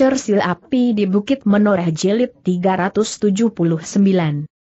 Cersil Api di Bukit Menoreh Jilid 379.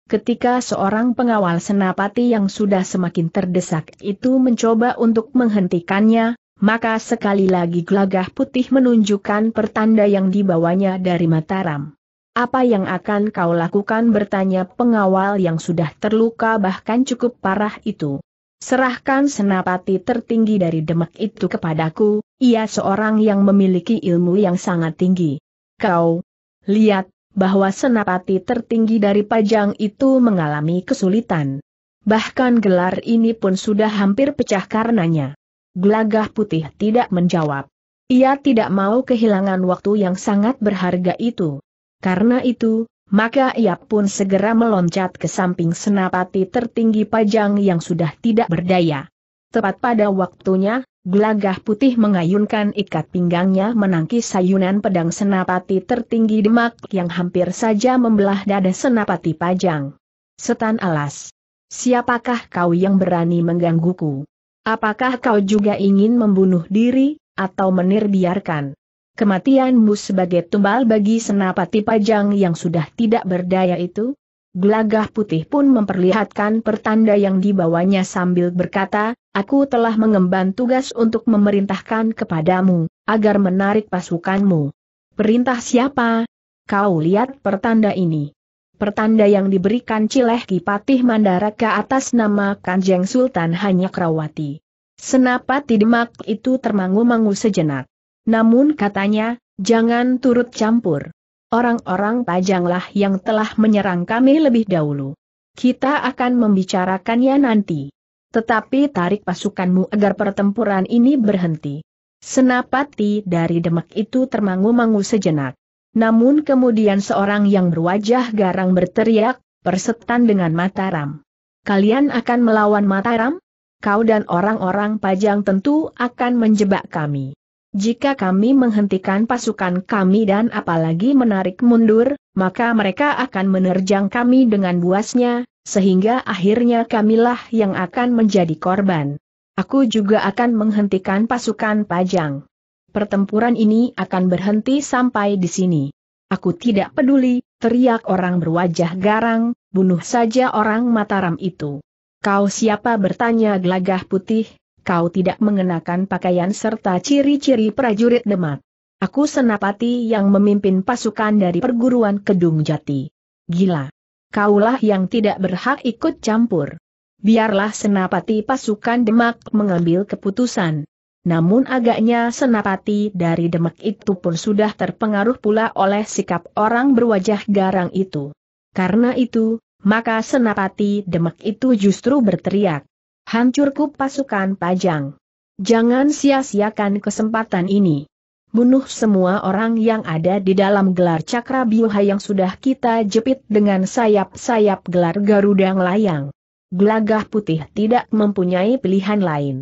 Ketika seorang pengawal senapati yang sudah semakin terdesak itu mencoba untuk menghentikannya, maka sekali lagi Glagah Putih menunjukkan pertanda yang dibawanya dari Mataram. "Apa yang akan kau lakukan?" bertanya pengawal yang sudah terluka bahkan cukup parah itu. "Serahkan senapati tertinggi dari Demak itu kepadaku, ia seorang yang memiliki ilmu yang sangat tinggi. Kau lihat bahwa senapati tertinggi dari Pajang itu mengalami kesulitan. Bahkan gelar ini pun sudah hampir pecah karenanya." Glagah Putih tidak menjawab. Ia tidak mau kehilangan waktu yang sangat berharga itu. Karena itu, maka ia pun segera meloncat ke samping senapati tertinggi Pajang yang sudah tidak berdaya. Tepat pada waktunya, Glagah Putih mengayunkan ikat pinggangnya menangkis sayunan pedang senapati tertinggi Demak yang hampir saja membelah dada senapati Pajang. "Setan Alas, siapakah kau yang berani menggangguku? Apakah kau juga ingin membunuh diri, atau menirbiarkan kematianmu sebagai tumbal bagi senapati Pajang yang sudah tidak berdaya itu?" Glagah Putih pun memperlihatkan pertanda yang dibawanya sambil berkata, "Aku telah mengemban tugas untuk memerintahkan kepadamu, agar menarik pasukanmu." "Perintah siapa? Kau lihat pertanda ini." Pertanda yang diberikan Cileh Ki Patih Mandaraka atas nama Kanjeng Sultan Hanyakrawati. Senapati Demak itu termangu-mangu sejenak. Namun katanya, "Jangan turut campur. Orang-orang Pajanglah yang telah menyerang kami lebih dahulu. Kita akan membicarakannya nanti. Tetapi tarik pasukanmu agar pertempuran ini berhenti." Senapati dari Demak itu termangu-mangu sejenak. Namun kemudian seorang yang berwajah garang berteriak, "Persetan dengan Mataram. Kalian akan melawan Mataram? Kau dan orang-orang Pajang tentu akan menjebak kami. Jika kami menghentikan pasukan kami dan apalagi menarik mundur, maka mereka akan menerjang kami dengan buasnya, sehingga akhirnya kamilah yang akan menjadi korban. Aku juga akan menghentikan pasukan Pajang. Pertempuran ini akan berhenti sampai di sini." "Aku tidak peduli," teriak orang berwajah garang, "bunuh saja orang Mataram itu." "Kau siapa?" bertanya Glagah Putih. "Kau tidak mengenakan pakaian serta ciri-ciri prajurit Demak." "Aku senapati yang memimpin pasukan dari perguruan Kedung Jati." "Gila. Kaulah yang tidak berhak ikut campur. Biarlah senapati pasukan Demak mengambil keputusan." Namun agaknya senapati dari Demak itu pun sudah terpengaruh pula oleh sikap orang berwajah garang itu. Karena itu, maka senapati Demak itu justru berteriak, "Hancurku pasukan Pajang. Jangan sia-siakan kesempatan ini. Bunuh semua orang yang ada di dalam gelar Cakra Byuha yang sudah kita jepit dengan sayap-sayap gelar Garuda Nglayang." Glagah Putih tidak mempunyai pilihan lain.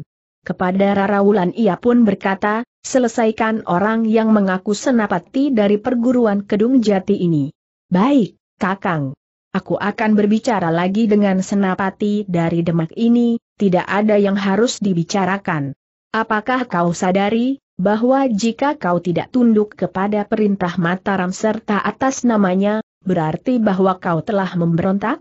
Kepada Rara Wulan ia pun berkata, "Selesaikan orang yang mengaku senapati dari perguruan Kedung Jati ini." "Baik, Kakang. Aku akan berbicara lagi dengan senapati dari Demak ini. Tidak ada yang harus dibicarakan. Apakah kau sadari, bahwa jika kau tidak tunduk kepada perintah Mataram serta atas namanya, berarti bahwa kau telah memberontak?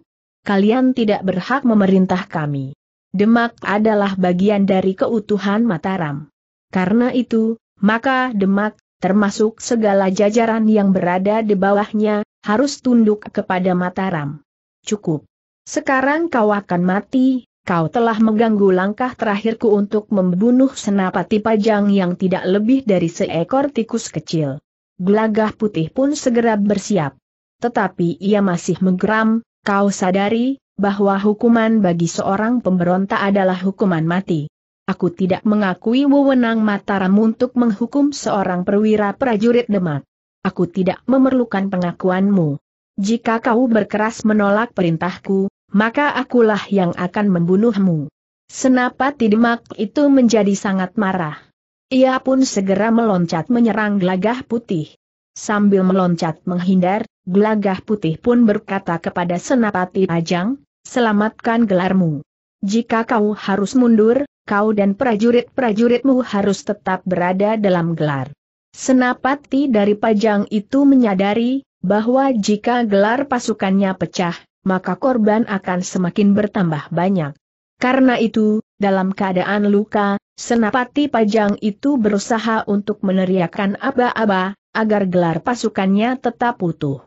Kalian tidak berhak memerintah kami. Demak adalah bagian dari keutuhan Mataram. Karena itu, maka Demak, termasuk segala jajaran yang berada di bawahnya, harus tunduk kepada Mataram." "Cukup. Sekarang kau akan mati. Kau telah mengganggu langkah terakhirku untuk membunuh senapati Pajang yang tidak lebih dari seekor tikus kecil." Glagah Putih pun segera bersiap. Tetapi ia masih menggeram, "Kau sadari, bahwa hukuman bagi seorang pemberontak adalah hukuman mati. Aku tidak mengakui wewenang Mataram untuk menghukum seorang perwira prajurit Demak. Aku tidak memerlukan pengakuanmu. Jika kau berkeras menolak perintahku, maka akulah yang akan membunuhmu." Senapati Demak itu menjadi sangat marah. Ia pun segera meloncat menyerang Glagah Putih. Sambil meloncat menghindar, Glagah Putih pun berkata kepada senapati Pajang, "Selamatkan gelarmu. Jika kau harus mundur, kau dan prajurit-prajuritmu harus tetap berada dalam gelar." Senapati dari Pajang itu menyadari bahwa jika gelar pasukannya pecah, maka korban akan semakin bertambah banyak. Karena itu, dalam keadaan luka, Senapati Pajang itu berusaha untuk meneriakkan aba-aba, agar gelar pasukannya tetap utuh.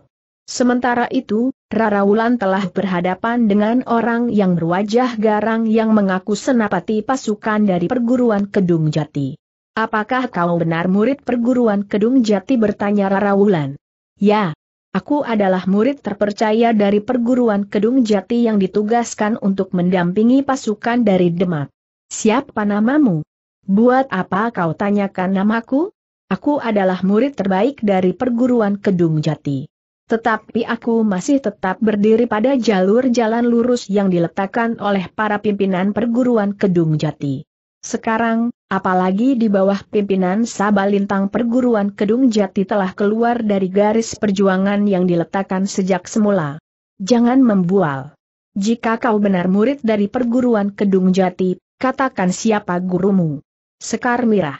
Sementara itu, Rara Wulan telah berhadapan dengan orang yang berwajah garang yang mengaku senapati pasukan dari perguruan Kedung Jati. "Apakah kau benar murid perguruan Kedung Jati?" bertanya Rara Wulan. "Ya, aku adalah murid terpercaya dari perguruan Kedung Jati yang ditugaskan untuk mendampingi pasukan dari Demak." "Siapa namamu? Buat apa kau tanyakan namaku? Aku adalah murid terbaik dari perguruan Kedung Jati. Tetapi aku masih tetap berdiri pada jalur jalan lurus yang diletakkan oleh para pimpinan perguruan Kedung Jati. Sekarang, apalagi di bawah pimpinan Sabalintang, perguruan Kedung Jati telah keluar dari garis perjuangan yang diletakkan sejak semula. Jangan membual. Jika kau benar murid dari perguruan Kedung Jati, katakan siapa gurumu." "Sekar Mirah."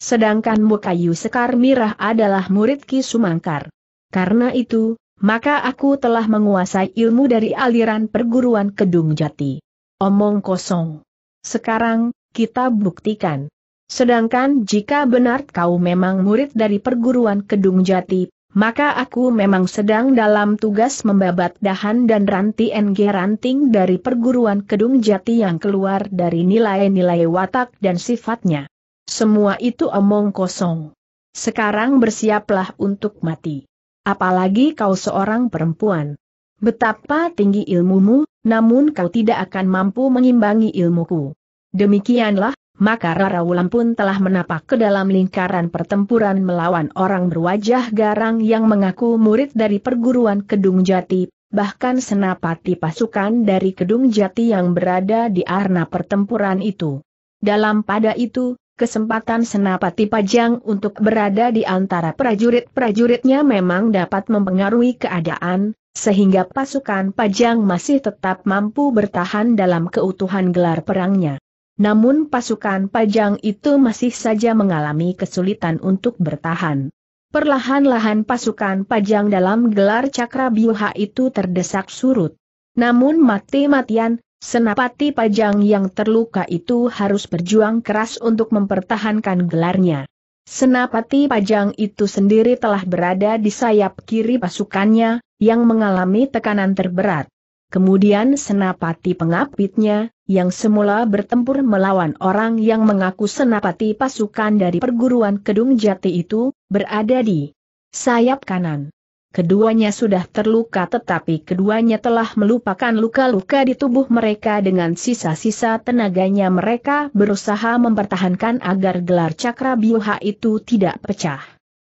"Sedangkan Bukayu Sekar Mirah adalah murid Ki Sumangkar. Karena itu, maka aku telah menguasai ilmu dari aliran perguruan Kedung Jati." "Omong kosong. Sekarang, kita buktikan. Sedangkan jika benar kau memang murid dari perguruan Kedung Jati, maka aku memang sedang dalam tugas membabat dahan dan ranti ranting dari perguruan Kedung Jati yang keluar dari nilai-nilai watak dan sifatnya." "Semua itu omong kosong. Sekarang bersiaplah untuk mati. Apalagi kau seorang perempuan. Betapa tinggi ilmumu, namun kau tidak akan mampu mengimbangi ilmuku." Demikianlah, maka Rara Wulan pun telah menapak ke dalam lingkaran pertempuran melawan orang berwajah garang yang mengaku murid dari perguruan Kedung Jati, bahkan senapati pasukan dari Kedung Jati yang berada di arena pertempuran itu. Dalam pada itu, kesempatan Senapati Pajang untuk berada di antara prajurit-prajuritnya memang dapat mempengaruhi keadaan, sehingga pasukan Pajang masih tetap mampu bertahan dalam keutuhan gelar perangnya. Namun pasukan Pajang itu masih saja mengalami kesulitan untuk bertahan. Perlahan-lahan pasukan Pajang dalam gelar Cakra Byuha itu terdesak surut. Namun mati-matian, Senapati Pajang yang terluka itu harus berjuang keras untuk mempertahankan gelarnya. Senapati Pajang itu sendiri telah berada di sayap kiri pasukannya, yang mengalami tekanan terberat. Kemudian Senapati Pengapitnya, yang semula bertempur melawan orang yang mengaku senapati pasukan dari perguruan Kedung Jati itu, berada di sayap kanan. Keduanya sudah terluka tetapi keduanya telah melupakan luka-luka di tubuh mereka dengan sisa-sisa tenaganya mereka berusaha mempertahankan agar gelar Cakra Byuha itu tidak pecah.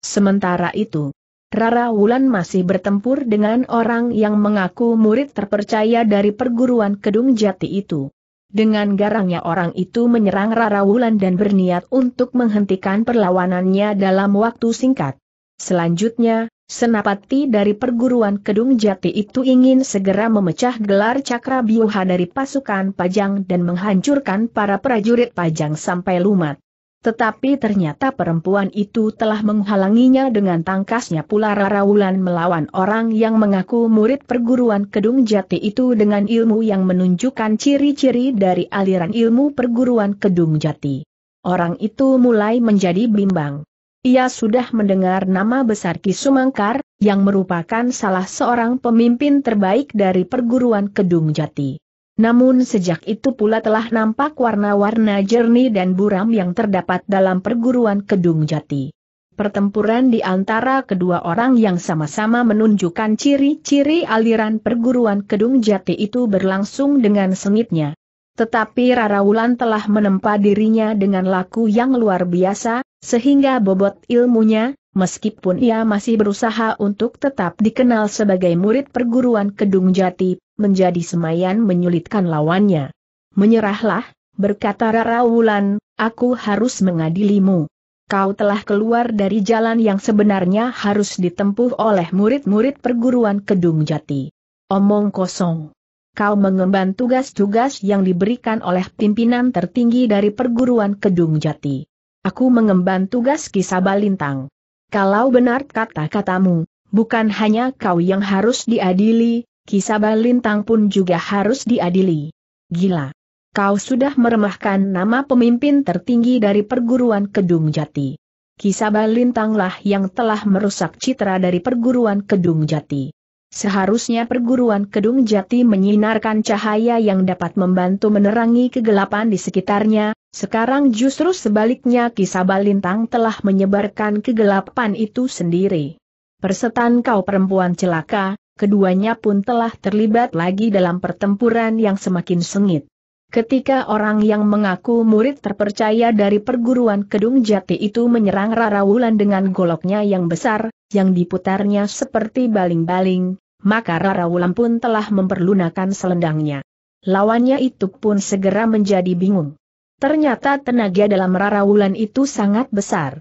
Sementara itu, Rara Wulan masih bertempur dengan orang yang mengaku murid terpercaya dari perguruan Kedung Jati itu. Dengan garangnya orang itu menyerang Rara Wulan dan berniat untuk menghentikan perlawanannya dalam waktu singkat. Selanjutnya, senapati dari perguruan Kedung Jati itu ingin segera memecah gelar Cakra Byuha dari pasukan Pajang dan menghancurkan para prajurit Pajang sampai lumat. Tetapi ternyata perempuan itu telah menghalanginya dengan tangkasnya pula Rara Wulan melawan orang yang mengaku murid perguruan Kedung Jati itu dengan ilmu yang menunjukkan ciri-ciri dari aliran ilmu perguruan Kedung Jati. Orang itu mulai menjadi bimbang. Ia sudah mendengar nama besar Ki Sumangkar, yang merupakan salah seorang pemimpin terbaik dari perguruan Kedung Jati. Namun sejak itu pula telah nampak warna-warna jernih dan buram yang terdapat dalam perguruan Kedung Jati. Pertempuran di antara kedua orang yang sama-sama menunjukkan ciri-ciri aliran perguruan Kedung Jati itu berlangsung dengan sengitnya. Tetapi Rara Wulan telah menempa dirinya dengan laku yang luar biasa, sehingga bobot ilmunya, meskipun ia masih berusaha untuk tetap dikenal sebagai murid perguruan Kedung Jati, menjadi semayan menyulitkan lawannya. "Menyerahlah," berkata Rara Wulan, "aku harus mengadilimu. Kau telah keluar dari jalan yang sebenarnya harus ditempuh oleh murid-murid perguruan Kedung Jati. Omong kosong. Kau mengemban tugas-tugas yang diberikan oleh pimpinan tertinggi dari perguruan Kedung Jati. Aku mengemban tugas Ki Sabalintang. Kalau benar kata-katamu, bukan hanya kau yang harus diadili, Ki Sabalintang pun juga harus diadili. Gila. Kau sudah meremehkan nama pemimpin tertinggi dari perguruan Kedung Jati. Ki Sabalintanglah yang telah merusak citra dari perguruan Kedung Jati. Seharusnya perguruan Kedung Jati menyinarkan cahaya yang dapat membantu menerangi kegelapan di sekitarnya. Sekarang justru sebaliknya, Ki Sabalintang telah menyebarkan kegelapan itu sendiri. Persetan kau perempuan celaka, keduanya pun telah terlibat lagi dalam pertempuran yang semakin sengit. Ketika orang yang mengaku murid terpercaya dari perguruan Kedung Jati itu menyerang Rara Wulan dengan goloknya yang besar, yang diputarnya seperti baling-baling, maka Rara Wulan pun telah memperlunakan selendangnya. Lawannya itu pun segera menjadi bingung. Ternyata tenaga dalam Rara Wulan itu sangat besar.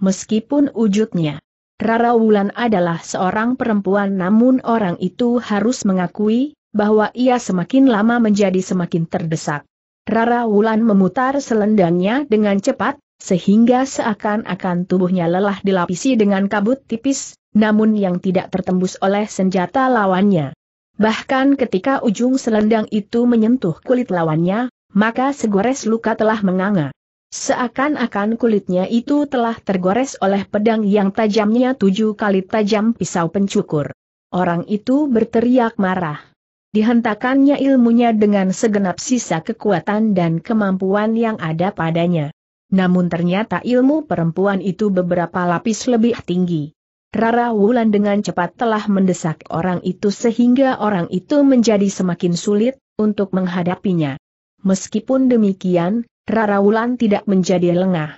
Meskipun wujudnya Rara Wulan adalah seorang perempuan, namun orang itu harus mengakui bahwa ia semakin lama menjadi semakin terdesak. Rara Wulan memutar selendangnya dengan cepat, sehingga seakan-akan tubuhnya lelah dilapisi dengan kabut tipis, namun yang tidak tertembus oleh senjata lawannya. Bahkan ketika ujung selendang itu menyentuh kulit lawannya, maka segores luka telah menganga. Seakan-akan kulitnya itu telah tergores oleh pedang yang tajamnya 7 kali tajam pisau pencukur. Orang itu berteriak marah. Dihentakkannya ilmunya dengan segenap sisa kekuatan dan kemampuan yang ada padanya. Namun ternyata ilmu perempuan itu beberapa lapis lebih tinggi. Rara Wulan dengan cepat telah mendesak orang itu sehingga orang itu menjadi semakin sulit untuk menghadapinya. Meskipun demikian, Rara Wulan tidak menjadi lengah.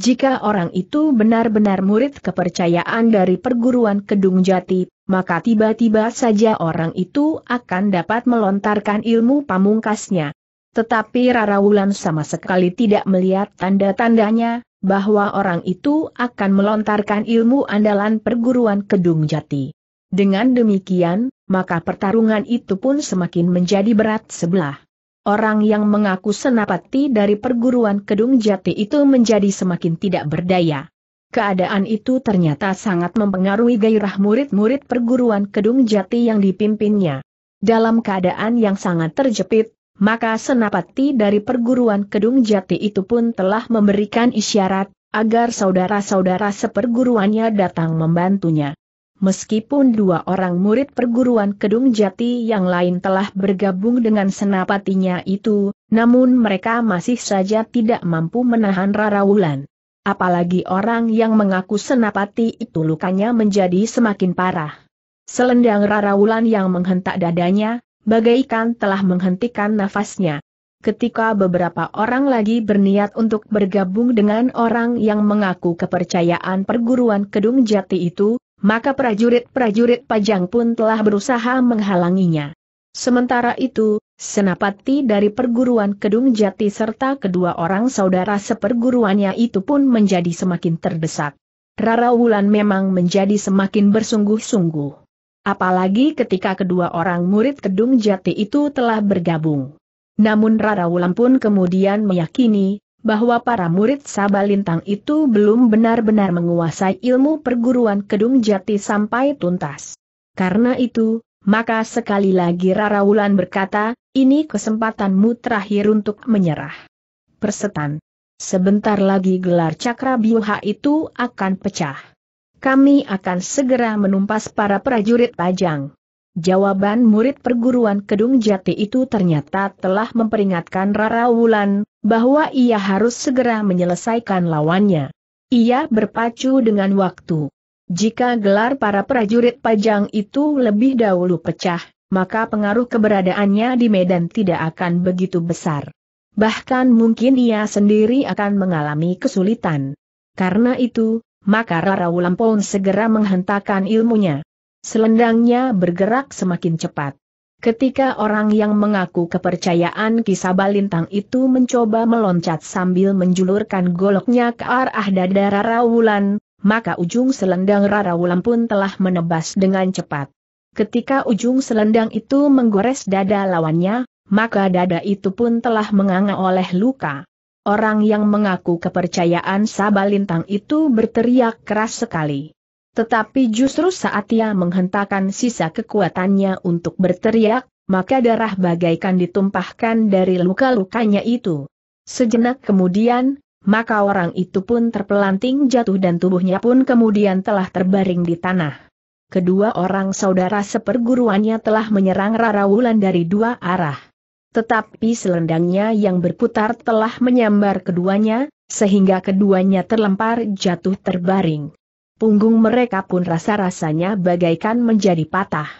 Jika orang itu benar-benar murid kepercayaan dari perguruan Kedung Jati, maka tiba-tiba saja orang itu akan dapat melontarkan ilmu pamungkasnya. Tetapi Rara Wulan sama sekali tidak melihat tanda-tandanya bahwa orang itu akan melontarkan ilmu andalan perguruan Kedung Jati. Dengan demikian, maka pertarungan itu pun semakin menjadi berat sebelah. Orang yang mengaku senapati dari perguruan Kedung Jati itu menjadi semakin tidak berdaya. Keadaan itu ternyata sangat mempengaruhi gairah murid-murid perguruan Kedung Jati yang dipimpinnya. Dalam keadaan yang sangat terjepit, maka senapati dari perguruan Kedung Jati itu pun telah memberikan isyarat agar saudara-saudara seperguruannya datang membantunya. Meskipun 2 orang murid perguruan Kedung Jati yang lain telah bergabung dengan senapatinya itu, namun mereka masih saja tidak mampu menahan Rara Wulan. Apalagi orang yang mengaku senapati itu lukanya menjadi semakin parah. Selendang Rara Wulan yang menghentak dadanya, bagaikan telah menghentikan nafasnya. Ketika beberapa orang lagi berniat untuk bergabung dengan orang yang mengaku kepercayaan perguruan Kedung Jati itu, maka prajurit-prajurit Pajang pun telah berusaha menghalanginya. Sementara itu, senapati dari perguruan Kedung Jati serta kedua orang saudara seperguruannya itu pun menjadi semakin terdesak. Rara Wulan memang menjadi semakin bersungguh-sungguh. Apalagi ketika kedua orang murid Kedung Jati itu telah bergabung. Namun Rara Wulan pun kemudian meyakini bahwa para murid Sabalintang itu belum benar-benar menguasai ilmu perguruan Kedung Jati sampai tuntas. Karena itu, maka sekali lagi Rara Wulan berkata, ini kesempatanmu terakhir untuk menyerah. Persetan. Sebentar lagi gelar Cakra Byuha itu akan pecah. Kami akan segera menumpas para prajurit Pajang. Jawaban murid perguruan Kedung Jati itu ternyata telah memperingatkan Rara Wulan bahwa ia harus segera menyelesaikan lawannya. Ia berpacu dengan waktu. Jika gelar para prajurit Pajang itu lebih dahulu pecah, maka pengaruh keberadaannya di medan tidak akan begitu besar. Bahkan mungkin ia sendiri akan mengalami kesulitan. Karena itu, maka Rara Wulan pun segera menghentakkan ilmunya. Selendangnya bergerak semakin cepat. Ketika orang yang mengaku kepercayaan Ki Sabalintang itu mencoba meloncat sambil menjulurkan goloknya ke arah dada Rara Wulan, maka ujung selendang Rara Wulan pun telah menebas dengan cepat. Ketika ujung selendang itu menggores dada lawannya, maka dada itu pun telah menganga oleh luka. orang yang mengaku kepercayaan Sabalintang itu berteriak keras sekali. Tetapi justru saat ia menghentakkan sisa kekuatannya untuk berteriak, maka darah bagaikan ditumpahkan dari luka-lukanya itu. Sejenak kemudian, maka orang itu pun terpelanting jatuh dan tubuhnya pun kemudian telah terbaring di tanah. Kedua orang saudara seperguruannya telah menyerang Rara Wulan dari dua arah. Tetapi selendangnya yang berputar telah menyambar keduanya, sehingga keduanya terlempar jatuh terbaring. Punggung mereka pun rasa-rasanya bagaikan menjadi patah.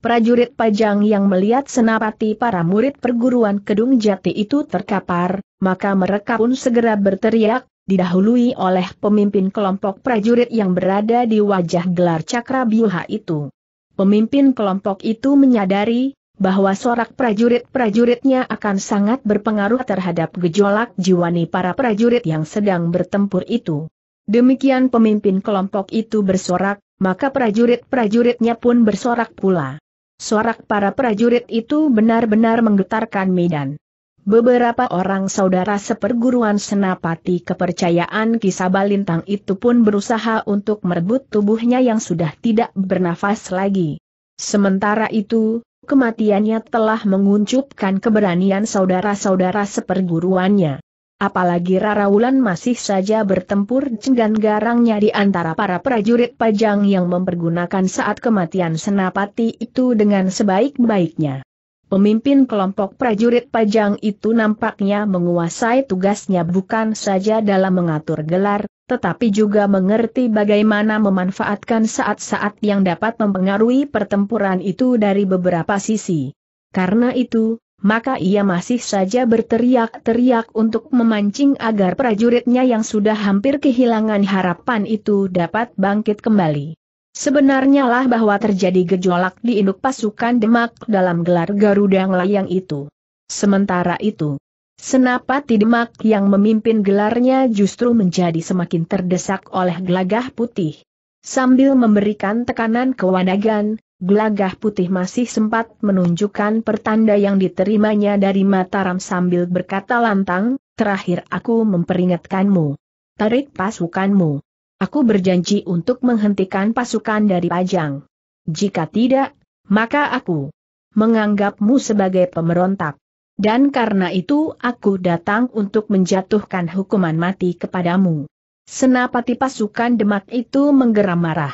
Prajurit Pajang yang melihat senapati para murid perguruan Kedung Jati itu terkapar, maka mereka pun segera berteriak, didahului oleh pemimpin kelompok prajurit yang berada di wajah gelar Cakra Byuha itu. Pemimpin kelompok itu menyadari bahwa sorak prajurit-prajuritnya akan sangat berpengaruh terhadap gejolak jiwani para prajurit yang sedang bertempur itu. Demikian pemimpin kelompok itu bersorak, maka prajurit-prajuritnya pun bersorak pula. Sorak para prajurit itu benar-benar menggetarkan medan. Beberapa orang saudara seperguruan senapati kepercayaan Ki Sabalintang itu pun berusaha untuk merebut tubuhnya yang sudah tidak bernafas lagi. Sementara itu, kematiannya telah menguncupkan keberanian saudara-saudara seperguruannya. Apalagi Rara Wulan masih saja bertempur cenggan garangnya di antara para prajurit Pajang yang mempergunakan saat kematian senapati itu dengan sebaik-baiknya. Pemimpin kelompok prajurit Pajang itu nampaknya menguasai tugasnya bukan saja dalam mengatur gelar, tetapi juga mengerti bagaimana memanfaatkan saat-saat yang dapat mempengaruhi pertempuran itu dari beberapa sisi. Karena itu, maka ia masih saja berteriak-teriak untuk memancing agar prajuritnya yang sudah hampir kehilangan harapan itu dapat bangkit kembali. Sebenarnya lah bahwa terjadi gejolak di induk pasukan Demak dalam gelar Garuda Nglayang itu. Sementara itu, senapati Demak yang memimpin gelarnya justru menjadi semakin terdesak oleh Glagah Putih. Sambil memberikan tekanan ke Wadagan, Glagah Putih masih sempat menunjukkan pertanda yang diterimanya dari Mataram sambil berkata lantang, "Terakhir aku memperingatkanmu. Tarik pasukanmu. Aku berjanji untuk menghentikan pasukan dari Pajang. Jika tidak, maka aku menganggapmu sebagai pemberontak. Dan karena itu aku datang untuk menjatuhkan hukuman mati kepadamu." Senapati pasukan Demak itu menggeram marah.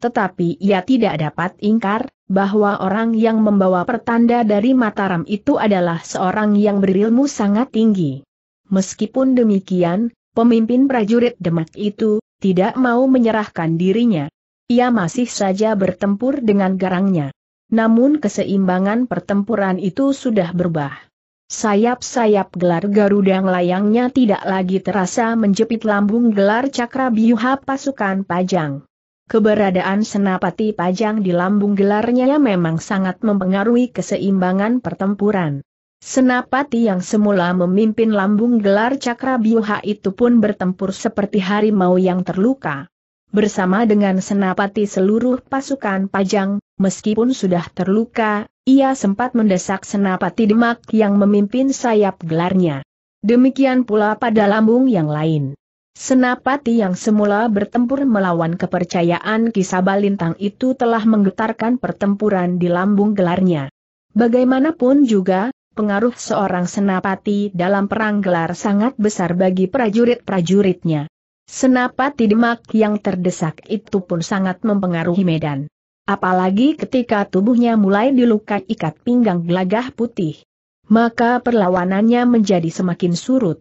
Tetapi ia tidak dapat ingkar bahwa orang yang membawa pertanda dari Mataram itu adalah seorang yang berilmu sangat tinggi. Meskipun demikian, pemimpin prajurit Demak itu tidak mau menyerahkan dirinya. Ia masih saja bertempur dengan garangnya. Namun keseimbangan pertempuran itu sudah berubah. Sayap-sayap gelar Garuda Nglayangnya tidak lagi terasa menjepit lambung gelar Cakra Byuha pasukan Pajang. Keberadaan senapati Pajang di lambung gelarnya memang sangat mempengaruhi keseimbangan pertempuran. Senapati yang semula memimpin lambung gelar Cakra Byuha itu pun bertempur seperti harimau yang terluka. Bersama dengan senapati seluruh pasukan Pajang, meskipun sudah terluka, ia sempat mendesak senapati Demak yang memimpin sayap gelarnya. Demikian pula pada lambung yang lain. Senapati yang semula bertempur melawan kepercayaan Ki Sabalintang itu telah menggetarkan pertempuran di lambung gelarnya. Bagaimanapun juga, pengaruh seorang senapati dalam perang gelar sangat besar bagi prajurit-prajuritnya. Senapati Demak yang terdesak itu pun sangat mempengaruhi medan. Apalagi ketika tubuhnya mulai dilukai ikat pinggang Glagah Putih. Maka perlawanannya menjadi semakin surut.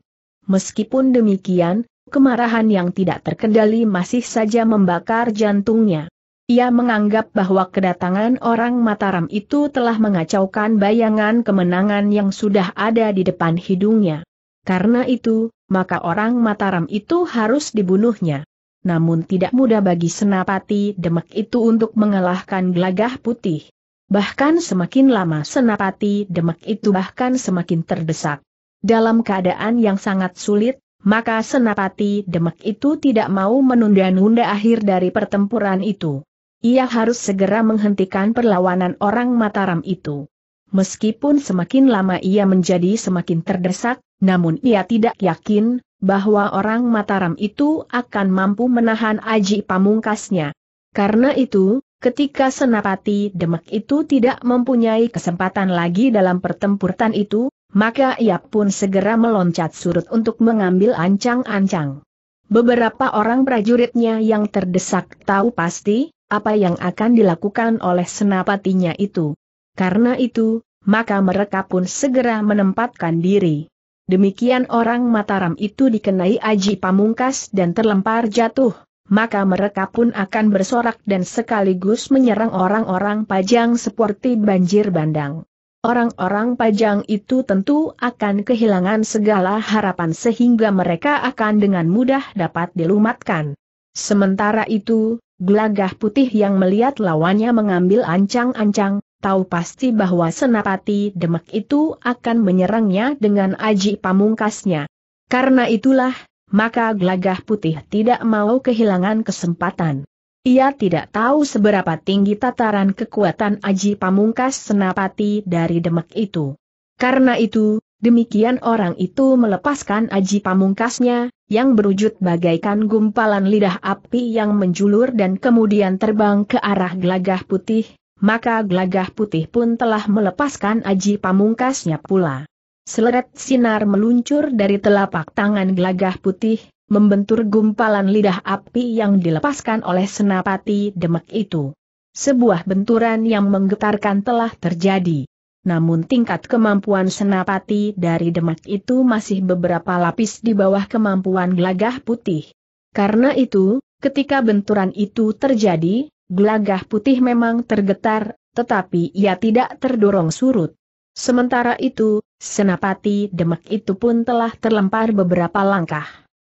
Meskipun demikian, kemarahan yang tidak terkendali masih saja membakar jantungnya. Ia menganggap bahwa kedatangan orang Mataram itu telah mengacaukan bayangan kemenangan yang sudah ada di depan hidungnya. Karena itu, maka orang Mataram itu harus dibunuhnya. Namun tidak mudah bagi senapati Demak itu untuk mengalahkan Glagah Putih. Bahkan semakin lama senapati Demak itu bahkan semakin terdesak. Dalam keadaan yang sangat sulit, maka senapati Demak itu tidak mau menunda-nunda akhir dari pertempuran itu. Ia harus segera menghentikan perlawanan orang Mataram itu. Meskipun semakin lama ia menjadi semakin terdesak, namun ia tidak yakin bahwa orang Mataram itu akan mampu menahan Aji Pamungkasnya. Karena itu, ketika Senapati Demak itu tidak mempunyai kesempatan lagi dalam pertempuran itu, maka ia pun segera meloncat surut untuk mengambil ancang-ancang. Beberapa orang prajuritnya yang terdesak tahu pasti apa yang akan dilakukan oleh senapatinya itu. Karena itu, maka mereka pun segera menempatkan diri. Demikian orang Mataram itu dikenai Aji Pamungkas dan terlempar jatuh, maka mereka pun akan bersorak dan sekaligus menyerang orang-orang Pajang seperti banjir bandang. Orang-orang Pajang itu tentu akan kehilangan segala harapan sehingga mereka akan dengan mudah dapat dilumatkan. Sementara itu, Glagah Putih yang melihat lawannya mengambil ancang-ancang, tahu pasti bahwa Senapati Demak itu akan menyerangnya dengan Aji Pamungkasnya. Karena itulah, maka Glagah Putih tidak mau kehilangan kesempatan. Ia tidak tahu seberapa tinggi tataran kekuatan Aji Pamungkas Senapati dari Demak itu. Karena itu, demikian orang itu melepaskan Aji Pamungkasnya, yang berwujud bagaikan gumpalan lidah api yang menjulur dan kemudian terbang ke arah Glagah Putih. Maka Glagah Putih pun telah melepaskan Aji Pamungkasnya pula. Seleret sinar meluncur dari telapak tangan Glagah Putih, membentur gumpalan lidah api yang dilepaskan oleh Senapati Demak itu. Sebuah benturan yang menggetarkan telah terjadi. Namun tingkat kemampuan Senapati dari Demak itu masih beberapa lapis di bawah kemampuan Glagah Putih. Karena itu, ketika benturan itu terjadi, Glagah Putih memang tergetar, tetapi ia tidak terdorong surut. Sementara itu, Senapati Demak itu pun telah terlempar beberapa langkah.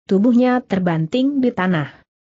Tubuhnya terbanting di tanah.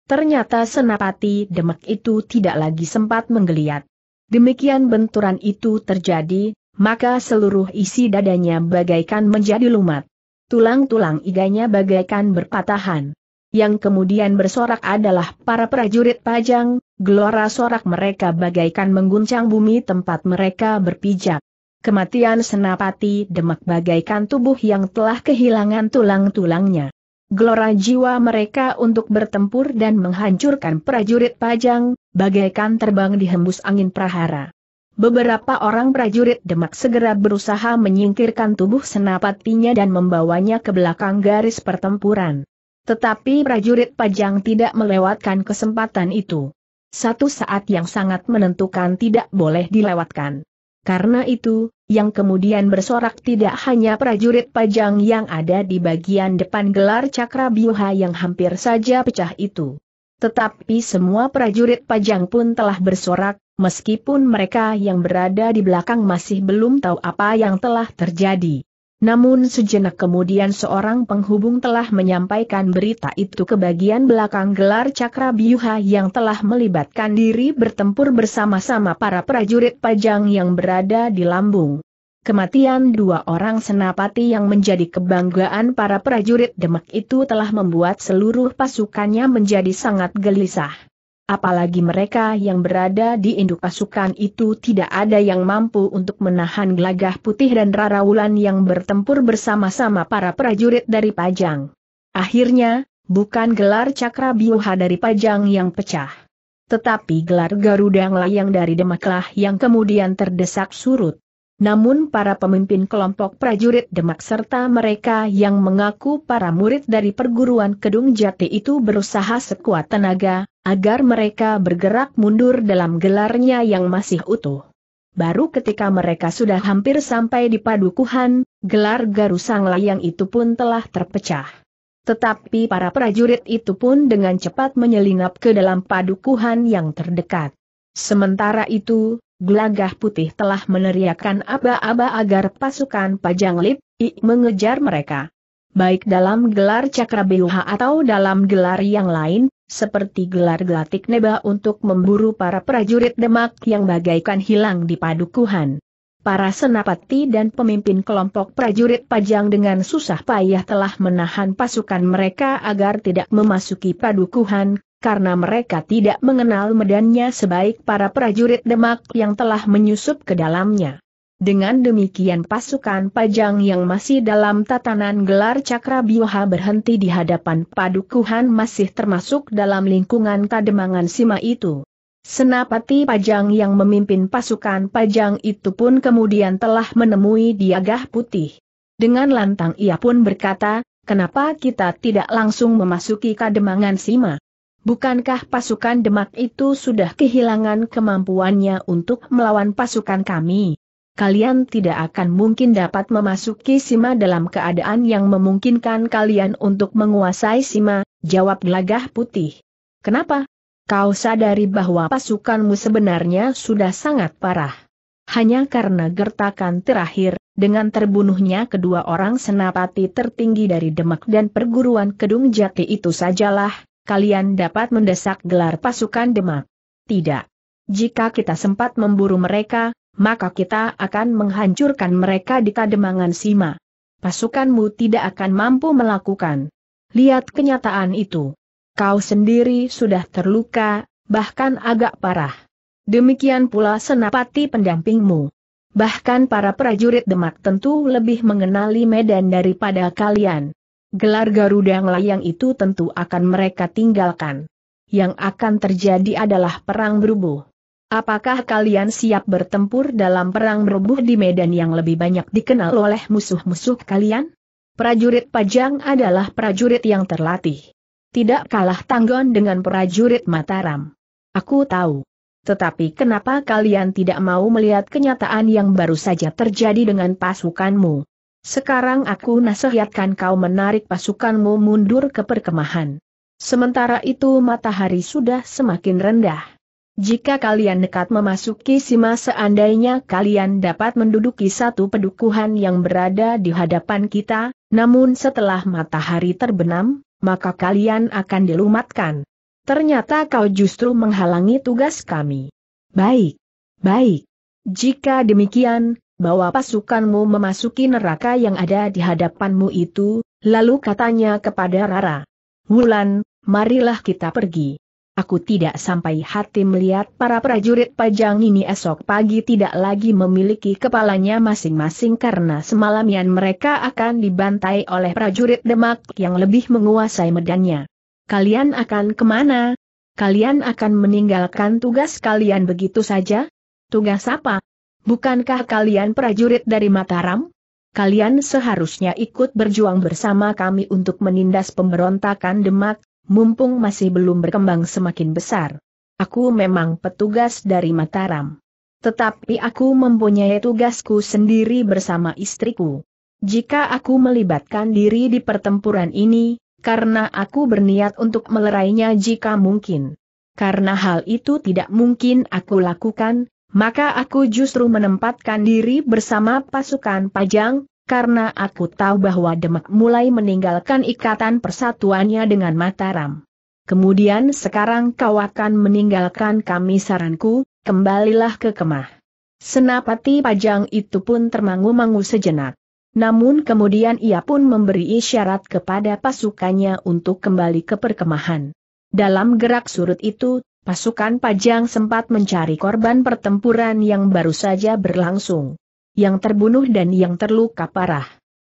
Ternyata Senapati Demak itu tidak lagi sempat menggeliat. Demikian benturan itu terjadi, maka seluruh isi dadanya bagaikan menjadi lumat. Tulang-tulang iganya bagaikan berpatahan. Yang kemudian bersorak adalah para prajurit Pajang, gelora sorak mereka bagaikan mengguncang bumi tempat mereka berpijak. Kematian Senapati Demak bagaikan tubuh yang telah kehilangan tulang-tulangnya. Gelora jiwa mereka untuk bertempur dan menghancurkan prajurit Pajang, bagaikan terbang dihembus angin prahara. Beberapa orang prajurit Demak segera berusaha menyingkirkan tubuh senapatinya dan membawanya ke belakang garis pertempuran. Tetapi prajurit Pajang tidak melewatkan kesempatan itu. Satu saat yang sangat menentukan tidak boleh dilewatkan. Karena itu, yang kemudian bersorak tidak hanya prajurit Pajang yang ada di bagian depan gelar Cakra Byuha yang hampir saja pecah itu. Tetapi semua prajurit Pajang pun telah bersorak, meskipun mereka yang berada di belakang masih belum tahu apa yang telah terjadi. Namun sejenak kemudian seorang penghubung telah menyampaikan berita itu ke bagian belakang gelar Cakra Byuha yang telah melibatkan diri bertempur bersama-sama para prajurit Pajang yang berada di lambung. Kematian dua orang senapati yang menjadi kebanggaan para prajurit Demak itu telah membuat seluruh pasukannya menjadi sangat gelisah. Apalagi mereka yang berada di induk pasukan itu tidak ada yang mampu untuk menahan Glagah Putih dan Rara Wulan yang bertempur bersama-sama para prajurit dari Pajang. Akhirnya, bukan gelar Cakra Byuha dari Pajang yang pecah. Tetapi gelar Garuda Nglayang dari Demaklah yang kemudian terdesak surut. Namun para pemimpin kelompok prajurit Demak serta mereka yang mengaku para murid dari perguruan Kedung Jati itu berusaha sekuat tenaga agar mereka bergerak mundur dalam gelarnya yang masih utuh. Baru ketika mereka sudah hampir sampai di padukuhan, gelar Garuda Nglayang itu pun telah terpecah. Tetapi para prajurit itu pun dengan cepat menyelinap ke dalam padukuhan yang terdekat. Sementara itu, Glagah Putih telah meneriakkan aba-aba agar pasukan Pajang mengejar mereka. Baik dalam gelar Cakra Byuha atau dalam gelar yang lain, seperti gelar Glatik Neba untuk memburu para prajurit Demak yang bagaikan hilang di padukuhan. Para senapati dan pemimpin kelompok prajurit Pajang dengan susah payah telah menahan pasukan mereka agar tidak memasuki padukuhan, karena mereka tidak mengenal medannya sebaik para prajurit Demak yang telah menyusup ke dalamnya. Dengan demikian pasukan Pajang yang masih dalam tatanan gelar Cakra Byuha berhenti di hadapan padukuhan masih termasuk dalam lingkungan Kademangan Sima itu. Senapati Pajang yang memimpin pasukan Pajang itu pun kemudian telah menemui Glagah Putih. Dengan lantang ia pun berkata, "Kenapa kita tidak langsung memasuki Kademangan Sima? Bukankah pasukan Demak itu sudah kehilangan kemampuannya untuk melawan pasukan kami? Kalian tidak akan mungkin dapat memasuki Sima dalam keadaan yang memungkinkan kalian untuk menguasai Sima," jawab Glagah Putih. "Kenapa? Kau sadari bahwa pasukanmu sebenarnya sudah sangat parah. Hanya karena gertakan terakhir, dengan terbunuhnya kedua orang senapati tertinggi dari Demak dan perguruan Kedung Jati itu sajalah, kalian dapat mendesak gelar pasukan Demak. Tidak. Jika kita sempat memburu mereka, maka kita akan menghancurkan mereka di Kademangan Sima. Pasukanmu tidak akan mampu melakukan. Lihat kenyataan itu. Kau sendiri sudah terluka, bahkan agak parah. Demikian pula senapati pendampingmu. Bahkan para prajurit Demak tentu lebih mengenali medan daripada kalian. Gelar Garuda Nglayang itu tentu akan mereka tinggalkan. Yang akan terjadi adalah perang berubuh. Apakah kalian siap bertempur dalam perang berubuh di medan yang lebih banyak dikenal oleh musuh-musuh kalian?" Prajurit Pajang adalah prajurit yang terlatih. Tidak kalah tanggon dengan prajurit Mataram. "Aku tahu. Tetapi kenapa kalian tidak mau melihat kenyataan yang baru saja terjadi dengan pasukanmu? Sekarang aku nasihatkan kau menarik pasukanmu mundur ke perkemahan. Sementara itu matahari sudah semakin rendah. Jika kalian dekat memasuki Sima, seandainya kalian dapat menduduki satu pedukuhan yang berada di hadapan kita, namun setelah matahari terbenam, maka kalian akan dilumatkan. Ternyata kau justru menghalangi tugas kami. Baik. Jika demikian, bawa pasukanmu memasuki neraka yang ada di hadapanmu itu," lalu katanya kepada Rara Wulan, "Marilah kita pergi. Aku tidak sampai hati melihat para prajurit Pajang ini esok pagi tidak lagi memiliki kepalanya masing-masing karena semalamian mereka akan dibantai oleh prajurit Demak yang lebih menguasai medannya. Kalian akan kemana? Kalian akan meninggalkan tugas kalian begitu saja? Tugas apa? Bukankah kalian prajurit dari Mataram? Kalian seharusnya ikut berjuang bersama kami untuk menindas pemberontakan Demak, mumpung masih belum berkembang semakin besar. Aku memang petugas dari Mataram. Tetapi aku mempunyai tugasku sendiri bersama istriku. Jika aku melibatkan diri di pertempuran ini, karena aku berniat untuk melerainya jika mungkin. Karena hal itu tidak mungkin aku lakukan, maka aku justru menempatkan diri bersama pasukan Pajang, karena aku tahu bahwa Demak mulai meninggalkan ikatan persatuannya dengan Mataram. Kemudian sekarang kau akan meninggalkan kami, saranku, kembalilah ke kemah." Senapati Pajang itu pun termangu-mangu sejenak. Namun kemudian ia pun memberi isyarat kepada pasukannya untuk kembali ke perkemahan. Dalam gerak surut itu, pasukan Pajang sempat mencari korban pertempuran yang baru saja berlangsung, yang terbunuh dan yang terluka parah.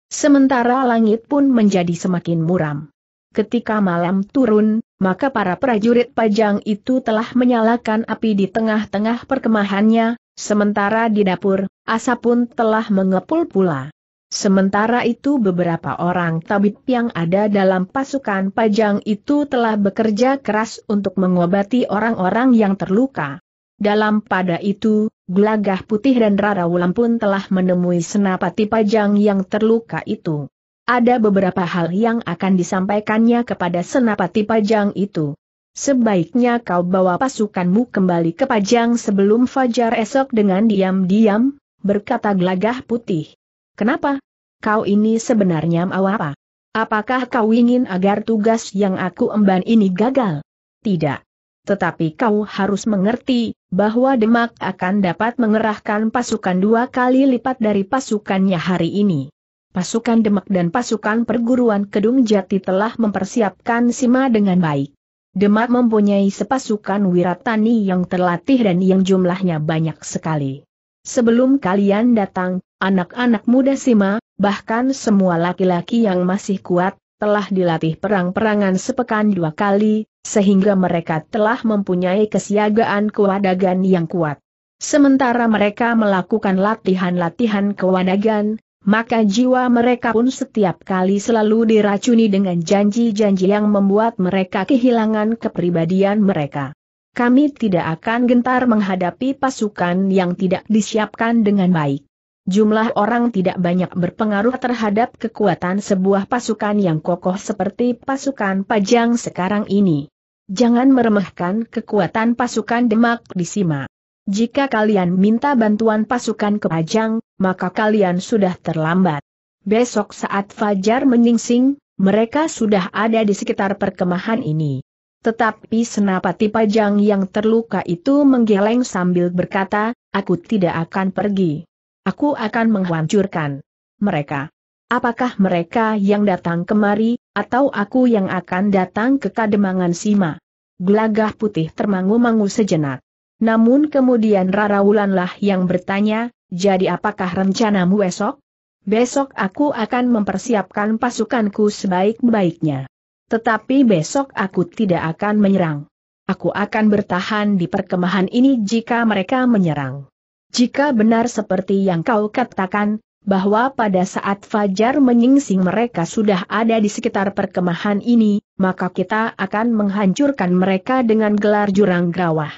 Sementara langit pun menjadi semakin muram. Ketika malam turun, maka para prajurit Pajang itu telah menyalakan api di tengah-tengah perkemahannya, sementara di dapur, asap pun telah mengepul pula. Sementara itu beberapa orang tabib yang ada dalam pasukan Pajang itu telah bekerja keras untuk mengobati orang-orang yang terluka. Dalam pada itu, Glagah Putih dan Rara Wulan pun telah menemui senapati Pajang yang terluka itu. Ada beberapa hal yang akan disampaikannya kepada senapati Pajang itu. "Sebaiknya kau bawa pasukanmu kembali ke Pajang sebelum fajar esok dengan diam-diam," berkata Glagah Putih. "Kenapa? Kau ini sebenarnya mau apa? Apakah kau ingin agar tugas yang aku emban ini gagal? Tidak. Tetapi kau harus mengerti bahwa Demak akan dapat mengerahkan pasukan 2 kali lipat dari pasukannya hari ini. Pasukan Demak dan pasukan perguruan Kedung Jati telah mempersiapkan Sima dengan baik. Demak mempunyai sepasukan wiratani yang terlatih dan yang jumlahnya banyak sekali. Sebelum kalian datang, anak-anak muda Sima, bahkan semua laki-laki yang masih kuat, telah dilatih perang-perangan sepekan dua kali, sehingga mereka telah mempunyai kesiagaan kewadagan yang kuat. Sementara mereka melakukan latihan-latihan kewadagan, maka jiwa mereka pun setiap kali selalu diracuni dengan janji-janji yang membuat mereka kehilangan kepribadian mereka. Kami tidak akan gentar menghadapi pasukan yang tidak disiapkan dengan baik. Jumlah orang tidak banyak berpengaruh terhadap kekuatan sebuah pasukan yang kokoh seperti pasukan Pajang sekarang ini. Jangan meremehkan kekuatan pasukan Demak di Sima. Jika kalian minta bantuan pasukan ke Pajang, maka kalian sudah terlambat. Besok saat fajar menyingsing, mereka sudah ada di sekitar perkemahan ini. Tetapi senapati Pajang yang terluka itu menggeleng sambil berkata, "Aku tidak akan pergi. Aku akan menghancurkan mereka. Apakah mereka yang datang kemari, atau aku yang akan datang ke Kademangan Sima?" Glagah Putih termangu-mangu sejenak. Namun kemudian Rara Wulanlah yang bertanya, "Jadi apakah rencanamu esok?" "Besok aku akan mempersiapkan pasukanku sebaik-baiknya. Tetapi besok aku tidak akan menyerang. Aku akan bertahan di perkemahan ini jika mereka menyerang." "Jika benar seperti yang kau katakan, bahwa pada saat fajar menyingsing mereka sudah ada di sekitar perkemahan ini, maka kita akan menghancurkan mereka dengan gelar jurang gawah.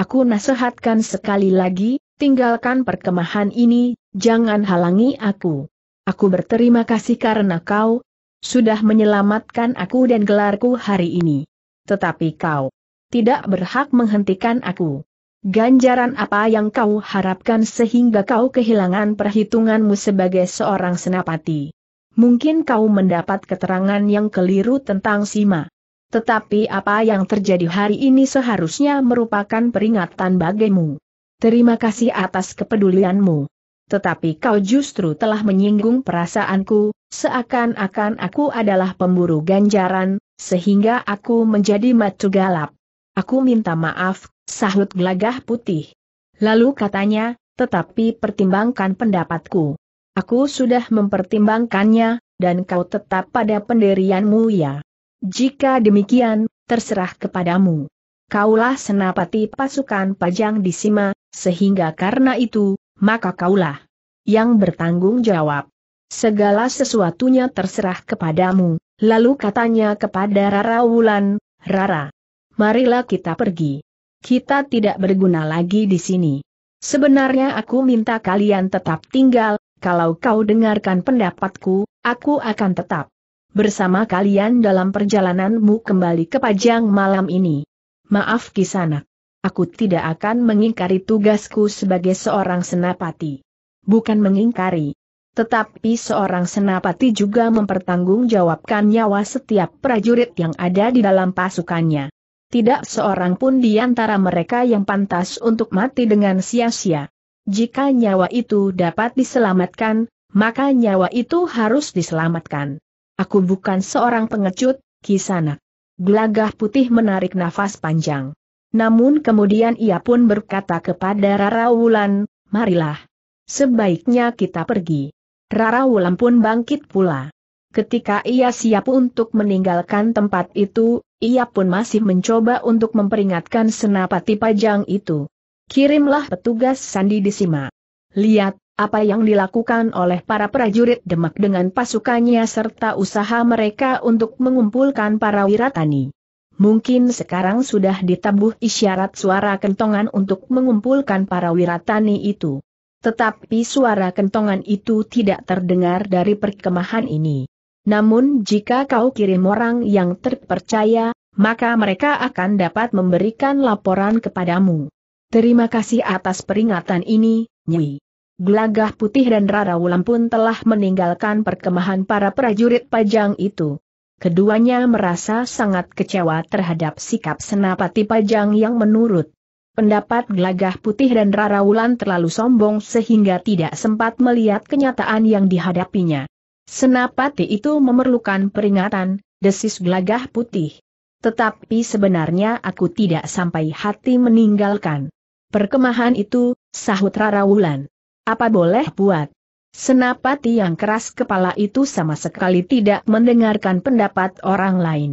Aku nasihatkan sekali lagi, tinggalkan perkemahan ini, jangan halangi aku. Aku berterima kasih karena kau sudah menyelamatkan aku dan gelarku hari ini. Tetapi kau tidak berhak menghentikan aku. Ganjaran apa yang kau harapkan sehingga kau kehilangan perhitunganmu sebagai seorang senapati? Mungkin kau mendapat keterangan yang keliru tentang Sima. Tetapi apa yang terjadi hari ini seharusnya merupakan peringatan bagimu. Terima kasih atas kepedulianmu. Tetapi kau justru telah menyinggung perasaanku, seakan-akan aku adalah pemburu ganjaran, sehingga aku menjadi matu galap. Aku minta maaf," sahut Glagah Putih. Lalu katanya, "Tetapi pertimbangkan pendapatku. Aku sudah mempertimbangkannya, dan kau tetap pada pendirianmu ya. Jika demikian, terserah kepadamu. Kaulah senapati pasukan Pajang di Sima, sehingga karena itu, maka kaulah yang bertanggung jawab. Segala sesuatunya terserah kepadamu." Lalu katanya kepada Rara Wulan, "Rara, marilah kita pergi. Kita tidak berguna lagi di sini. Sebenarnya aku minta kalian tetap tinggal, kalau kau dengarkan pendapatku, aku akan tetap bersama kalian dalam perjalananmu kembali ke Pajang malam ini." "Maaf Kisanak, aku tidak akan mengingkari tugasku sebagai seorang senapati. Bukan mengingkari. Tetapi seorang senapati juga mempertanggungjawabkan nyawa setiap prajurit yang ada di dalam pasukannya. Tidak seorang pun di antara mereka yang pantas untuk mati dengan sia-sia. Jika nyawa itu dapat diselamatkan, maka nyawa itu harus diselamatkan. Aku bukan seorang pengecut, Kisanak." Glagah Putih menarik nafas panjang. Namun kemudian ia pun berkata kepada Rara Wulan, "Marilah. Sebaiknya kita pergi." Rara Wulan pun bangkit pula. Ketika ia siap untuk meninggalkan tempat itu, ia pun masih mencoba untuk memperingatkan senapati Pajang itu. "Kirimlah petugas sandi di Sima. Lihat apa yang dilakukan oleh para prajurit Demak dengan pasukannya serta usaha mereka untuk mengumpulkan para wiratani. Mungkin sekarang sudah ditabuh isyarat suara kentongan untuk mengumpulkan para wiratani itu. Tetapi suara kentongan itu tidak terdengar dari perkemahan ini. Namun jika kau kirim orang yang terpercaya, maka mereka akan dapat memberikan laporan kepadamu. Terima kasih atas peringatan ini, Nyai." Glagah Putih dan Rara Wulan pun telah meninggalkan perkemahan para prajurit Pajang itu. Keduanya merasa sangat kecewa terhadap sikap senapati Pajang yang menurut pendapat Glagah Putih dan Rara Wulan terlalu sombong sehingga tidak sempat melihat kenyataan yang dihadapinya. "Senapati itu memerlukan peringatan," desis Glagah Putih. "Tetapi sebenarnya aku tidak sampai hati meninggalkan perkemahan itu, sahut Rara Wulan. Apa boleh buat? Senapati yang keras kepala itu sama sekali tidak mendengarkan pendapat orang lain.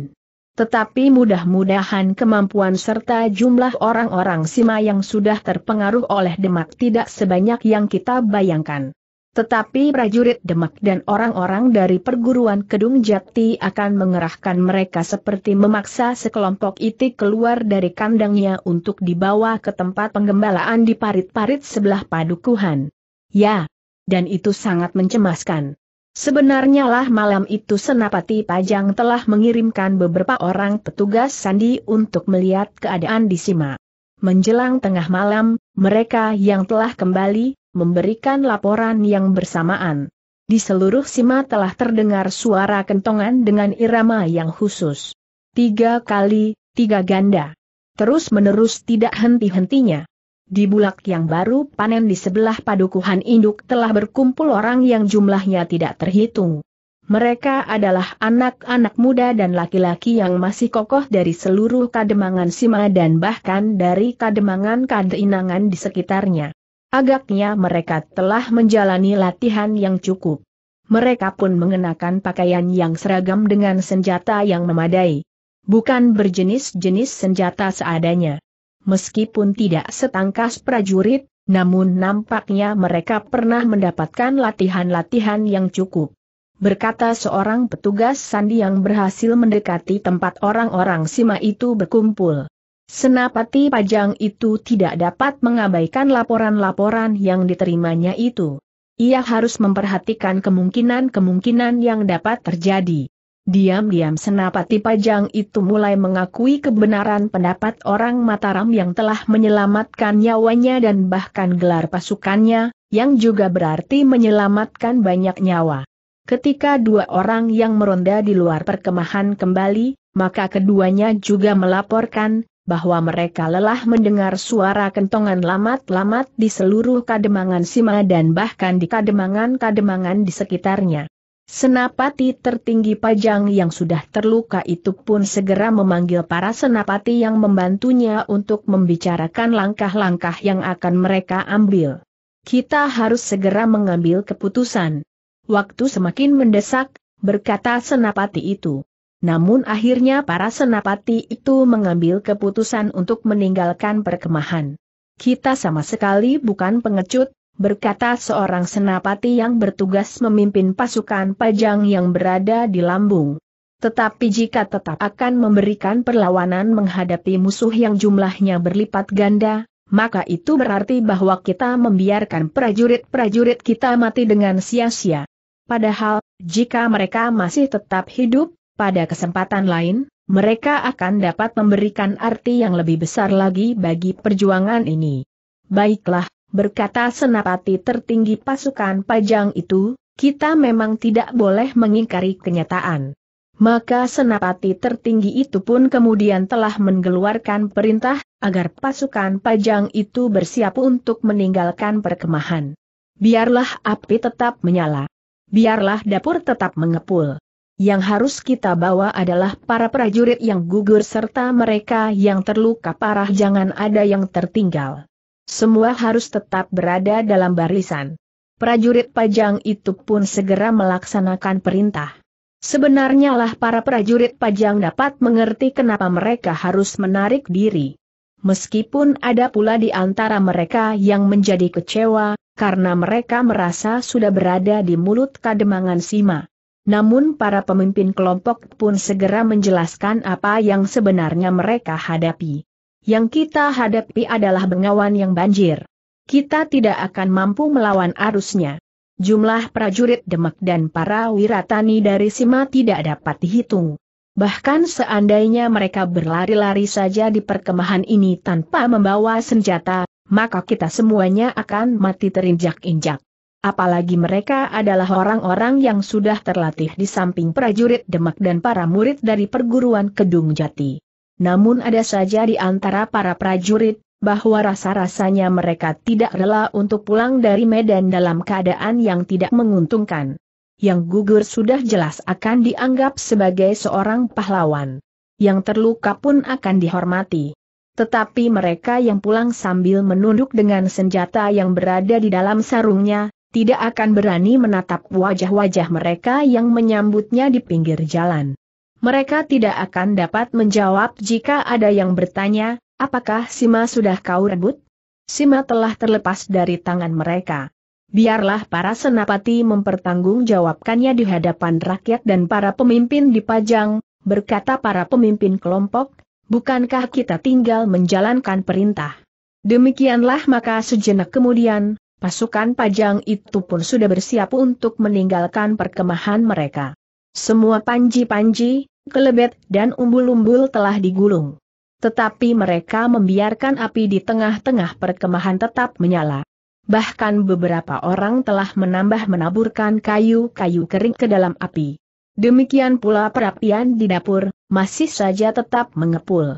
Tetapi mudah-mudahan kemampuan serta jumlah orang-orang Sima yang sudah terpengaruh oleh Demak tidak sebanyak yang kita bayangkan. Tetapi prajurit Demak dan orang-orang dari perguruan Kedung Jati akan mengerahkan mereka seperti memaksa sekelompok itik keluar dari kandangnya untuk dibawa ke tempat penggembalaan di parit-parit sebelah padukuhan. Ya, dan itu sangat mencemaskan. Sebenarnya lah malam itu Senapati Pajang telah mengirimkan beberapa orang petugas sandi untuk melihat keadaan di Sima. Menjelang tengah malam, mereka yang telah kembali memberikan laporan yang bersamaan. Di seluruh Sima telah terdengar suara kentongan dengan irama yang khusus. 3 kali, 3 ganda. Terus-menerus tidak henti-hentinya. Di bulak yang baru panen di sebelah padukuhan induk telah berkumpul orang yang jumlahnya tidak terhitung. Mereka adalah anak-anak muda dan laki-laki yang masih kokoh dari seluruh kademangan Sima dan bahkan dari kademangan kadeinangan di sekitarnya. Agaknya mereka telah menjalani latihan yang cukup. Mereka pun mengenakan pakaian yang seragam dengan senjata yang memadai. Bukan berjenis-jenis senjata seadanya. Meskipun tidak setangkas prajurit, namun nampaknya mereka pernah mendapatkan latihan-latihan yang cukup. Berkata seorang petugas sandi yang berhasil mendekati tempat orang-orang Sima itu berkumpul. Senapati Pajang itu tidak dapat mengabaikan laporan-laporan yang diterimanya itu. Ia harus memperhatikan kemungkinan-kemungkinan yang dapat terjadi. Diam-diam Senapati Pajang itu mulai mengakui kebenaran pendapat orang Mataram yang telah menyelamatkan nyawanya dan bahkan gelar pasukannya, yang juga berarti menyelamatkan banyak nyawa. Ketika dua orang yang meronda di luar perkemahan kembali, maka keduanya juga melaporkan bahwa mereka lelah mendengar suara kentongan lamat-lamat di seluruh kademangan Sima dan bahkan di kademangan-kademangan di sekitarnya. Senapati tertinggi Pajang yang sudah terluka itu pun segera memanggil para senapati yang membantunya untuk membicarakan langkah-langkah yang akan mereka ambil. Kita harus segera mengambil keputusan. Waktu semakin mendesak, berkata senapati itu. Namun akhirnya para senapati itu mengambil keputusan untuk meninggalkan perkemahan. Kita sama sekali bukan pengecut, berkata seorang senapati yang bertugas memimpin pasukan Pajang yang berada di Lambung. Tetapi jika tetap akan memberikan perlawanan menghadapi musuh yang jumlahnya berlipat ganda, maka itu berarti bahwa kita membiarkan prajurit-prajurit kita mati dengan sia-sia. Padahal, jika mereka masih tetap hidup, pada kesempatan lain, mereka akan dapat memberikan arti yang lebih besar lagi bagi perjuangan ini. Baiklah, berkata senapati tertinggi pasukan Pajang itu, kita memang tidak boleh mengingkari kenyataan. Maka senapati tertinggi itu pun kemudian telah mengeluarkan perintah, agar pasukan Pajang itu bersiap untuk meninggalkan perkemahan. Biarlah api tetap menyala. Biarlah dapur tetap mengepul. Yang harus kita bawa adalah para prajurit yang gugur serta mereka yang terluka parah, jangan ada yang tertinggal. Semua harus tetap berada dalam barisan. Prajurit Pajang itu pun segera melaksanakan perintah. Sebenarnya lah para prajurit Pajang dapat mengerti kenapa mereka harus menarik diri. Meskipun ada pula di antara mereka yang menjadi kecewa, karena mereka merasa sudah berada di mulut kademangan Sima. Namun para pemimpin kelompok pun segera menjelaskan apa yang sebenarnya mereka hadapi. Yang kita hadapi adalah bengawan yang banjir. Kita tidak akan mampu melawan arusnya. Jumlah prajurit Demak dan para wiratani dari Sima tidak dapat dihitung. Bahkan seandainya mereka berlari-lari saja di perkemahan ini tanpa membawa senjata, maka kita semuanya akan mati terinjak-injak. Apalagi mereka adalah orang-orang yang sudah terlatih di samping prajurit Demak dan para murid dari perguruan Kedung Jati. Namun ada saja di antara para prajurit, bahwa rasa-rasanya mereka tidak rela untuk pulang dari medan dalam keadaan yang tidak menguntungkan. Yang gugur sudah jelas akan dianggap sebagai seorang pahlawan. Yang terluka pun akan dihormati. Tetapi mereka yang pulang sambil menunduk dengan senjata yang berada di dalam sarungnya, tidak akan berani menatap wajah-wajah mereka yang menyambutnya di pinggir jalan. Mereka tidak akan dapat menjawab jika ada yang bertanya, "Apakah Sima sudah kau rebut?" Sima telah terlepas dari tangan mereka. Biarlah para senapati mempertanggungjawabkannya di hadapan rakyat dan para pemimpin di Pajang, berkata para pemimpin kelompok, "Bukankah kita tinggal menjalankan perintah?" Demikianlah maka sejenak kemudian, pasukan Pajang itu pun sudah bersiap untuk meninggalkan perkemahan mereka. Semua panji-panji, kelebet dan umbul-umbul telah digulung. Tetapi mereka membiarkan api di tengah-tengah perkemahan tetap menyala. Bahkan beberapa orang telah menaburkan kayu-kayu kering ke dalam api. Demikian pula perapian di dapur, masih saja tetap mengepul.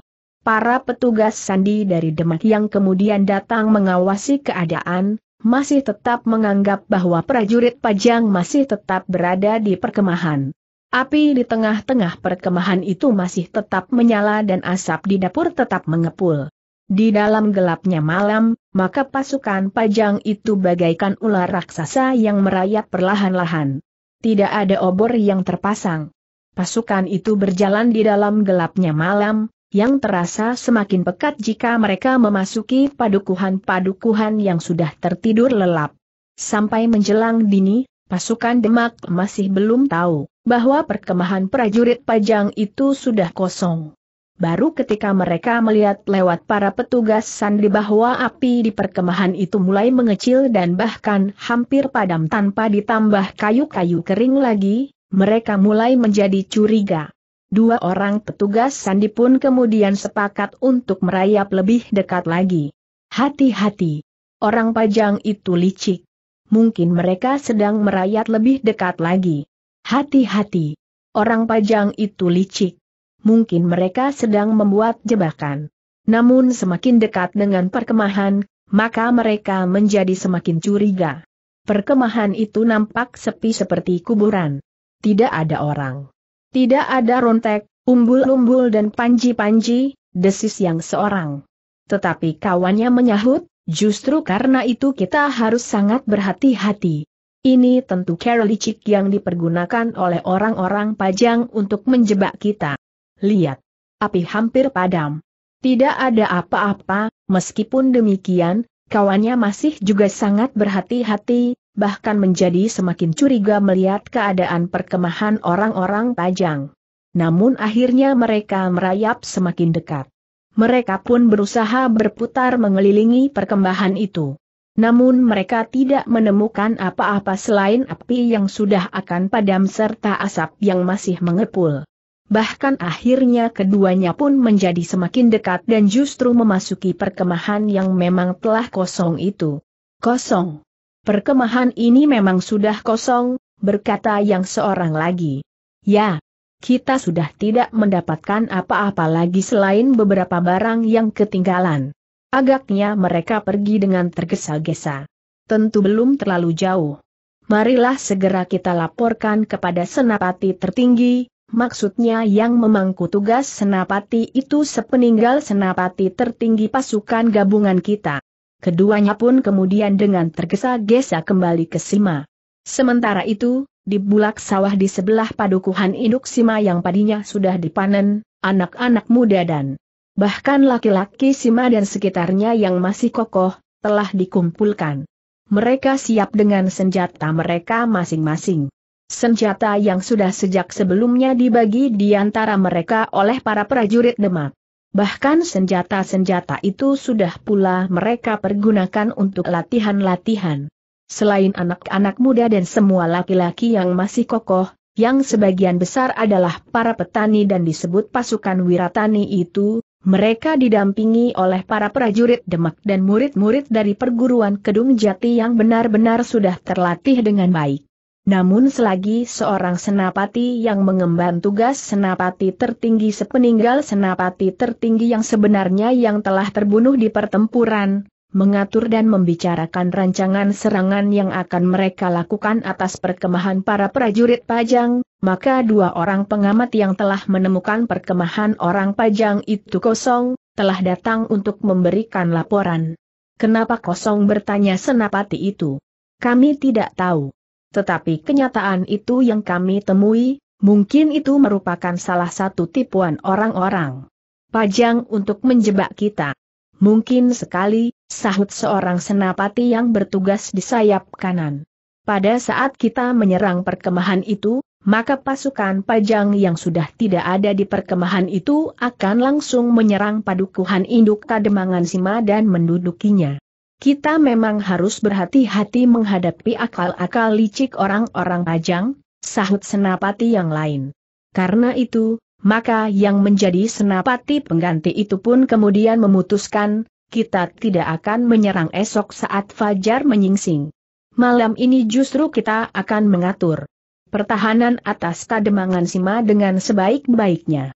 Para petugas sandi dari Demak yang kemudian datang mengawasi keadaan, masih tetap menganggap bahwa prajurit Pajang masih tetap berada di perkemahan. Api di tengah-tengah perkemahan itu masih tetap menyala dan asap di dapur tetap mengepul. Di dalam gelapnya malam, maka pasukan Pajang itu bagaikan ular raksasa yang merayap perlahan-lahan. Tidak ada obor yang terpasang. Pasukan itu berjalan di dalam gelapnya malam, yang terasa semakin pekat jika mereka memasuki padukuhan-padukuhan yang sudah tertidur lelap. Sampai menjelang dini, pasukan Demak masih belum tahu bahwa perkemahan prajurit Pajang itu sudah kosong. Baru ketika mereka melihat lewat para petugas sandi bahwa api di perkemahan itu mulai mengecil dan bahkan hampir padam tanpa ditambah kayu-kayu kering lagi, mereka mulai menjadi curiga. Dua orang petugas sandi pun kemudian sepakat untuk merayap lebih dekat lagi. "Hati-hati. Orang Pajang itu licik. Mungkin mereka sedang merayap lebih dekat lagi. Hati-hati. Orang Pajang itu licik. Mungkin mereka sedang membuat jebakan." Namun semakin dekat dengan perkemahan, maka mereka menjadi semakin curiga. Perkemahan itu nampak sepi seperti kuburan. Tidak ada orang. Tidak ada rontek, umbul-umbul dan panji-panji, desis yang seorang. Tetapi kawannya menyahut, "Justru karena itu kita harus sangat berhati-hati. Ini tentu cara licik yang dipergunakan oleh orang-orang Pajang untuk menjebak kita. Lihat, api hampir padam. Tidak ada apa-apa." Meskipun demikian, kawannya masih juga sangat berhati-hati, bahkan menjadi semakin curiga melihat keadaan perkemahan orang-orang Pajang. Namun akhirnya mereka merayap semakin dekat. Mereka pun berusaha berputar mengelilingi perkembahan itu. Namun mereka tidak menemukan apa-apa selain api yang sudah akan padam serta asap yang masih mengepul. Bahkan akhirnya keduanya pun menjadi semakin dekat dan justru memasuki perkemahan yang memang telah kosong itu. "Kosong. Perkemahan ini memang sudah kosong," berkata yang seorang lagi. "Ya, kita sudah tidak mendapatkan apa-apa lagi selain beberapa barang yang ketinggalan." Agaknya mereka pergi dengan tergesa-gesa. Tentu belum terlalu jauh. "Marilah segera kita laporkan kepada senapati tertinggi," maksudnya yang memangku tugas senapati itu sepeninggal senapati tertinggi pasukan gabungan kita. Keduanya pun kemudian dengan tergesa-gesa kembali ke Sima. Sementara itu, di bulak sawah di sebelah padukuhan induk Sima yang padinya sudah dipanen, anak-anak muda dan bahkan laki-laki Sima dan sekitarnya yang masih kokoh, telah dikumpulkan. Mereka siap dengan senjata mereka masing-masing. Senjata yang sudah sejak sebelumnya dibagi di antara mereka oleh para prajurit Demak. Bahkan senjata-senjata itu sudah pula mereka pergunakan untuk latihan-latihan. Selain anak-anak muda dan semua laki-laki yang masih kokoh, yang sebagian besar adalah para petani dan disebut pasukan wiratani itu, mereka didampingi oleh para prajurit Demak dan murid-murid dari perguruan Kedung Jati yang benar-benar sudah terlatih dengan baik. Namun selagi seorang senapati yang mengemban tugas senapati tertinggi sepeninggal senapati tertinggi yang sebenarnya yang telah terbunuh di pertempuran, mengatur dan membicarakan rancangan serangan yang akan mereka lakukan atas perkemahan para prajurit Pajang, maka dua orang pengamat yang telah menemukan perkemahan orang Pajang itu kosong, telah datang untuk memberikan laporan. Kenapa kosong, bertanya senapati itu? Kami tidak tahu. Tetapi kenyataan itu yang kami temui, mungkin itu merupakan salah satu tipuan orang-orang Pajang untuk menjebak kita. Mungkin sekali, sahut seorang senapati yang bertugas di sayap kanan. Pada saat kita menyerang perkemahan itu, maka pasukan Pajang yang sudah tidak ada di perkemahan itu akan langsung menyerang padukuhan induk Kademangan Sima dan mendudukinya. Kita memang harus berhati-hati menghadapi akal-akal licik orang-orang Pajang, sahut senapati yang lain. Karena itu, maka yang menjadi senapati pengganti itu pun kemudian memutuskan, kita tidak akan menyerang esok saat fajar menyingsing. Malam ini justru kita akan mengatur pertahanan atas Kademangan Sima dengan sebaik-baiknya.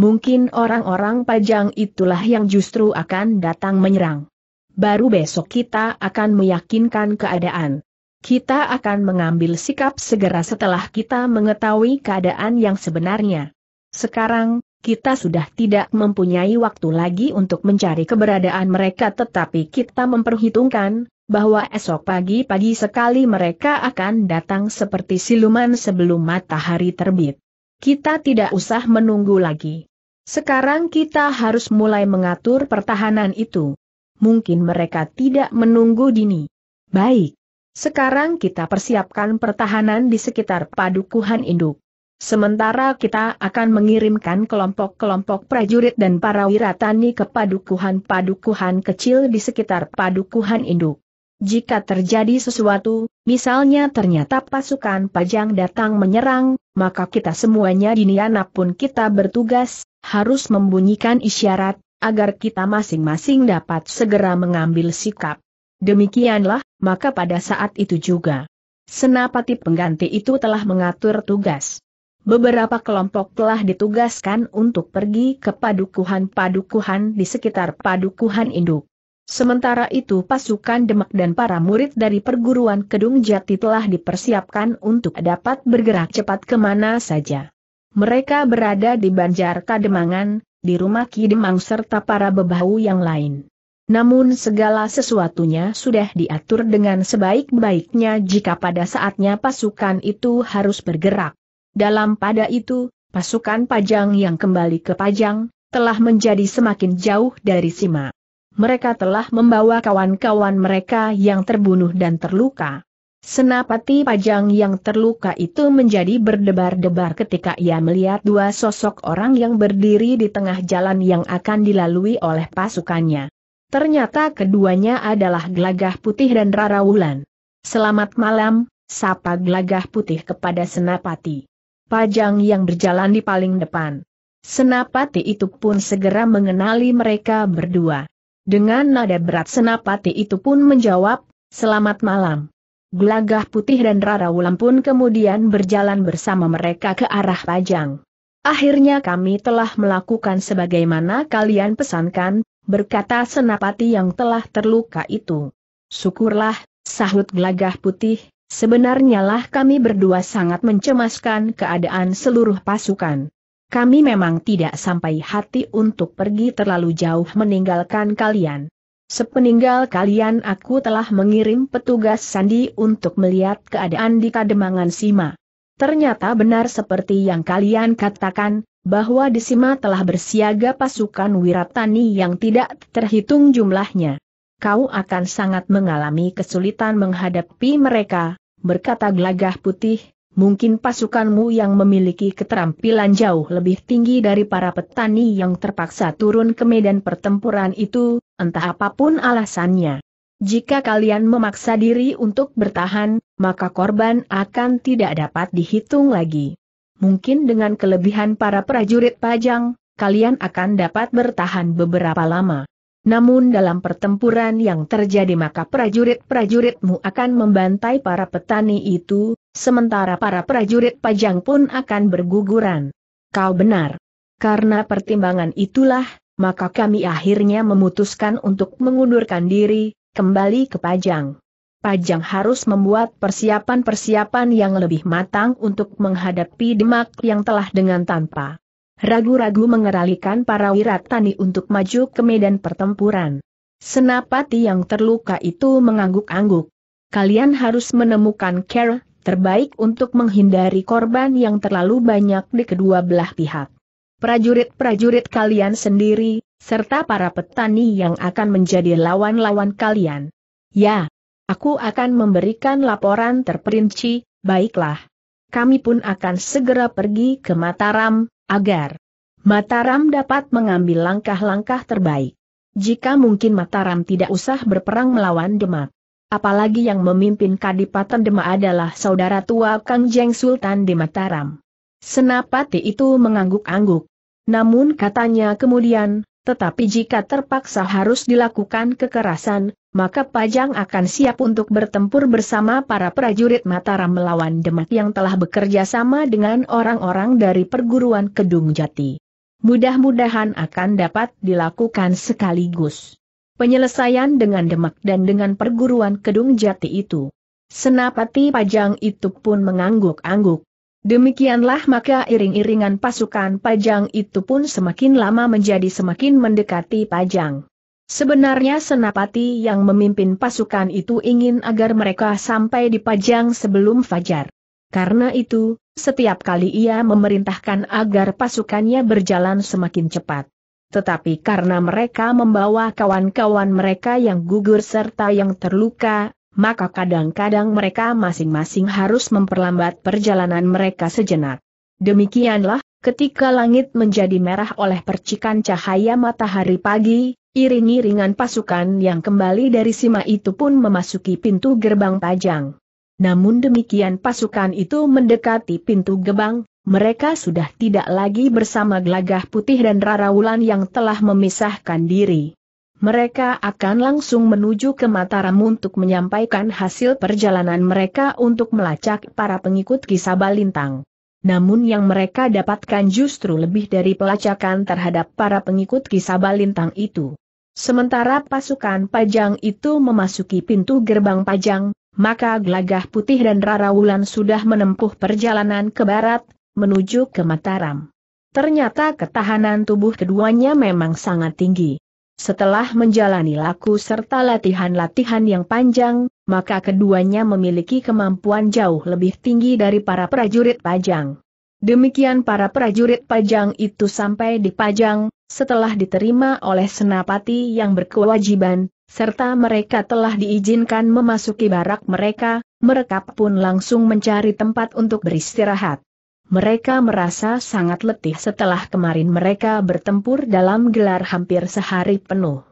Mungkin orang-orang Pajang itulah yang justru akan datang menyerang. Baru besok kita akan meyakinkan keadaan. Kita akan mengambil sikap segera setelah kita mengetahui keadaan yang sebenarnya. Sekarang, kita sudah tidak mempunyai waktu lagi untuk mencari keberadaan mereka, tetapi kita memperhitungkan bahwa esok pagi-pagi sekali mereka akan datang seperti siluman sebelum matahari terbit. Kita tidak usah menunggu lagi. Sekarang kita harus mulai mengatur pertahanan itu. Mungkin mereka tidak menunggu dini. Baik. Sekarang kita persiapkan pertahanan di sekitar padukuhan induk. Sementara kita akan mengirimkan kelompok-kelompok prajurit dan para wiratani ke padukuhan-padukuhan kecil di sekitar padukuhan induk. Jika terjadi sesuatu, misalnya ternyata pasukan Pajang datang menyerang, maka kita semuanya di mana pun kita bertugas, harus membunyikan isyarat, agar kita masing-masing dapat segera mengambil sikap. Demikianlah, maka pada saat itu juga, senapati pengganti itu telah mengatur tugas. Beberapa kelompok telah ditugaskan untuk pergi ke padukuhan-padukuhan di sekitar padukuhan induk. Sementara itu pasukan Demak dan para murid dari perguruan Kedung Jati telah dipersiapkan untuk dapat bergerak cepat kemana saja. Mereka berada di Banjar Kademangan, di rumah Ki Demang serta para bebahu yang lain. Namun segala sesuatunya sudah diatur dengan sebaik-baiknya jika pada saatnya pasukan itu harus bergerak. Dalam pada itu, pasukan Pajang yang kembali ke Pajang, telah menjadi semakin jauh dari Sima. Mereka telah membawa kawan-kawan mereka yang terbunuh dan terluka. Senapati Pajang yang terluka itu menjadi berdebar-debar ketika ia melihat dua sosok orang yang berdiri di tengah jalan yang akan dilalui oleh pasukannya. Ternyata keduanya adalah Glagah Putih dan Rara Wulan. Selamat malam, sapa Glagah Putih kepada senapati Pajang yang berjalan di paling depan. Senapati itu pun segera mengenali mereka berdua. Dengan nada berat senapati itu pun menjawab, selamat malam. Glagah Putih dan Rara Wulan pun kemudian berjalan bersama mereka ke arah Pajang. Akhirnya kami telah melakukan sebagaimana kalian pesankan, berkata senapati yang telah terluka itu. Syukurlah, sahut Glagah Putih, sebenarnya lah kami berdua sangat mencemaskan keadaan seluruh pasukan. Kami memang tidak sampai hati untuk pergi terlalu jauh meninggalkan kalian. Sepeninggal kalian aku telah mengirim petugas sandi untuk melihat keadaan di Kademangan Sima. Ternyata benar seperti yang kalian katakan, bahwa di Sima telah bersiaga pasukan wiratani yang tidak terhitung jumlahnya. Kau akan sangat mengalami kesulitan menghadapi mereka, berkata Glagah Putih. Mungkin pasukanmu yang memiliki keterampilan jauh lebih tinggi dari para petani yang terpaksa turun ke medan pertempuran itu, entah apapun alasannya. Jika kalian memaksa diri untuk bertahan, maka korban akan tidak dapat dihitung lagi. Mungkin dengan kelebihan para prajurit Pajang, kalian akan dapat bertahan beberapa lama. Namun dalam pertempuran yang terjadi maka prajurit-prajuritmu akan membantai para petani itu, sementara para prajurit Pajang pun akan berguguran. Kau benar. Karena pertimbangan itulah, maka kami akhirnya memutuskan untuk mengundurkan diri, kembali ke Pajang. Pajang harus membuat persiapan-persiapan yang lebih matang untuk menghadapi Demak yang telah dengan tanpa ragu-ragu mengeralikan para wiratani untuk maju ke medan pertempuran. Senapati yang terluka itu mengangguk-angguk. Kalian harus menemukan cara terbaik untuk menghindari korban yang terlalu banyak di kedua belah pihak. Prajurit-prajurit kalian sendiri, serta para petani yang akan menjadi lawan-lawan kalian. Ya, aku akan memberikan laporan terperinci. Baiklah. Kami pun akan segera pergi ke Mataram, agar Mataram dapat mengambil langkah-langkah terbaik. Jika mungkin Mataram tidak usah berperang melawan Demak. Apalagi yang memimpin Kadipaten Demak adalah saudara tua Kangjeng Sultan di Mataram. Senapati itu mengangguk-angguk. Namun katanya kemudian, tetapi jika terpaksa harus dilakukan kekerasan, maka Pajang akan siap untuk bertempur bersama para prajurit Mataram melawan Demak yang telah bekerja sama dengan orang-orang dari perguruan Kedung Jati. Mudah-mudahan akan dapat dilakukan sekaligus penyelesaian dengan Demak dan dengan perguruan Kedung Jati itu. Senapati Pajang itu pun mengangguk-angguk. Demikianlah maka iring-iringan pasukan Pajang itu pun semakin lama menjadi semakin mendekati Pajang. Sebenarnya Senapati yang memimpin pasukan itu ingin agar mereka sampai di Pajang sebelum fajar. Karena itu, setiap kali ia memerintahkan agar pasukannya berjalan semakin cepat. Tetapi karena mereka membawa kawan-kawan mereka yang gugur serta yang terluka, maka kadang-kadang mereka masing-masing harus memperlambat perjalanan mereka sejenak. Demikianlah, ketika langit menjadi merah oleh percikan cahaya matahari pagi, iring-iringan pasukan yang kembali dari Sima itu pun memasuki pintu gerbang Pajang. Namun demikian pasukan itu mendekati pintu gerbang, mereka sudah tidak lagi bersama Glagah Putih dan Rara Wulan yang telah memisahkan diri. Mereka akan langsung menuju ke Mataram untuk menyampaikan hasil perjalanan mereka untuk melacak para pengikut Ki Sabalintang. Namun yang mereka dapatkan justru lebih dari pelacakan terhadap para pengikut Ki Sabalintang itu. Sementara pasukan Pajang itu memasuki pintu gerbang Pajang, maka Glagah Putih dan Rara Wulan sudah menempuh perjalanan ke barat, menuju ke Mataram. Ternyata ketahanan tubuh keduanya memang sangat tinggi. Setelah menjalani laku serta latihan-latihan yang panjang, maka keduanya memiliki kemampuan jauh lebih tinggi dari para prajurit Pajang. Demikian para prajurit Pajang itu sampai di Pajang, setelah diterima oleh Senapati yang berkewajiban, serta mereka telah diizinkan memasuki barak mereka, mereka pun langsung mencari tempat untuk beristirahat. Mereka merasa sangat letih setelah kemarin mereka bertempur dalam gelar hampir sehari penuh.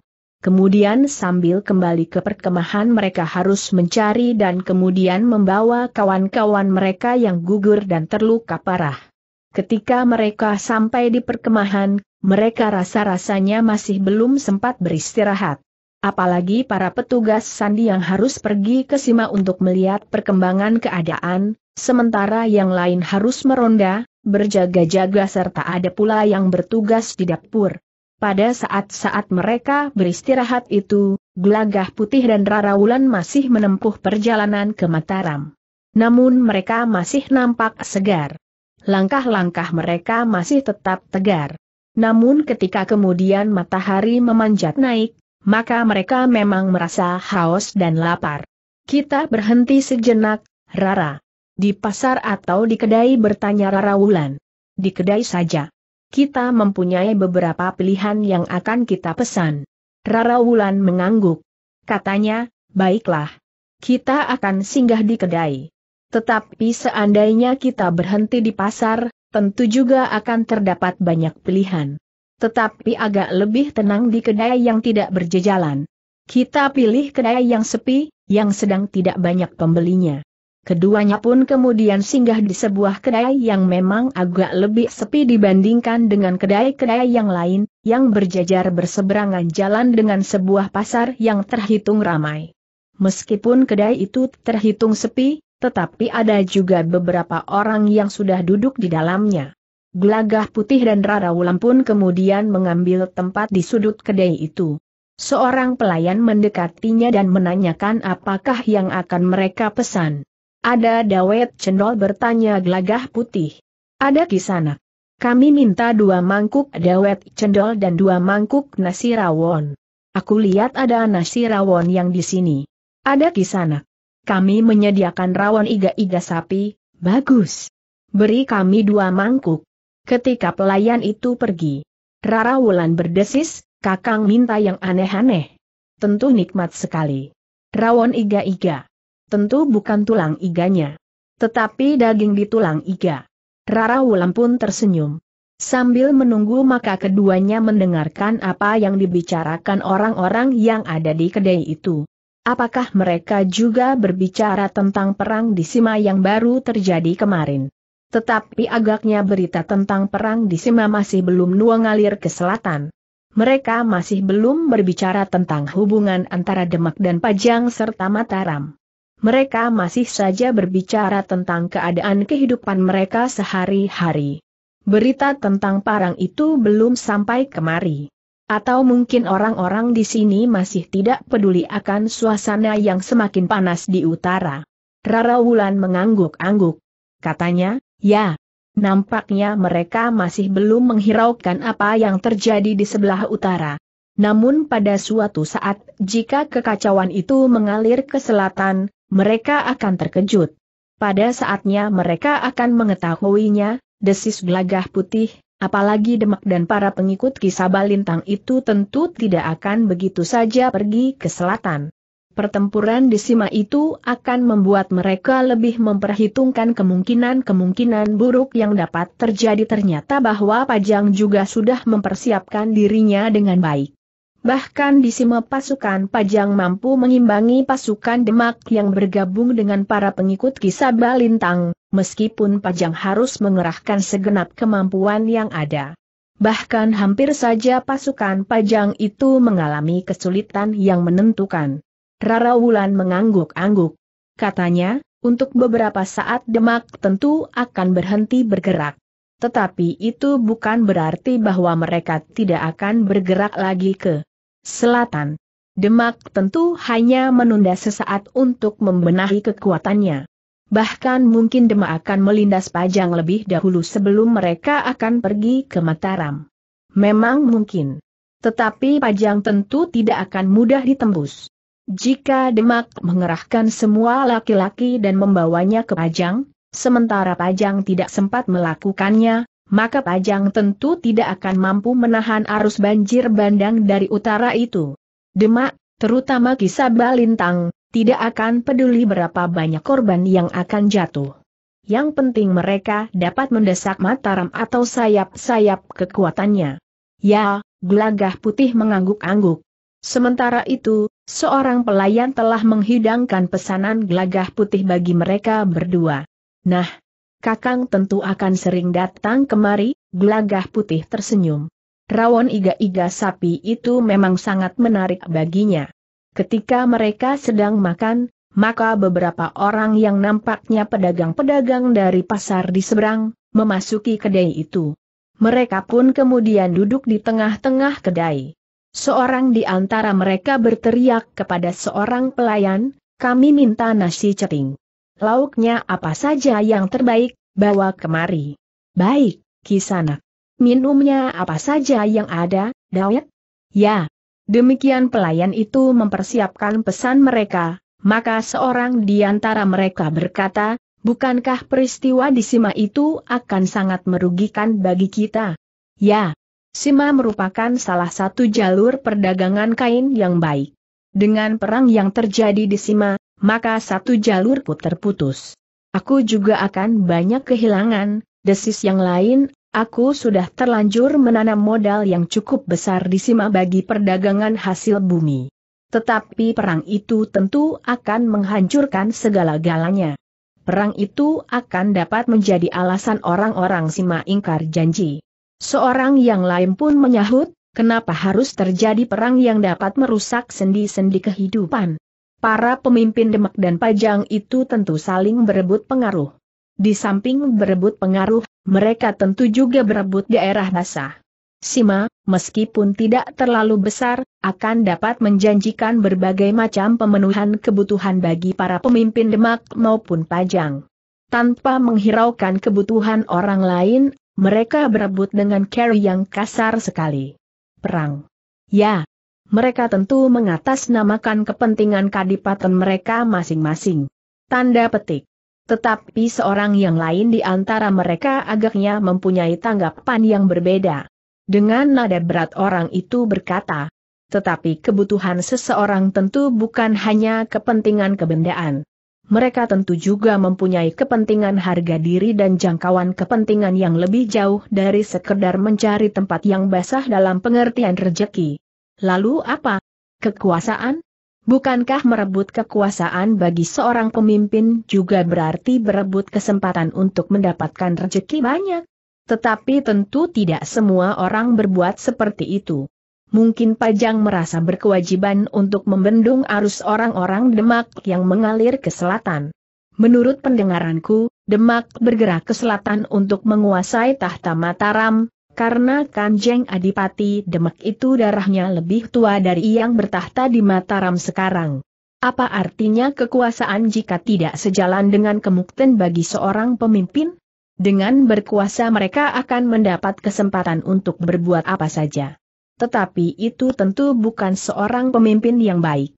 Kemudian sambil kembali ke perkemahan mereka harus mencari dan kemudian membawa kawan-kawan mereka yang gugur dan terluka parah. Ketika mereka sampai di perkemahan, mereka rasa-rasanya masih belum sempat beristirahat. Apalagi para petugas sandi yang harus pergi ke Sima untuk melihat perkembangan keadaan, sementara yang lain harus meronda, berjaga-jaga serta ada pula yang bertugas di dapur. Pada saat-saat mereka beristirahat itu, Glagah Putih dan Rara Wulan masih menempuh perjalanan ke Mataram. Namun mereka masih nampak segar. Langkah-langkah mereka masih tetap tegar. Namun ketika kemudian matahari memanjat naik, maka mereka memang merasa haus dan lapar. Kita berhenti sejenak, Rara. Di pasar atau di kedai, bertanya Rara Wulan. Di kedai saja. Kita mempunyai beberapa pilihan yang akan kita pesan. Rara Wulan mengangguk. Katanya, baiklah. Kita akan singgah di kedai. Tetapi seandainya kita berhenti di pasar, tentu juga akan terdapat banyak pilihan. Tetapi agak lebih tenang di kedai yang tidak berjejalan. Kita pilih kedai yang sepi, yang sedang tidak banyak pembelinya. Keduanya pun kemudian singgah di sebuah kedai yang memang agak lebih sepi dibandingkan dengan kedai-kedai yang lain, yang berjajar berseberangan jalan dengan sebuah pasar yang terhitung ramai. Meskipun kedai itu terhitung sepi, tetapi ada juga beberapa orang yang sudah duduk di dalamnya. Glagah Putih dan Rara Wulan pun kemudian mengambil tempat di sudut kedai itu. Seorang pelayan mendekatinya dan menanyakan apakah yang akan mereka pesan. Ada dawet cendol, bertanya Glagah Putih. Ada kisanak. Kami minta 2 mangkuk dawet cendol dan 2 mangkuk nasi rawon. Aku lihat ada nasi rawon yang di sini. Ada di sana. Kami menyediakan rawon iga-iga sapi, bagus. Beri kami 2 mangkuk. Ketika pelayan itu pergi, Rara Wulan berdesis, Kakang minta yang aneh-aneh. Tentu nikmat sekali. Rawon iga-iga. Tentu bukan tulang iganya, tetapi daging di tulang iga. Rara Wulan pun tersenyum. Sambil menunggu maka keduanya mendengarkan apa yang dibicarakan orang-orang yang ada di kedai itu. Apakah mereka juga berbicara tentang perang di Sima yang baru terjadi kemarin? Tetapi agaknya berita tentang perang di Sima masih belum mengalir ke selatan. Mereka masih belum berbicara tentang hubungan antara Demak dan Pajang serta Mataram. Mereka masih saja berbicara tentang keadaan kehidupan mereka sehari-hari. Berita tentang perang itu belum sampai kemari. Atau mungkin orang-orang di sini masih tidak peduli akan suasana yang semakin panas di utara. Rara Wulan mengangguk-angguk. Katanya, ya, nampaknya mereka masih belum menghiraukan apa yang terjadi di sebelah utara. Namun pada suatu saat jika kekacauan itu mengalir ke selatan, mereka akan terkejut. Pada saatnya mereka akan mengetahuinya, desis Glagah Putih, apalagi Demak dan para pengikut Ki Sabalintang itu tentu tidak akan begitu saja pergi ke selatan. Pertempuran di Sima itu akan membuat mereka lebih memperhitungkan kemungkinan-kemungkinan buruk yang dapat terjadi. Ternyata bahwa Pajang juga sudah mempersiapkan dirinya dengan baik. Bahkan di Sima pasukan Pajang mampu mengimbangi pasukan Demak yang bergabung dengan para pengikut Ki Sabalintang, meskipun Pajang harus mengerahkan segenap kemampuan yang ada. Bahkan hampir saja pasukan Pajang itu mengalami kesulitan yang menentukan. Rara Wulan mengangguk-angguk. Katanya, untuk beberapa saat Demak tentu akan berhenti bergerak. Tetapi itu bukan berarti bahwa mereka tidak akan bergerak lagi ke selatan. Demak tentu hanya menunda sesaat untuk membenahi kekuatannya. Bahkan mungkin Demak akan melindas Pajang lebih dahulu sebelum mereka akan pergi ke Mataram. Memang mungkin. Tetapi Pajang tentu tidak akan mudah ditembus. Jika Demak mengerahkan semua laki-laki dan membawanya ke Pajang, sementara Pajang tidak sempat melakukannya, maka Pajang tentu tidak akan mampu menahan arus banjir bandang dari utara itu. Demak, terutama Ki Sabalintang, tidak akan peduli berapa banyak korban yang akan jatuh. Yang penting mereka dapat mendesak Mataram atau sayap-sayap kekuatannya. Ya, Glagah Putih mengangguk-angguk. Sementara itu, seorang pelayan telah menghidangkan pesanan Glagah Putih bagi mereka berdua. Nah, Kakang tentu akan sering datang kemari, Glagah Putih tersenyum. Rawon iga-iga sapi itu memang sangat menarik baginya. Ketika mereka sedang makan, maka beberapa orang yang nampaknya pedagang-pedagang dari pasar di seberang, memasuki kedai itu. Mereka pun kemudian duduk di tengah-tengah kedai. Seorang di antara mereka berteriak kepada seorang pelayan, "Kami minta nasi ceting. Lauknya apa saja yang terbaik, bawa kemari." "Baik, Kisanak. Minumnya apa saja yang ada, dawet?" "Ya." Demikian pelayan itu mempersiapkan pesan mereka, maka seorang di antara mereka berkata, "Bukankah peristiwa di Sima itu akan sangat merugikan bagi kita?" "Ya. Sima merupakan salah satu jalur perdagangan kain yang baik. Dengan perang yang terjadi di Sima, maka satu jalurku terputus. Aku juga akan banyak kehilangan." Desis yang lain, "Aku sudah terlanjur menanam modal yang cukup besar di Sima bagi perdagangan hasil bumi. Tetapi perang itu tentu akan menghancurkan segala-galanya. Perang itu akan dapat menjadi alasan orang-orang Sima ingkar janji." Seorang yang lain pun menyahut, "Kenapa harus terjadi perang yang dapat merusak sendi-sendi kehidupan?" Para pemimpin Demak dan Pajang itu tentu saling berebut pengaruh. Di samping berebut pengaruh, mereka tentu juga berebut daerah basah. Sima, meskipun tidak terlalu besar, akan dapat menjanjikan berbagai macam pemenuhan kebutuhan bagi para pemimpin Demak maupun Pajang. Tanpa menghiraukan kebutuhan orang lain, Mereka berebut dengan cara yang kasar sekali. Perang. Ya. Mereka tentu mengatasnamakan kepentingan kadipaten mereka masing-masing. Tanda petik. Tetapi seorang yang lain di antara mereka agaknya mempunyai tanggapan yang berbeda. Dengan nada berat orang itu berkata, tetapi kebutuhan seseorang tentu bukan hanya kepentingan kebendaan. Mereka tentu juga mempunyai kepentingan harga diri dan jangkauan kepentingan yang lebih jauh dari sekedar mencari tempat yang basah dalam pengertian rejeki. Lalu apa? Kekuasaan? Bukankah merebut kekuasaan bagi seorang pemimpin juga berarti berebut kesempatan untuk mendapatkan rezeki banyak? Tetapi tentu tidak semua orang berbuat seperti itu. Mungkin Pajang merasa berkewajiban untuk membendung arus orang-orang Demak yang mengalir ke selatan. Menurut pendengaranku, Demak bergerak ke selatan untuk menguasai tahta Mataram. Karena Kanjeng Adipati Demak itu darahnya lebih tua dari yang bertahta di Mataram sekarang. Apa artinya kekuasaan jika tidak sejalan dengan kemukten bagi seorang pemimpin? Dengan berkuasa mereka akan mendapat kesempatan untuk berbuat apa saja. Tetapi itu tentu bukan seorang pemimpin yang baik.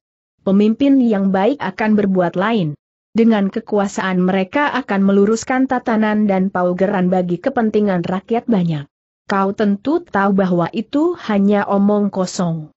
Pemimpin yang baik akan berbuat lain. Dengan kekuasaan mereka akan meluruskan tatanan dan paugeran bagi kepentingan rakyat banyak. Kau tentu tahu bahwa itu hanya omong kosong.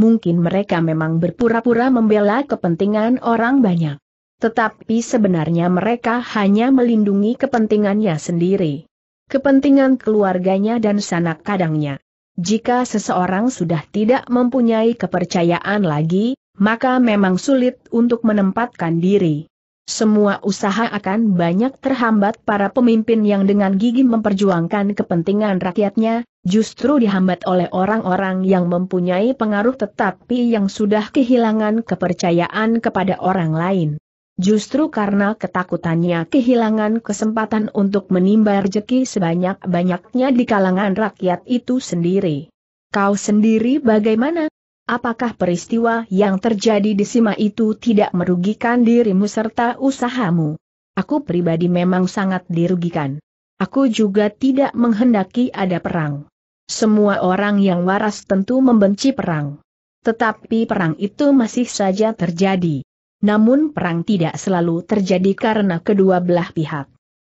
Mungkin mereka memang berpura-pura membela kepentingan orang banyak. Tetapi sebenarnya mereka hanya melindungi kepentingannya sendiri. Kepentingan keluarganya dan sanak kadangnya. Jika seseorang sudah tidak mempunyai kepercayaan lagi, maka memang sulit untuk menempatkan diri. Semua usaha akan banyak terhambat. Para pemimpin yang dengan gigih memperjuangkan kepentingan rakyatnya, justru dihambat oleh orang-orang yang mempunyai pengaruh tetapi yang sudah kehilangan kepercayaan kepada orang lain. Justru karena ketakutannya kehilangan kesempatan untuk menimba rejeki sebanyak-banyaknya di kalangan rakyat itu sendiri. Kau sendiri bagaimana? Apakah peristiwa yang terjadi di Sima itu tidak merugikan dirimu serta usahamu? Aku pribadi memang sangat dirugikan. Aku juga tidak menghendaki ada perang. Semua orang yang waras tentu membenci perang. Tetapi perang itu masih saja terjadi. Namun perang tidak selalu terjadi karena kedua belah pihak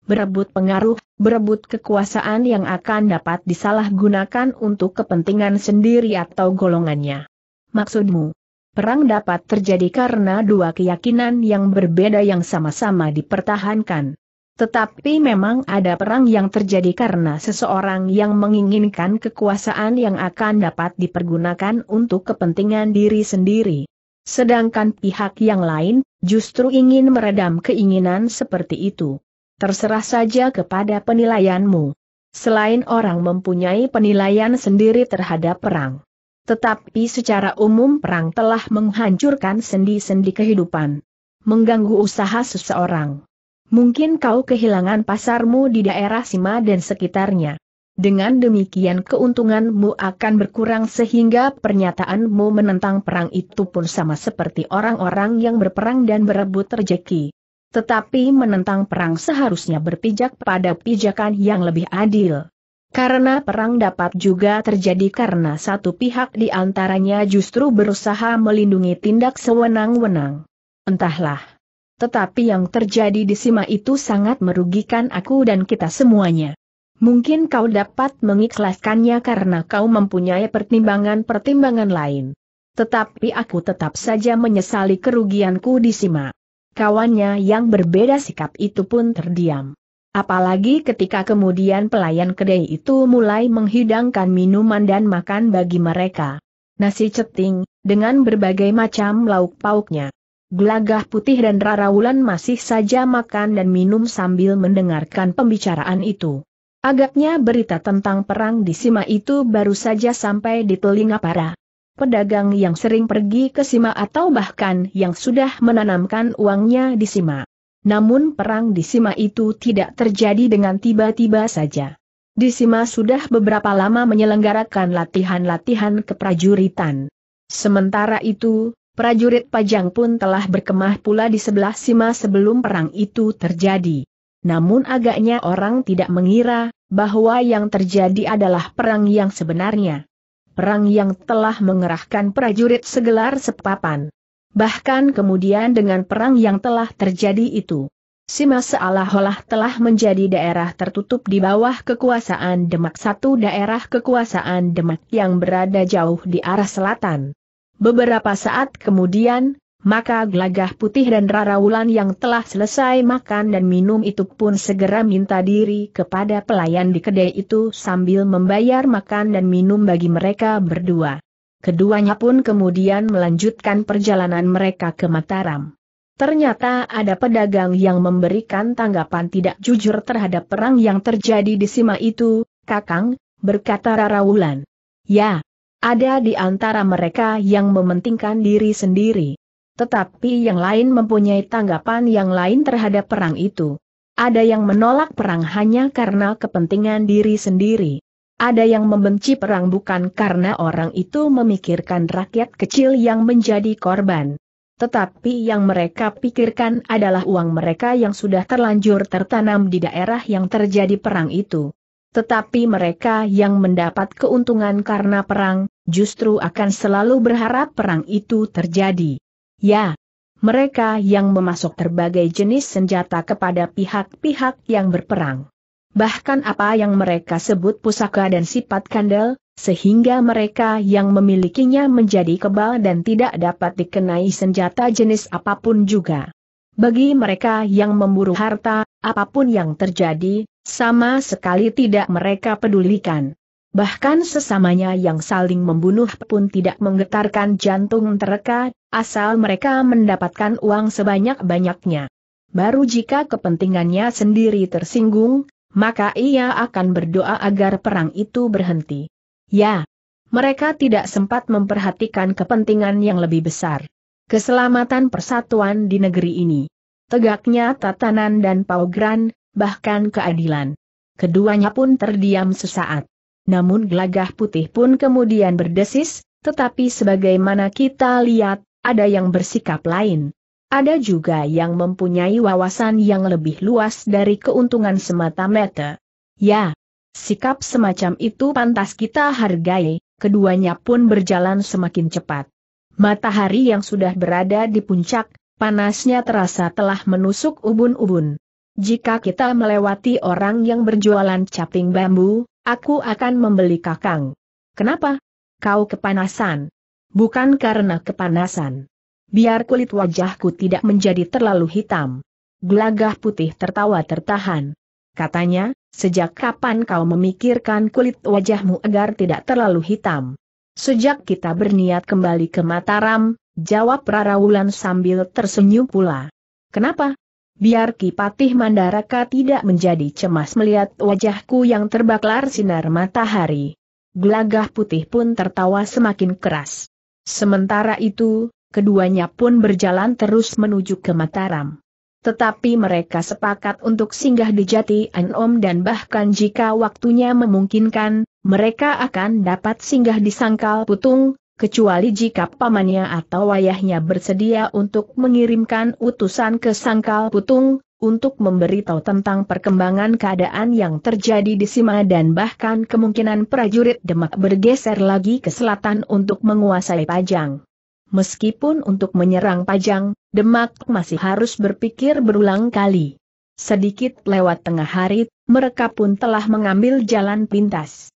berebut pengaruh, berebut kekuasaan yang akan dapat disalahgunakan untuk kepentingan sendiri atau golongannya. Maksudmu, perang dapat terjadi karena dua keyakinan yang berbeda yang sama-sama dipertahankan. Tetapi memang ada perang yang terjadi karena seseorang yang menginginkan kekuasaan yang akan dapat dipergunakan untuk kepentingan diri sendiri. Sedangkan pihak yang lain, justru ingin meredam keinginan seperti itu. Terserah saja kepada penilaianmu. Selain orang mempunyai penilaian sendiri terhadap perang. Tetapi secara umum perang telah menghancurkan sendi-sendi kehidupan. Mengganggu usaha seseorang. Mungkin kau kehilangan pasarmu di daerah Sima dan sekitarnya. Dengan demikian keuntunganmu akan berkurang sehingga pernyataanmu menentang perang itu pun sama seperti orang-orang yang berperang dan berebut rejeki. Tetapi menentang perang seharusnya berpijak pada pijakan yang lebih adil. Karena perang dapat juga terjadi karena satu pihak di antaranya justru berusaha melindungi tindak sewenang-wenang. Entahlah. Tetapi yang terjadi di Sima itu sangat merugikan aku dan kita semuanya. Mungkin kau dapat mengikhlaskannya karena kau mempunyai pertimbangan-pertimbangan lain. Tetapi aku tetap saja menyesali kerugianku di Sima. Kawannya yang berbeda sikap itu pun terdiam. Apalagi ketika kemudian pelayan kedai itu mulai menghidangkan minuman dan makan bagi mereka. Nasi ceting, dengan berbagai macam lauk pauknya. Glagah Putih dan Rara Wulan masih saja makan dan minum sambil mendengarkan pembicaraan itu. Agaknya berita tentang perang di Sima itu baru saja sampai di telinga para pedagang yang sering pergi ke Sima atau bahkan yang sudah menanamkan uangnya di Sima. Namun perang di Sima itu tidak terjadi dengan tiba-tiba saja. Di Sima sudah beberapa lama menyelenggarakan latihan-latihan keprajuritan. Sementara itu, prajurit Pajang pun telah berkemah pula di sebelah Sima sebelum perang itu terjadi. Namun agaknya orang tidak mengira bahwa yang terjadi adalah perang yang sebenarnya. Perang yang telah mengerahkan prajurit segelar sepapan. Bahkan kemudian dengan perang yang telah terjadi itu, Sima seolah-olah telah menjadi daerah tertutup di bawah kekuasaan Demak, satu daerah kekuasaan Demak yang berada jauh di arah selatan. Beberapa saat kemudian, maka Glagah Putih dan Rara Wulan yang telah selesai makan dan minum itu pun segera minta diri kepada pelayan di kedai itu sambil membayar makan dan minum bagi mereka berdua. Keduanya pun kemudian melanjutkan perjalanan mereka ke Mataram. Ternyata ada pedagang yang memberikan tanggapan tidak jujur terhadap perang yang terjadi di Sima itu, "Kakang," berkata Rara Wulan. "Ya, ada di antara mereka yang mementingkan diri sendiri. Tetapi yang lain mempunyai tanggapan yang lain terhadap perang itu. Ada yang menolak perang hanya karena kepentingan diri sendiri. Ada yang membenci perang bukan karena orang itu memikirkan rakyat kecil yang menjadi korban. Tetapi yang mereka pikirkan adalah uang mereka yang sudah terlanjur tertanam di daerah yang terjadi perang itu. Tetapi mereka yang mendapat keuntungan karena perang, justru akan selalu berharap perang itu terjadi. Ya, mereka yang memasok berbagai jenis senjata kepada pihak-pihak yang berperang. Bahkan apa yang mereka sebut pusaka dan sifat kandel, sehingga mereka yang memilikinya menjadi kebal dan tidak dapat dikenai senjata jenis apapun juga. Bagi mereka yang memburu harta, apapun yang terjadi, sama sekali tidak mereka pedulikan. Bahkan sesamanya yang saling membunuh pun tidak menggetarkan jantung mereka, asal mereka mendapatkan uang sebanyak-banyaknya. Baru jika kepentingannya sendiri tersinggung, maka ia akan berdoa agar perang itu berhenti. Ya, mereka tidak sempat memperhatikan kepentingan yang lebih besar. Keselamatan persatuan di negeri ini. Tegaknya tatanan dan paugeran, bahkan keadilan." Keduanya pun terdiam sesaat. Namun Glagah Putih pun kemudian berdesis, "Tetapi sebagaimana kita lihat, ada yang bersikap lain. Ada juga yang mempunyai wawasan yang lebih luas dari keuntungan semata-mata. Ya, sikap semacam itu pantas kita hargai." Keduanya pun berjalan semakin cepat. Matahari yang sudah berada di puncak, panasnya terasa telah menusuk ubun-ubun. "Jika kita melewati orang yang berjualan caping bambu, aku akan membeli Kakang." "Kenapa? Kau kepanasan?" "Bukan karena kepanasan. Biar kulit wajahku tidak menjadi terlalu hitam." Glagah Putih tertawa tertahan. Katanya, "Sejak kapan kau memikirkan kulit wajahmu agar tidak terlalu hitam?" "Sejak kita berniat kembali ke Mataram," jawab Rara Wulan sambil tersenyum pula. "Kenapa?" "Biar Ki Patih Mandaraka tidak menjadi cemas melihat wajahku yang terbakar sinar matahari." Glagah Putih pun tertawa semakin keras. Sementara itu, keduanya pun berjalan terus menuju ke Mataram. Tetapi mereka sepakat untuk singgah di Jati Anom dan bahkan jika waktunya memungkinkan, mereka akan dapat singgah di Sangkal Putung, kecuali jika pamannya atau ayahnya bersedia untuk mengirimkan utusan ke Sangkal Putung, untuk memberitahu tentang perkembangan keadaan yang terjadi di Sima dan bahkan kemungkinan prajurit Demak bergeser lagi ke selatan untuk menguasai Pajang. Meskipun untuk menyerang Pajang, Demak masih harus berpikir berulang kali. Sedikit lewat tengah hari, mereka pun telah mengambil jalan pintas.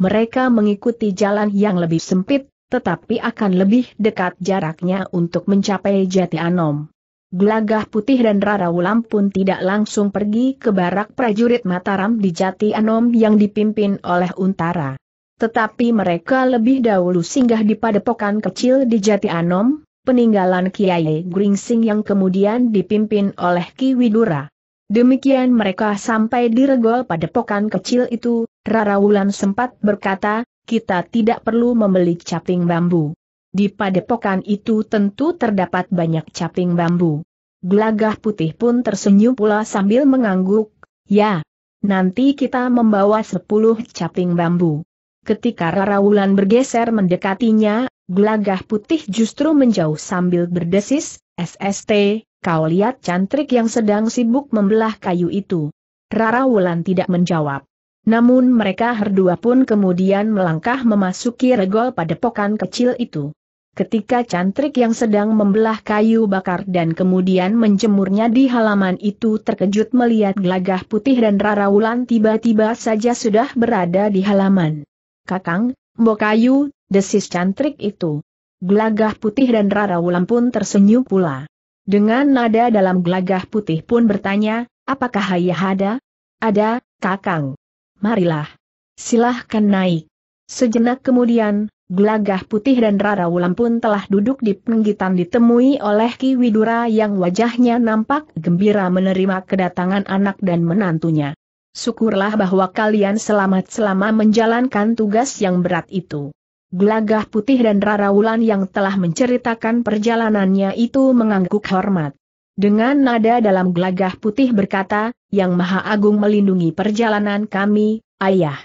Mereka mengikuti jalan yang lebih sempit, tetapi akan lebih dekat jaraknya untuk mencapai Jati Anom. Glagah Putih dan Rara Wulan pun tidak langsung pergi ke barak prajurit Mataram di Jati Anom yang dipimpin oleh Untara. Tetapi mereka lebih dahulu singgah di padepokan kecil di Jati Anom, peninggalan Kiai Gringsing yang kemudian dipimpin oleh Ki Widura. Demikian mereka sampai di regol padepokan kecil itu, Rara Wulan sempat berkata, "Kita tidak perlu membeli caping bambu. Di padepokan itu tentu terdapat banyak caping bambu." Glagah Putih pun tersenyum pula sambil mengangguk, "Ya, nanti kita membawa 10 caping bambu." Ketika Rara Wulan bergeser mendekatinya, Glagah Putih justru menjauh sambil berdesis, "SST, kau lihat cantrik yang sedang sibuk membelah kayu itu." Rara Wulan tidak menjawab. Namun mereka berdua pun kemudian melangkah memasuki regol padepokan kecil itu. Ketika cantrik yang sedang membelah kayu bakar dan kemudian menjemurnya di halaman itu terkejut melihat Glagah Putih dan Rara Wulan tiba-tiba saja sudah berada di halaman. "Kakang, mbok kayu," desis cantrik itu. Glagah Putih dan Rara Wulan pun tersenyum pula. Dengan nada dalam Glagah Putih pun bertanya, "Apakah ayah ada?" "Ada, Kakang. Marilah. Silahkan naik." Sejenak kemudian, Glagah Putih dan Rara Wulan pun telah duduk di penggitan ditemui oleh Ki Widura yang wajahnya nampak gembira menerima kedatangan anak dan menantunya. "Syukurlah bahwa kalian selamat selama menjalankan tugas yang berat itu." Glagah Putih dan Rara Wulan yang telah menceritakan perjalanannya itu mengangguk hormat. Dengan nada dalam Glagah Putih berkata, "Yang Maha Agung melindungi perjalanan kami, ayah.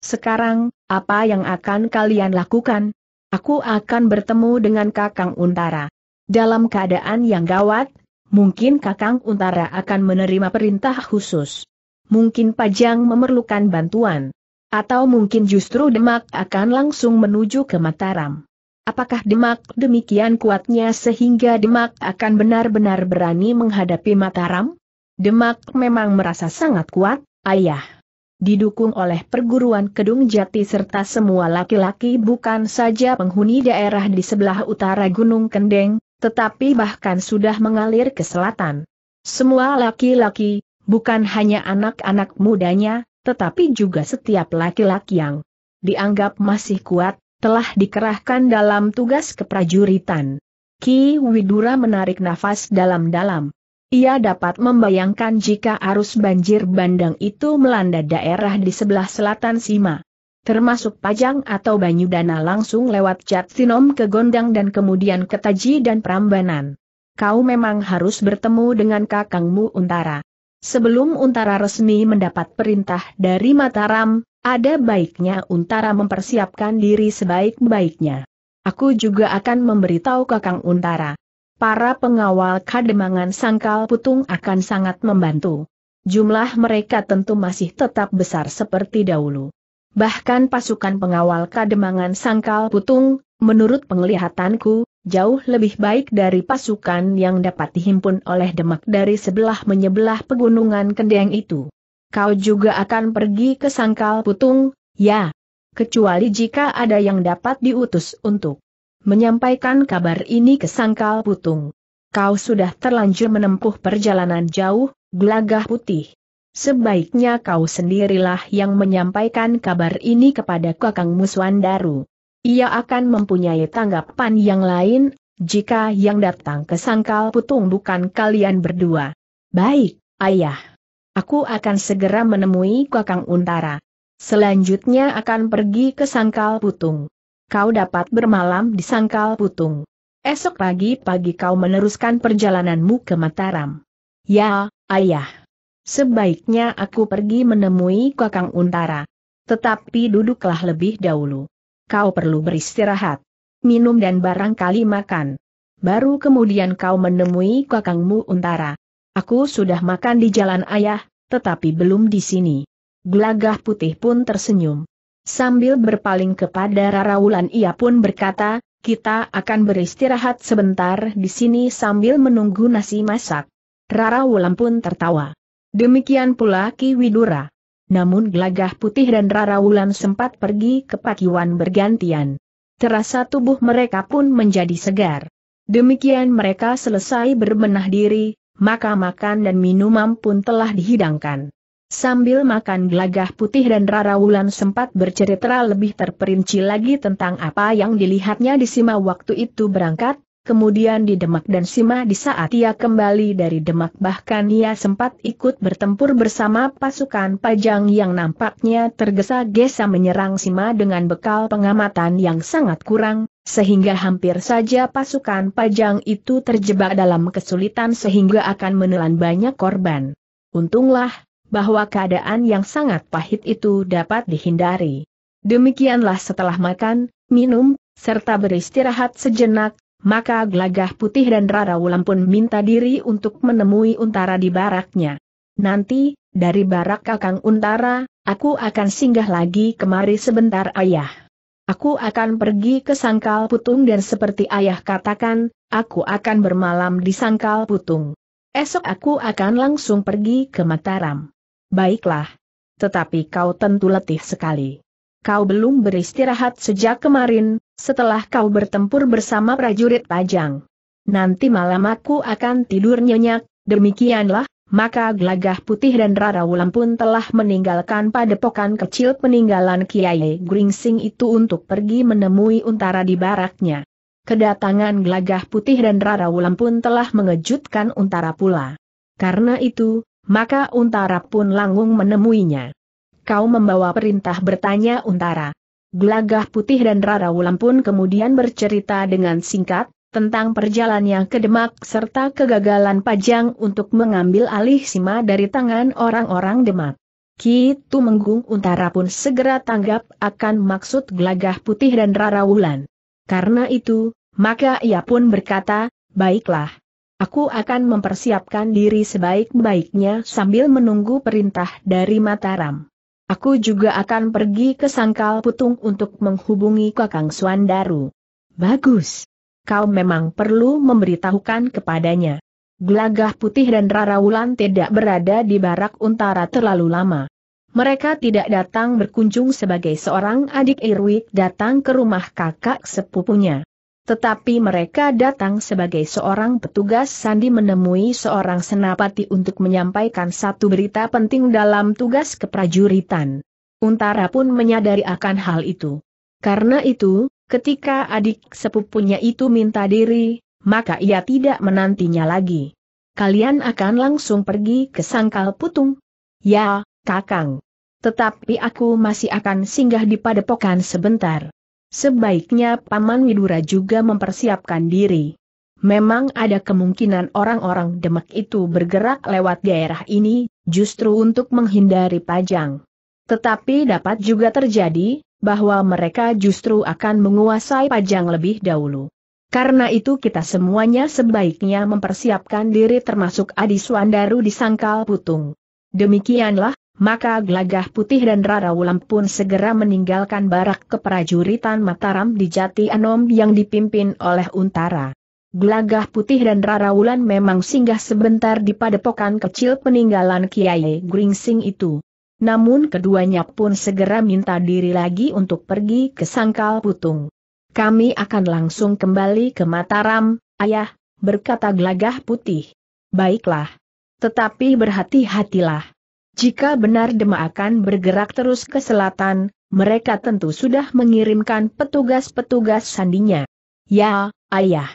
Sekarang, apa yang akan kalian lakukan?" "Aku akan bertemu dengan Kakang Untara. Dalam keadaan yang gawat, mungkin Kakang Untara akan menerima perintah khusus. Mungkin Pajang memerlukan bantuan. Atau mungkin justru Demak akan langsung menuju ke Mataram. Apakah Demak demikian kuatnya sehingga Demak akan benar-benar berani menghadapi Mataram?" "Demak memang merasa sangat kuat, ayah. Didukung oleh perguruan Kedung Jati serta semua laki-laki bukan saja penghuni daerah di sebelah utara Gunung Kendeng, tetapi bahkan sudah mengalir ke selatan. Semua laki-laki, bukan hanya anak-anak mudanya, tetapi juga setiap laki-laki yang dianggap masih kuat, telah dikerahkan dalam tugas keprajuritan." Ki Widura menarik nafas dalam-dalam. Ia dapat membayangkan jika arus banjir bandang itu melanda daerah di sebelah selatan Sima, termasuk Pajang atau Banyudana langsung lewat Jati Anom ke Gondang dan kemudian ke Taji dan Prambanan. "Kau memang harus bertemu dengan kakangmu Untara. Sebelum Untara resmi mendapat perintah dari Mataram, ada baiknya Untara mempersiapkan diri sebaik-baiknya. Aku juga akan memberitahu Kakang Untara. Para pengawal Kademangan Sangkal Putung akan sangat membantu. Jumlah mereka tentu masih tetap besar seperti dahulu. Bahkan pasukan pengawal Kademangan Sangkal Putung, menurut penglihatanku, jauh lebih baik dari pasukan yang dapat dihimpun oleh Demak dari sebelah menyebelah pegunungan Kendeng itu. Kau juga akan pergi ke Sangkal Putung, ya. Kecuali jika ada yang dapat diutus untuk menyampaikan kabar ini ke Sangkal Putung. Kau sudah terlanjur menempuh perjalanan jauh, Glagah Putih. Sebaiknya kau sendirilah yang menyampaikan kabar ini kepada Kakangmu Suwandaru. Ia akan mempunyai tanggapan yang lain, jika yang datang ke Sangkal Putung bukan kalian berdua." "Baik, ayah. Aku akan segera menemui Kakang Untara. Selanjutnya akan pergi ke Sangkal Putung. Kau dapat bermalam di Sangkal Putung. Esok pagi-pagi kau meneruskan perjalananmu ke Mataram." "Ya, ayah. Sebaiknya aku pergi menemui Kakang Untara. Tetapi duduklah lebih dahulu. Kau perlu beristirahat, minum dan barangkali makan. Baru kemudian kau menemui Kakangmu Untara." "Aku sudah makan di jalan ayah, tetapi belum di sini." Glagah Putih pun tersenyum. Sambil berpaling kepada Rara Wulan ia pun berkata, "Kita akan beristirahat sebentar di sini sambil menunggu nasi masak." Rara Wulan pun tertawa. Demikian pula Ki Widura. Namun Glagah Putih dan Rara Wulan sempat pergi ke pakiwan bergantian. Terasa tubuh mereka pun menjadi segar. Demikian mereka selesai berbenah diri. Maka makan dan minuman pun telah dihidangkan. Sambil makan Glagah Putih dan Rara Wulan sempat bercerita lebih terperinci lagi tentang apa yang dilihatnya di Sima waktu itu berangkat, kemudian di Demak dan Sima di saat ia kembali dari Demak, bahkan ia sempat ikut bertempur bersama pasukan Pajang yang nampaknya tergesa-gesa menyerang Sima dengan bekal pengamatan yang sangat kurang, sehingga hampir saja pasukan Pajang itu terjebak dalam kesulitan sehingga akan menelan banyak korban. Untunglah, bahwa keadaan yang sangat pahit itu dapat dihindari. Demikianlah setelah makan, minum, serta beristirahat sejenak, maka Glagah Putih dan Rara Wulan pun minta diri untuk menemui Untara di baraknya. "Nanti, dari barak Kakang Untara, Aku akan singgah lagi kemari sebentar ayah. Aku akan pergi ke Sangkal Putung dan seperti ayah katakan, aku akan bermalam di Sangkal Putung. Esok aku akan langsung pergi ke Mataram. Baiklah. Tetapi kau tentu letih sekali. Kau belum beristirahat sejak kemarin, setelah kau bertempur bersama prajurit Pajang. Nanti malam aku akan tidur nyenyak, demikianlah. Maka Glagah Putih dan Rara Wulan pun telah meninggalkan padepokan kecil peninggalan Kiai Gringsing itu untuk pergi menemui Untara di baraknya. Kedatangan Glagah Putih dan Rara Wulan pun telah mengejutkan Untara pula. Karena itu, maka Untara pun langsung menemuinya. Kau membawa perintah, bertanya Untara. Glagah Putih dan Rara Wulan pun kemudian bercerita dengan singkat tentang perjalanannya ke Demak serta kegagalan Pajang untuk mengambil alih Sima dari tangan orang-orang Demak. Ki Tumenggung Untara pun segera tanggap akan maksud Glagah Putih dan Rara Wulan. Karena itu, maka ia pun berkata, baiklah. Aku akan mempersiapkan diri sebaik-baiknya sambil menunggu perintah dari Mataram. Aku juga akan pergi ke Sangkal Putung untuk menghubungi Kakang Suwandaru. Bagus. Kau memang perlu memberitahukan kepadanya. Glagah Putih dan Rara Wulan tidak berada di barak Untara terlalu lama. Mereka tidak datang berkunjung sebagai seorang adik Irwik datang ke rumah kakak sepupunya. Tetapi mereka datang sebagai seorang petugas sandi menemui seorang senapati untuk menyampaikan satu berita penting dalam tugas keprajuritan. Untara pun menyadari akan hal itu. Karena itu, ketika adik sepupunya itu minta diri, maka ia tidak menantinya lagi. Kalian akan langsung pergi ke Sangkal Putung? Ya, Kakang. Tetapi aku masih akan singgah di padepokan sebentar. Sebaiknya Paman Widura juga mempersiapkan diri. Memang ada kemungkinan orang-orang Demak itu bergerak lewat daerah ini, justru untuk menghindari Pajang. Tetapi dapat juga terjadi bahwa mereka justru akan menguasai Pajang lebih dahulu. Karena itu kita semuanya sebaiknya mempersiapkan diri termasuk Adi Suwandaru di Sangkal Putung. Demikianlah, maka Glagah Putih dan Rara Wulan pun segera meninggalkan barak keprajuritan Mataram di Jati Anom yang dipimpin oleh Untara. Glagah Putih dan Rara Wulan memang singgah sebentar di padepokan kecil peninggalan Kiai Gringsing itu. Namun keduanya pun segera minta diri lagi untuk pergi ke Sangkal Putung. Kami akan langsung kembali ke Mataram, ayah, berkata Glagah Putih. Baiklah. Tetapi berhati-hatilah. Jika benar Demak akan bergerak terus ke selatan, mereka tentu sudah mengirimkan petugas-petugas sandinya. Ya, ayah.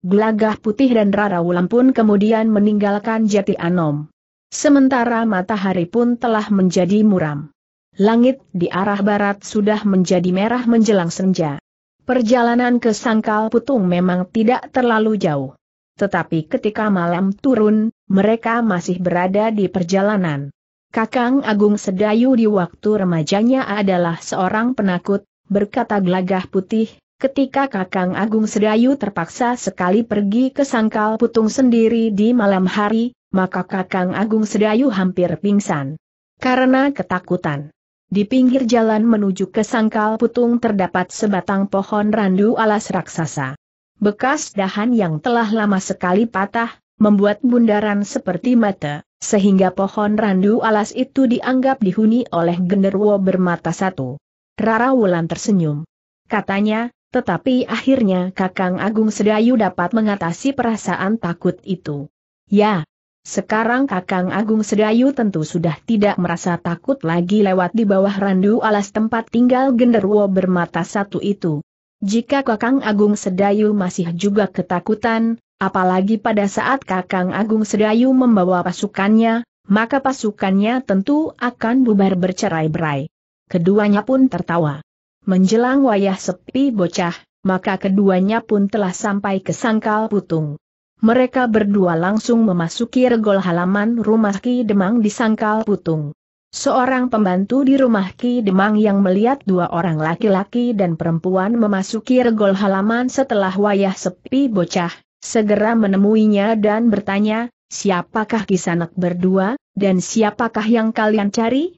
Glagah Putih dan Rara Wulan pun kemudian meninggalkan Jati Anom. Sementara matahari pun telah menjadi muram. Langit di arah barat sudah menjadi merah menjelang senja. Perjalanan ke Sangkal Putung memang tidak terlalu jauh. Tetapi ketika malam turun, mereka masih berada di perjalanan. Kakang Agung Sedayu di waktu remajanya adalah seorang penakut, berkata Glagah Putih, ketika Kakang Agung Sedayu terpaksa sekali pergi ke Sangkal Putung sendiri di malam hari, maka Kakang Agung Sedayu hampir pingsan karena ketakutan. Di pinggir jalan menuju ke Sangkal Putung terdapat sebatang pohon randu alas raksasa. Bekas dahan yang telah lama sekali patah, membuat bundaran seperti mata, sehingga pohon randu alas itu dianggap dihuni oleh genderuwo bermata satu. Rara Wulan tersenyum. Katanya, tetapi akhirnya Kakang Agung Sedayu dapat mengatasi perasaan takut itu. Ya. Sekarang Kakang Agung Sedayu tentu sudah tidak merasa takut lagi lewat di bawah randu alas tempat tinggal genderuwo bermata satu itu. Jika Kakang Agung Sedayu masih juga ketakutan, apalagi pada saat Kakang Agung Sedayu membawa pasukannya, maka pasukannya tentu akan bubar bercerai-berai. Keduanya pun tertawa. Menjelang wayah sepi bocah, maka keduanya pun telah sampai ke Sangkal Putung. Mereka berdua langsung memasuki regol halaman rumah Ki Demang di Sangkal Putung. Seorang pembantu di rumah Ki Demang yang melihat dua orang laki-laki dan perempuan memasuki regol halaman setelah wayah sepi bocah, segera menemuinya dan bertanya, siapakah kisanak berdua, dan siapakah yang kalian cari?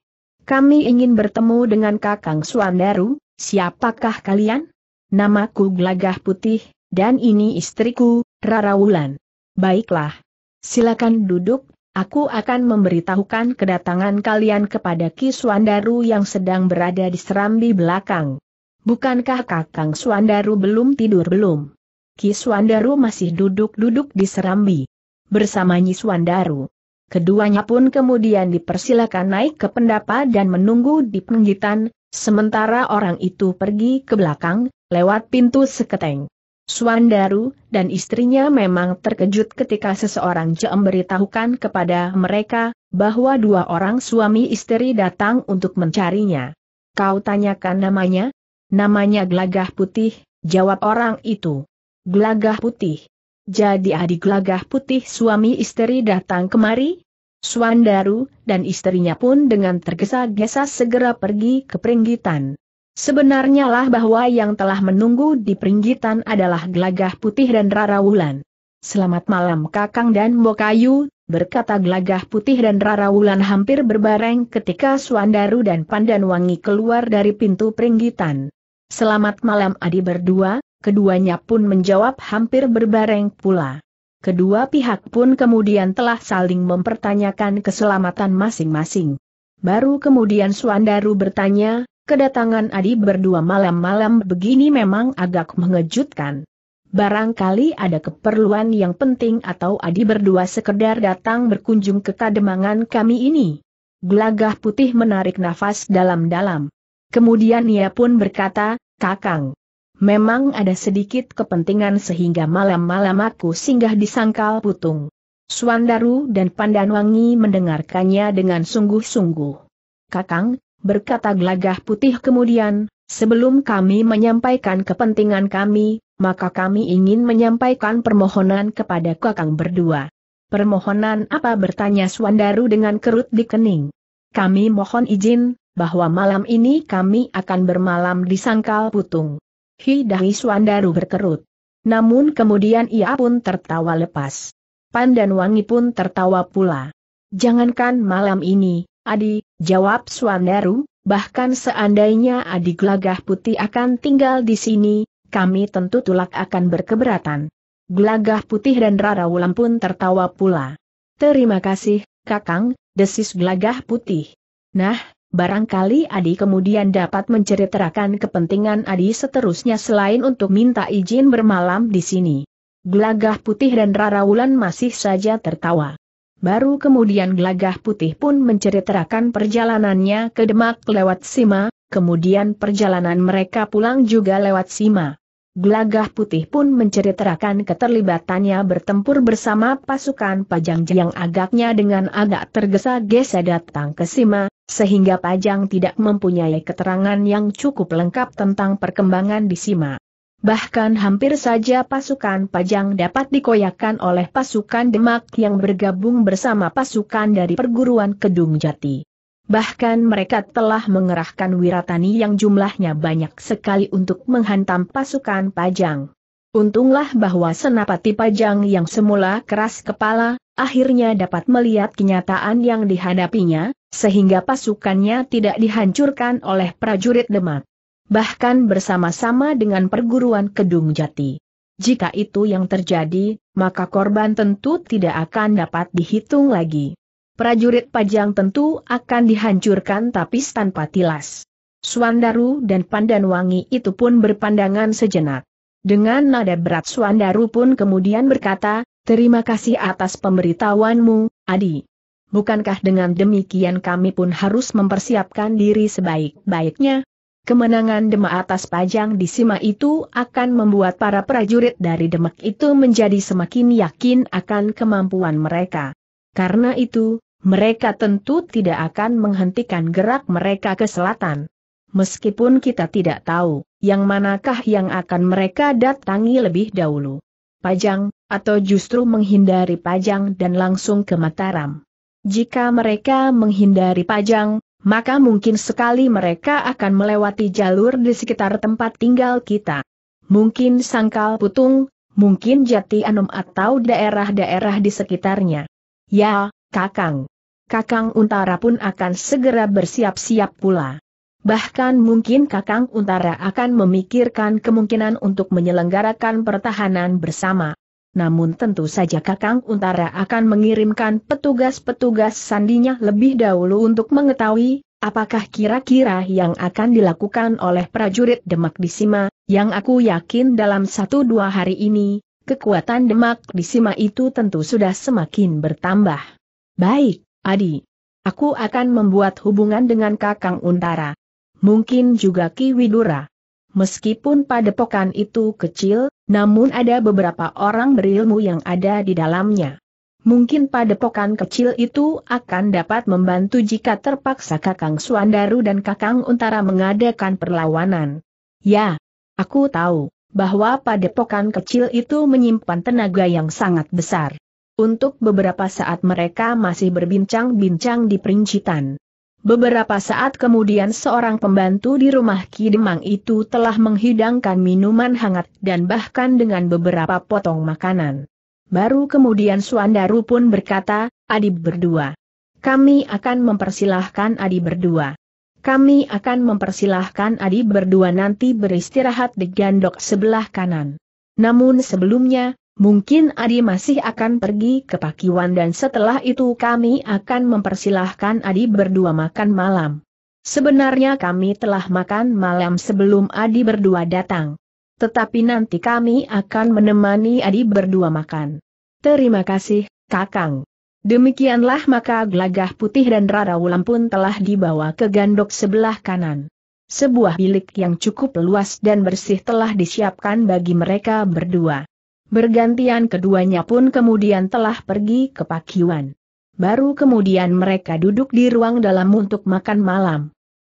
Kami ingin bertemu dengan Kakang Suwandaru. Siapakah kalian? Namaku Glagah Putih, dan ini istriku, Rara Wulan. Baiklah. Silakan duduk, aku akan memberitahukan kedatangan kalian kepada Ki Suwandaru yang sedang berada di serambi belakang. Bukankah Kakang Suwandaru belum tidur belum? Ki Suwandaru masih duduk-duduk di serambi bersama Nyi Suwandaru. Keduanya pun kemudian dipersilakan naik ke pendapa dan menunggu di penggitan, sementara orang itu pergi ke belakang, lewat pintu seketeng. Suwandaru dan istrinya memang terkejut ketika seseorang memberitahukan kepada mereka bahwa dua orang suami istri datang untuk mencarinya. Kau tanyakan namanya? Namanya Glagah Putih, jawab orang itu. Glagah Putih. Jadi adik Glagah Putih suami istri datang kemari? Suwandaru dan istrinya pun dengan tergesa-gesa segera pergi ke peringgitan. Sebenarnya lah bahwa yang telah menunggu di peringgitan adalah Glagah Putih dan Rara Wulan. Selamat malam Kakang dan Mbokayu, berkata Glagah Putih dan Rara Wulan hampir berbareng ketika Suwandaru dan Pandanwangi keluar dari pintu peringgitan. Selamat malam Adi berdua, keduanya pun menjawab hampir berbareng pula. Kedua pihak pun kemudian telah saling mempertanyakan keselamatan masing-masing. Baru kemudian Suwandaru bertanya, kedatangan Adi berdua malam-malam begini memang agak mengejutkan. Barangkali ada keperluan yang penting atau Adi berdua sekedar datang berkunjung ke kademangan kami ini. Glagah Putih menarik nafas dalam-dalam. Kemudian ia pun berkata, Kakang, memang ada sedikit kepentingan sehingga malam-malam aku singgah di Sangkal Putung. Suwandaru dan Pandanwangi mendengarkannya dengan sungguh-sungguh. Kakang, berkata Glagah Putih kemudian, sebelum kami menyampaikan kepentingan kami, maka kami ingin menyampaikan permohonan kepada Kakang berdua. Permohonan apa? Bertanya Suwandaru dengan kerut di kening. Kami mohon izin, bahwa malam ini kami akan bermalam di Sangkal Putung. Hidahi Suwandaru berkerut. Namun kemudian ia pun tertawa lepas. Pandanwangi pun tertawa pula. Jangankan malam ini, Adi, jawab Suwandaru, bahkan seandainya Adi Glagah Putih akan tinggal di sini, kami tentu tulak akan berkeberatan. Glagah Putih dan Rara Wulan pun tertawa pula. Terima kasih, Kakang, desis Glagah Putih. Nah, barangkali Adi kemudian dapat menceritakan kepentingan Adi seterusnya selain untuk minta izin bermalam di sini. Glagah Putih dan Rara Wulan masih saja tertawa. Baru kemudian Glagah Putih pun menceritakan perjalanannya ke Demak lewat Sima, kemudian perjalanan mereka pulang juga lewat Sima. Glagah Putih pun menceritakan keterlibatannya bertempur bersama pasukan Pajang yang agaknya dengan agak tergesa-gesa datang ke Sima, sehingga Pajang tidak mempunyai keterangan yang cukup lengkap tentang perkembangan di Sima. Bahkan hampir saja pasukan Pajang dapat dikoyakkan oleh pasukan Demak yang bergabung bersama pasukan dari perguruan Kedung Jati. Bahkan mereka telah mengerahkan wiratani yang jumlahnya banyak sekali untuk menghantam pasukan Pajang. Untunglah bahwa Senapati Pajang yang semula keras kepala, akhirnya dapat melihat kenyataan yang dihadapinya, sehingga pasukannya tidak dihancurkan oleh prajurit Demak. Bahkan bersama-sama dengan perguruan Kedung Jati. Jika itu yang terjadi, maka korban tentu tidak akan dapat dihitung lagi. Prajurit Pajang tentu akan dihancurkan tapis tanpa tilas. Suwandaru dan Pandanwangi itu pun berpandangan sejenak. Dengan nada berat Suwandaru pun kemudian berkata, terima kasih atas pemberitahuanmu, Adi. Bukankah dengan demikian kami pun harus mempersiapkan diri sebaik-baiknya? Kemenangan Demak atas Pajang di Sima itu akan membuat para prajurit dari Demak itu menjadi semakin yakin akan kemampuan mereka. Karena itu, mereka tentu tidak akan menghentikan gerak mereka ke selatan. Meskipun kita tidak tahu, yang manakah yang akan mereka datangi lebih dahulu. Pajang, atau justru menghindari Pajang dan langsung ke Mataram. Jika mereka menghindari Pajang, maka mungkin sekali mereka akan melewati jalur di sekitar tempat tinggal kita. Mungkin Sangkal Putung, mungkin Jati Anom atau daerah-daerah di sekitarnya. Ya, Kakang. Kakang Untara pun akan segera bersiap-siap pula. Bahkan mungkin Kakang Untara akan memikirkan kemungkinan untuk menyelenggarakan pertahanan bersama. Namun tentu saja Kakang Untara akan mengirimkan petugas-petugas sandinya lebih dahulu untuk mengetahui apakah kira-kira yang akan dilakukan oleh prajurit Demak di Sima, yang aku yakin dalam 1-2 hari ini, kekuatan Demak di Sima itu tentu sudah semakin bertambah. Baik, Adi. Aku akan membuat hubungan dengan Kakang Untara. Mungkin juga Ki Widura. Meskipun padepokan itu kecil, namun ada beberapa orang berilmu yang ada di dalamnya. Mungkin padepokan kecil itu akan dapat membantu jika terpaksa Kakang Suwandaru dan Kakang Untara mengadakan perlawanan. Ya, aku tahu bahwa padepokan kecil itu menyimpan tenaga yang sangat besar. Untuk beberapa saat mereka masih berbincang-bincang di perincitan. Beberapa saat kemudian seorang pembantu di rumah Ki Demang itu telah menghidangkan minuman hangat dan bahkan dengan beberapa potong makanan. Baru kemudian Suwandaru pun berkata, Adi berdua. Kami akan mempersilahkan Adi berdua nanti beristirahat di gandok sebelah kanan. Namun sebelumnya, mungkin Adi masih akan pergi ke Pakiwan dan setelah itu kami akan mempersilahkan Adi berdua makan malam. Sebenarnya kami telah makan malam sebelum Adi berdua datang. Tetapi nanti kami akan menemani Adi berdua makan. Terima kasih, Kakang. Demikianlah maka Glagah Putih dan Rara Wulan pun telah dibawa ke gandok sebelah kanan. Sebuah bilik yang cukup luas dan bersih telah disiapkan bagi mereka berdua. Bergantian keduanya pun kemudian telah pergi ke Pakiwan. Baru kemudian mereka duduk di ruang dalam untuk makan malam.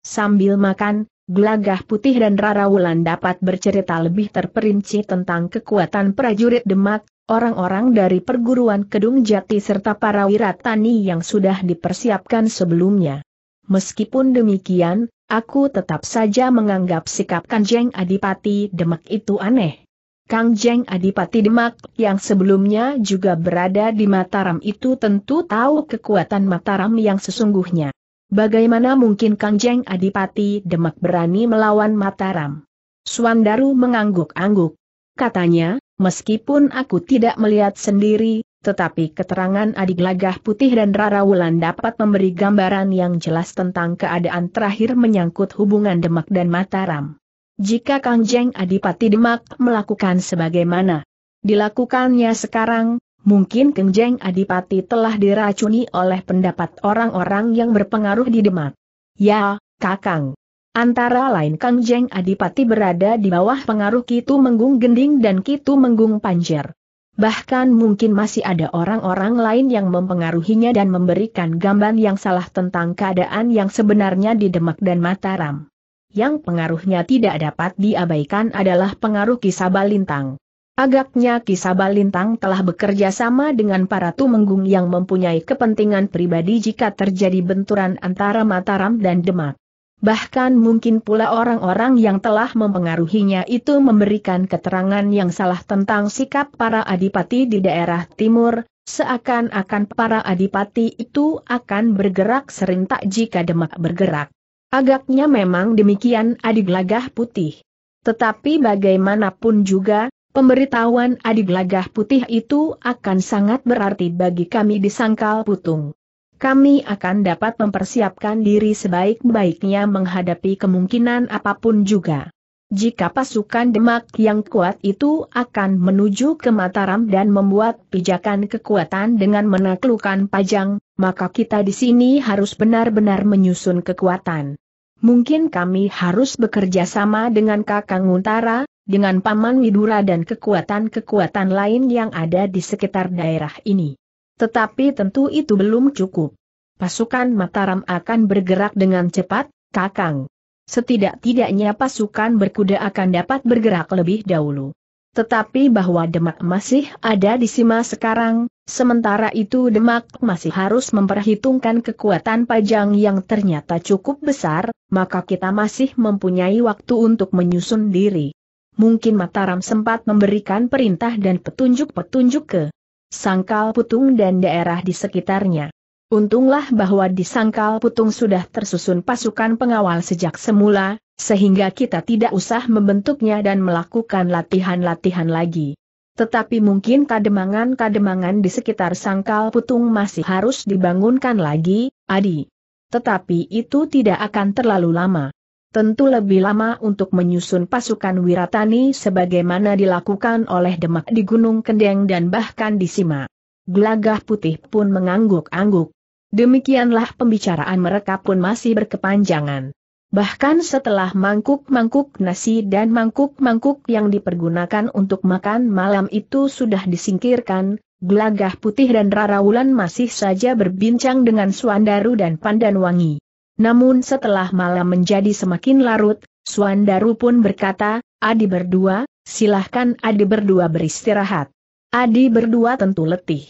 Sambil makan, Glagah Putih dan Rara Wulan dapat bercerita lebih terperinci tentang kekuatan prajurit Demak, orang-orang dari perguruan Kedung Jati serta para wiratani yang sudah dipersiapkan sebelumnya. Meskipun demikian, aku tetap saja menganggap sikap Kangjeng Adipati Demak itu aneh. Kangjeng Adipati Demak yang sebelumnya juga berada di Mataram itu tentu tahu kekuatan Mataram yang sesungguhnya. Bagaimana mungkin Kangjeng Adipati Demak berani melawan Mataram? Suwandaru mengangguk-angguk. Katanya, meskipun aku tidak melihat sendiri, tetapi keterangan Adi Glagah Putih dan Rara Wulan dapat memberi gambaran yang jelas tentang keadaan terakhir menyangkut hubungan Demak dan Mataram. Jika Kangjeng Adipati Demak melakukan sebagaimana dilakukannya sekarang, mungkin Kangjeng Adipati telah diracuni oleh pendapat orang-orang yang berpengaruh di Demak. Ya, Kakang. Antara lain Kangjeng Adipati berada di bawah pengaruh Ki Tumenggung Gending dan Ki Tumenggung Panjer. Bahkan mungkin masih ada orang-orang lain yang mempengaruhinya dan memberikan gambaran yang salah tentang keadaan yang sebenarnya di Demak dan Mataram. Yang pengaruhnya tidak dapat diabaikan adalah pengaruh Ki Sabalintang. Agaknya Ki Sabalintang telah bekerja sama dengan para Tumenggung yang mempunyai kepentingan pribadi jika terjadi benturan antara Mataram dan Demak. Bahkan mungkin pula orang-orang yang telah mempengaruhinya itu memberikan keterangan yang salah tentang sikap para adipati di daerah timur, seakan-akan para adipati itu akan bergerak serentak jika Demak bergerak. Agaknya memang demikian Adi Glagah Putih. Tetapi bagaimanapun juga, pemberitahuan Adi Glagah Putih itu akan sangat berarti bagi kami di Sangkal Putung. Kami akan dapat mempersiapkan diri sebaik-baiknya menghadapi kemungkinan apapun juga. Jika pasukan Demak yang kuat itu akan menuju ke Mataram dan membuat pijakan kekuatan dengan menaklukkan Pajang, maka kita di sini harus benar-benar menyusun kekuatan. Mungkin kami harus bekerja sama dengan Kakang Untara, dengan Paman Widura dan kekuatan-kekuatan lain yang ada di sekitar daerah ini. Tetapi tentu itu belum cukup. Pasukan Mataram akan bergerak dengan cepat, Kakang. Setidak-tidaknya pasukan berkuda akan dapat bergerak lebih dahulu. Tetapi bahwa Demak masih ada di Sima sekarang, sementara itu Demak masih harus memperhitungkan kekuatan Pajang yang ternyata cukup besar, maka kita masih mempunyai waktu untuk menyusun diri. Mungkin Mataram sempat memberikan perintah dan petunjuk-petunjuk ke Sangkal Putung dan daerah di sekitarnya. Untunglah bahwa di Sangkal Putung sudah tersusun pasukan pengawal sejak semula, sehingga kita tidak usah membentuknya dan melakukan latihan-latihan lagi. Tetapi mungkin kademangan-kademangan di sekitar Sangkal Putung masih harus dibangunkan lagi, Adi. Tetapi itu tidak akan terlalu lama. Tentu lebih lama untuk menyusun pasukan Wiratani sebagaimana dilakukan oleh Demak di Gunung Kendeng dan bahkan di Sima. Glagah Putih pun mengangguk-angguk. Demikianlah pembicaraan mereka pun masih berkepanjangan. Bahkan setelah mangkuk-mangkuk nasi dan mangkuk-mangkuk yang dipergunakan untuk makan malam itu sudah disingkirkan, Glagah Putih dan Rara Wulan masih saja berbincang dengan Suwandaru dan Pandanwangi. Namun setelah malam menjadi semakin larut, Suwandaru pun berkata, "Adi berdua, silahkan Adi berdua beristirahat. Adi berdua tentu letih.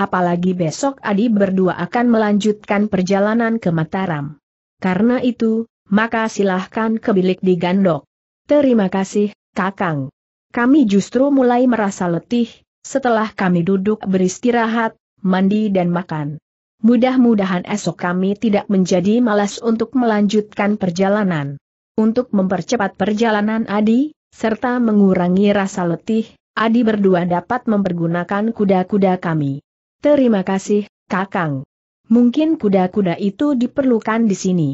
Apalagi besok Adi berdua akan melanjutkan perjalanan ke Mataram. Karena itu, maka silahkan ke bilik digandok." "Terima kasih, Kakang. Kami justru mulai merasa letih, setelah kami duduk beristirahat, mandi dan makan. Mudah-mudahan esok kami tidak menjadi malas untuk melanjutkan perjalanan." Untuk mempercepat perjalanan Adi, serta mengurangi rasa letih, Adi berdua dapat mempergunakan kuda-kuda kami. "Terima kasih, Kakang. Mungkin kuda-kuda itu diperlukan di sini.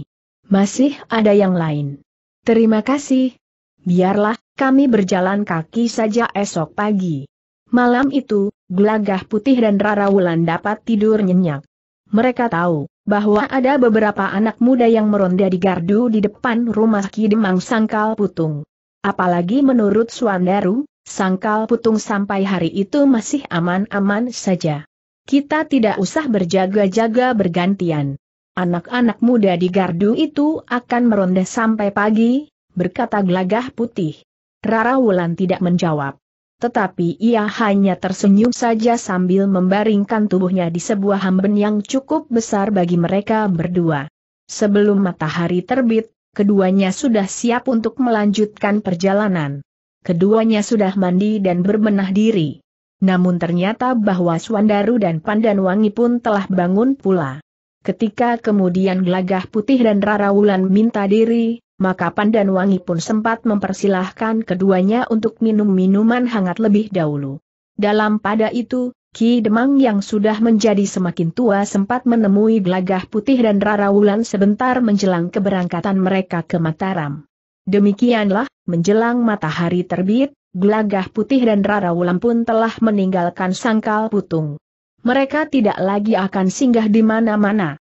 Masih ada yang lain?" "Terima kasih. Biarlah, kami berjalan kaki saja esok pagi." Malam itu, Glagah Putih dan Rara Wulan dapat tidur nyenyak. Mereka tahu bahwa ada beberapa anak muda yang meronda di gardu di depan rumah Ki Demang Sangkal Putung. Apalagi menurut Suwandaru, Sangkal Putung sampai hari itu masih aman-aman saja. "Kita tidak usah berjaga-jaga bergantian. Anak-anak muda di gardu itu akan meronda sampai pagi," berkata Glagah Putih. Rara Wulan tidak menjawab. Tetapi ia hanya tersenyum saja sambil membaringkan tubuhnya di sebuah hamben yang cukup besar bagi mereka berdua. Sebelum matahari terbit, keduanya sudah siap untuk melanjutkan perjalanan. Keduanya sudah mandi dan berbenah diri. Namun ternyata bahwa Suwandaru dan Pandanwangi pun telah bangun pula. Ketika kemudian Glagah Putih dan Rara Wulan minta diri, maka Pandanwangi pun sempat mempersilahkan keduanya untuk minum minuman hangat lebih dahulu. Dalam pada itu, Ki Demang yang sudah menjadi semakin tua sempat menemui Glagah Putih dan Rara Wulan sebentar menjelang keberangkatan mereka ke Mataram. Demikianlah, menjelang matahari terbit, Glagah Putih dan Rara Wulan pun telah meninggalkan Sangkal Putung. Mereka tidak lagi akan singgah di mana-mana.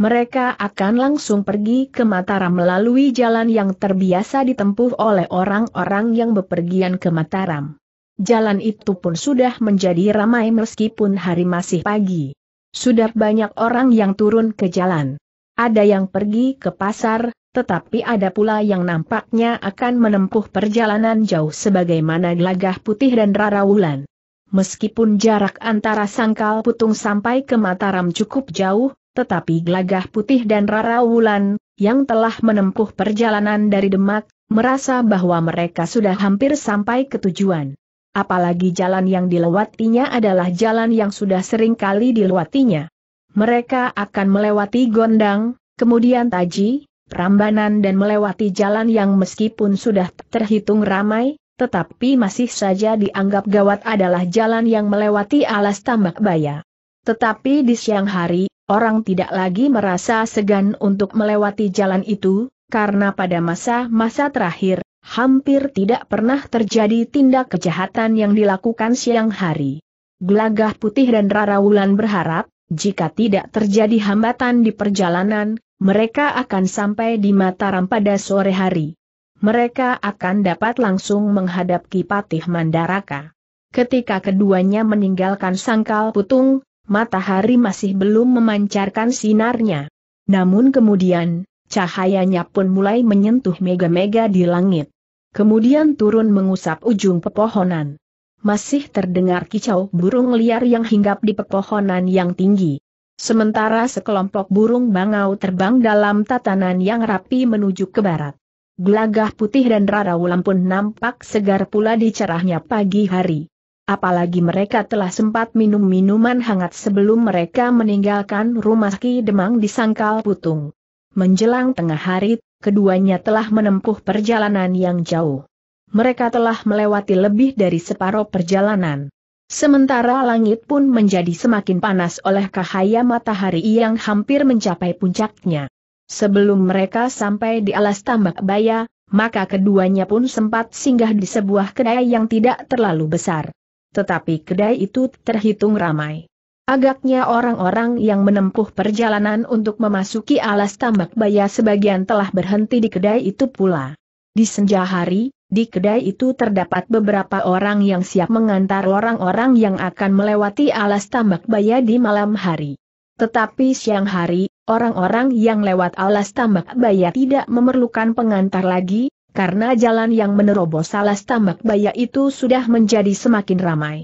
Mereka akan langsung pergi ke Mataram melalui jalan yang terbiasa ditempuh oleh orang-orang yang bepergian ke Mataram. Jalan itu pun sudah menjadi ramai meskipun hari masih pagi. Sudah banyak orang yang turun ke jalan. Ada yang pergi ke pasar, tetapi ada pula yang nampaknya akan menempuh perjalanan jauh sebagaimana Glagah Putih dan Rara Wulan. Meskipun jarak antara Sangkal Putung sampai ke Mataram cukup jauh, tetapi Glagah Putih dan Rara Wulan, yang telah menempuh perjalanan dari Demak, merasa bahwa mereka sudah hampir sampai ke tujuan. Apalagi jalan yang dilewatinya adalah jalan yang sudah sering kali dilewatinya. Mereka akan melewati Gondang, kemudian Taji, Prambanan dan melewati jalan yang meskipun sudah terhitung ramai, tetapi masih saja dianggap gawat adalah jalan yang melewati Alas Tambak Baya. Tetapi di siang hari, orang tidak lagi merasa segan untuk melewati jalan itu, karena pada masa-masa terakhir, hampir tidak pernah terjadi tindak kejahatan yang dilakukan siang hari. Glagah Putih dan Rara Wulan berharap, jika tidak terjadi hambatan di perjalanan, mereka akan sampai di Mataram pada sore hari. Mereka akan dapat langsung menghadap Ki Patih Mandaraka. Ketika keduanya meninggalkan Sangkal Putung, matahari masih belum memancarkan sinarnya. Namun kemudian, cahayanya pun mulai menyentuh mega-mega di langit. Kemudian turun mengusap ujung pepohonan. Masih terdengar kicau burung liar yang hinggap di pepohonan yang tinggi. Sementara sekelompok burung bangau terbang dalam tatanan yang rapi menuju ke barat. Glagah Putih dan Rara Wulan pun nampak segar pula di cerahnya pagi hari. Apalagi mereka telah sempat minum minuman hangat sebelum mereka meninggalkan rumah Ki Demang di Sangkal Putung. Menjelang tengah hari, keduanya telah menempuh perjalanan yang jauh. Mereka telah melewati lebih dari separuh perjalanan. Sementara langit pun menjadi semakin panas oleh cahaya matahari yang hampir mencapai puncaknya. Sebelum mereka sampai di Alas Tambak Baya, maka keduanya pun sempat singgah di sebuah kedai yang tidak terlalu besar. Tetapi kedai itu terhitung ramai. Agaknya orang-orang yang menempuh perjalanan untuk memasuki Alas Tambak Baya sebagian telah berhenti di kedai itu pula. Di senja hari, di kedai itu terdapat beberapa orang yang siap mengantar orang-orang yang akan melewati Alas Tambak Baya di malam hari. Tetapi siang hari, orang-orang yang lewat Alas Tambak Baya tidak memerlukan pengantar lagi, karena jalan yang menerobos Alas Tambak Baya itu sudah menjadi semakin ramai.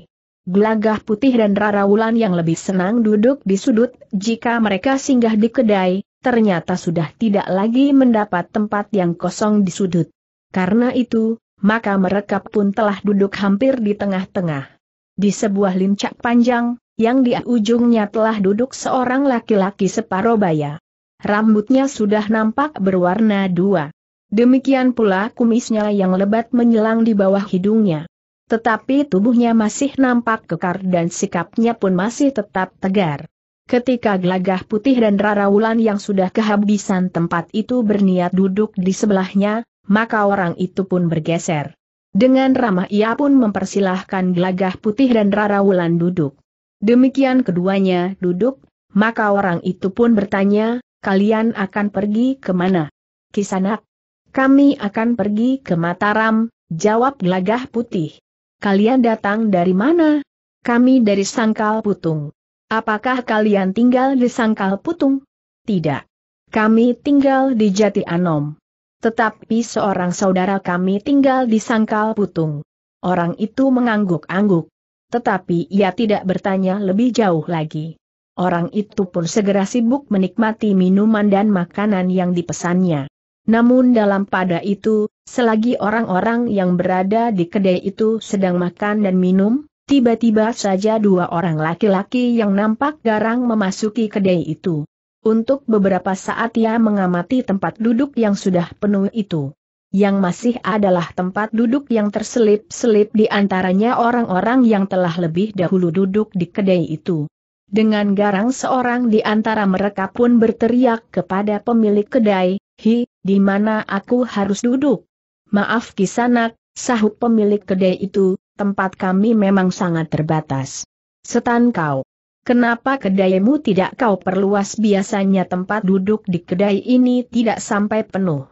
Glagah Putih dan Rara Wulan yang lebih senang duduk di sudut, jika mereka singgah di kedai, ternyata sudah tidak lagi mendapat tempat yang kosong di sudut. Karena itu, maka mereka pun telah duduk hampir di tengah-tengah. Di sebuah lincak panjang, yang di ujungnya telah duduk seorang laki-laki separuh baya. Rambutnya sudah nampak berwarna dua. Demikian pula kumisnya yang lebat menyelang di bawah hidungnya. Tetapi tubuhnya masih nampak kekar dan sikapnya pun masih tetap tegar. Ketika Glagah Putih dan Rara Wulan yang sudah kehabisan tempat itu berniat duduk di sebelahnya, maka orang itu pun bergeser. Dengan ramah ia pun mempersilahkan Glagah Putih dan Rara Wulan duduk. Demikian keduanya duduk, maka orang itu pun bertanya, "Kalian akan pergi kemana?" "Kisanak, kami akan pergi ke Mataram," jawab Glagah Putih. "Kalian datang dari mana?" "Kami dari Sangkal Putung." "Apakah kalian tinggal di Sangkal Putung?" "Tidak. Kami tinggal di Jati Anom. Tetapi seorang saudara kami tinggal di Sangkal Putung." Orang itu mengangguk-angguk. Tetapi ia tidak bertanya lebih jauh lagi. Orang itu pun segera sibuk menikmati minuman dan makanan yang dipesannya. Namun dalam pada itu, selagi orang-orang yang berada di kedai itu sedang makan dan minum, tiba-tiba saja dua orang laki-laki yang nampak garang memasuki kedai itu. Untuk beberapa saat ia mengamati tempat duduk yang sudah penuh itu. Yang masih adalah tempat duduk yang terselip-selip di antaranya orang-orang yang telah lebih dahulu duduk di kedai itu. Dengan garang seorang di antara mereka pun berteriak kepada pemilik kedai, "Hi, di mana aku harus duduk?" "Maaf Kisanak," sahut pemilik kedai itu, "tempat kami memang sangat terbatas." "Setan kau. Kenapa kedaimu tidak kau perluas? Biasanya tempat duduk di kedai ini tidak sampai penuh.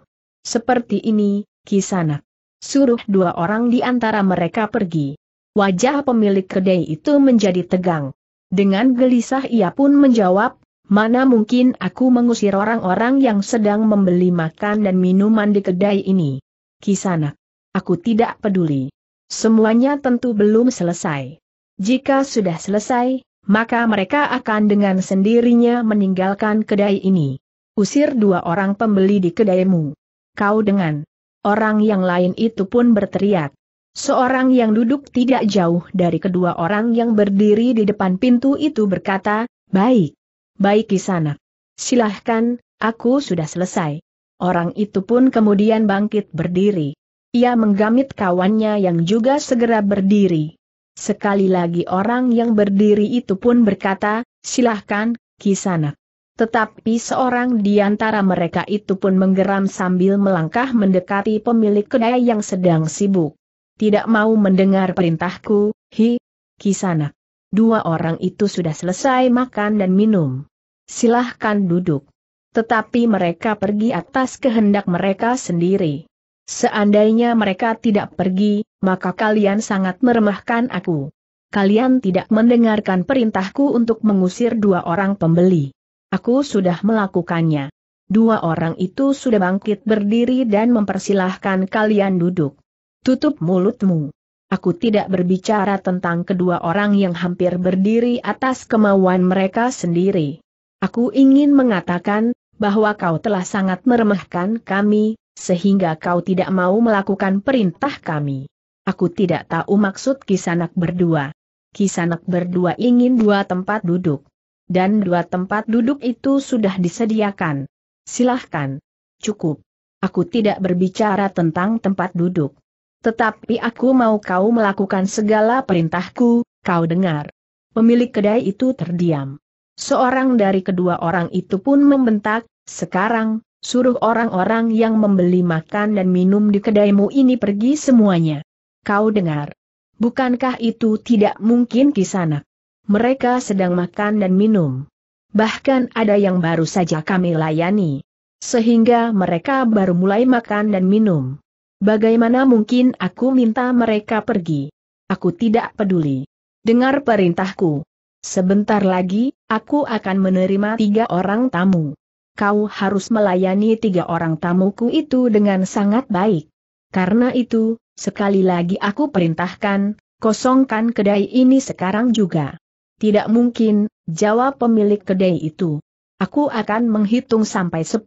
Seperti ini, Kisanak." Suruh dua orang di antara mereka pergi. Wajah pemilik kedai itu menjadi tegang. Dengan gelisah ia pun menjawab, "Mana mungkin aku mengusir orang-orang yang sedang membeli makan dan minuman di kedai ini. Kisanak, aku tidak peduli. Semuanya tentu belum selesai. Jika sudah selesai, maka mereka akan dengan sendirinya meninggalkan kedai ini. Usir dua orang pembeli di kedaimu." "Kau dengan." Orang yang lain itu pun berteriak. Seorang yang duduk tidak jauh dari kedua orang yang berdiri di depan pintu itu berkata, "Baik. Baik Kisanak. Silahkan, aku sudah selesai." Orang itu pun kemudian bangkit berdiri. Ia menggamit kawannya yang juga segera berdiri. Sekali lagi orang yang berdiri itu pun berkata, "Silahkan, Kisanak." Tetapi seorang di antara mereka itu pun menggeram sambil melangkah mendekati pemilik kedai yang sedang sibuk. "Tidak mau mendengar perintahku, hi, Kisanak. Dua orang itu sudah selesai makan dan minum. Silahkan duduk." Tetapi mereka pergi atas kehendak mereka sendiri. "Seandainya mereka tidak pergi, maka kalian sangat meremehkan aku. Kalian tidak mendengarkan perintahku untuk mengusir dua orang pembeli. Aku sudah melakukannya." Dua orang itu sudah bangkit berdiri dan mempersilahkan kalian duduk. "Tutup mulutmu. Aku tidak berbicara tentang kedua orang yang hampir berdiri atas kemauan mereka sendiri. Aku ingin mengatakan bahwa kau telah sangat meremehkan kami, sehingga kau tidak mau melakukan perintah kami. Aku tidak tahu maksud Kisanak berdua. Kisanak berdua ingin dua tempat duduk. Dan dua tempat duduk itu sudah disediakan. Silahkan. Cukup. Aku tidak berbicara tentang tempat duduk. Tetapi aku mau kau melakukan segala perintahku, kau dengar. Pemilik kedai itu terdiam. Seorang dari kedua orang itu pun membentak, sekarang, suruh orang-orang yang membeli makan dan minum di kedaimu ini pergi semuanya. Kau dengar. Bukankah itu tidak mungkin Kisanak? Mereka sedang makan dan minum. Bahkan ada yang baru saja kami layani. Sehingga mereka baru mulai makan dan minum. Bagaimana mungkin aku minta mereka pergi? Aku tidak peduli. Dengar perintahku. Sebentar lagi, aku akan menerima 3 orang tamu. Kau harus melayani 3 orang tamuku itu dengan sangat baik. Karena itu, sekali lagi aku perintahkan, kosongkan kedai ini sekarang juga. Tidak mungkin, jawab pemilik kedai itu. Aku akan menghitung sampai 10.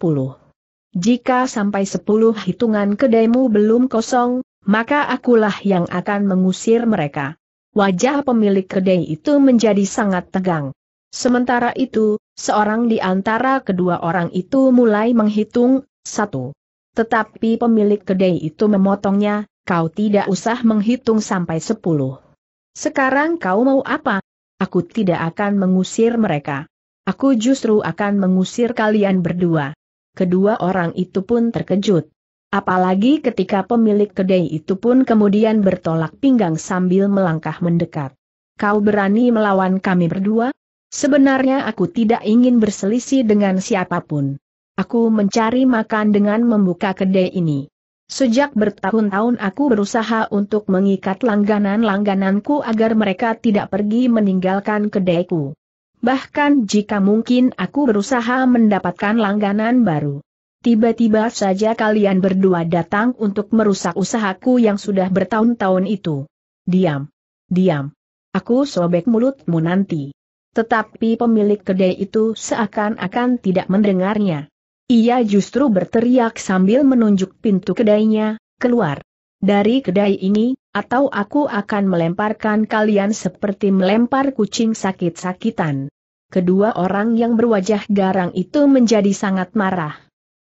Jika sampai 10 hitungan kedaimu belum kosong, maka akulah yang akan mengusir mereka. Wajah pemilik kedai itu menjadi sangat tegang. Sementara itu, seorang di antara kedua orang itu mulai menghitung, 1. Tetapi pemilik kedai itu memotongnya, kau tidak usah menghitung sampai 10. Sekarang kau mau apa? Aku tidak akan mengusir mereka. Aku justru akan mengusir kalian berdua. Kedua orang itu pun terkejut. Apalagi ketika pemilik kedai itu pun kemudian bertolak pinggang sambil melangkah mendekat. Kau berani melawan kami berdua? Sebenarnya aku tidak ingin berselisih dengan siapapun. Aku mencari makan dengan membuka kedai ini. Sejak bertahun-tahun aku berusaha untuk mengikat langganan-langgananku agar mereka tidak pergi meninggalkan kedaiku. Bahkan jika mungkin aku berusaha mendapatkan langganan baru. Tiba-tiba saja kalian berdua datang untuk merusak usahaku yang sudah bertahun-tahun itu. Diam. Diam. Aku sobek mulutmu nanti. Tetapi pemilik kedai itu seakan-akan tidak mendengarnya. Ia justru berteriak sambil menunjuk pintu kedainya, keluar. Dari kedai ini, atau aku akan melemparkan kalian seperti melempar kucing sakit-sakitan. Kedua orang yang berwajah garang itu menjadi sangat marah.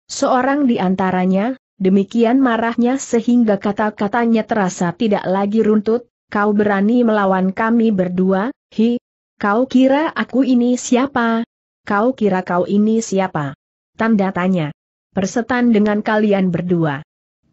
Seorang di antaranya, demikian marahnya sehingga kata-katanya terasa tidak lagi runtut, kau berani melawan kami berdua, hi, kau kira aku ini siapa? Kau kira kau ini siapa? Tanda tanya. Persetan dengan kalian berdua.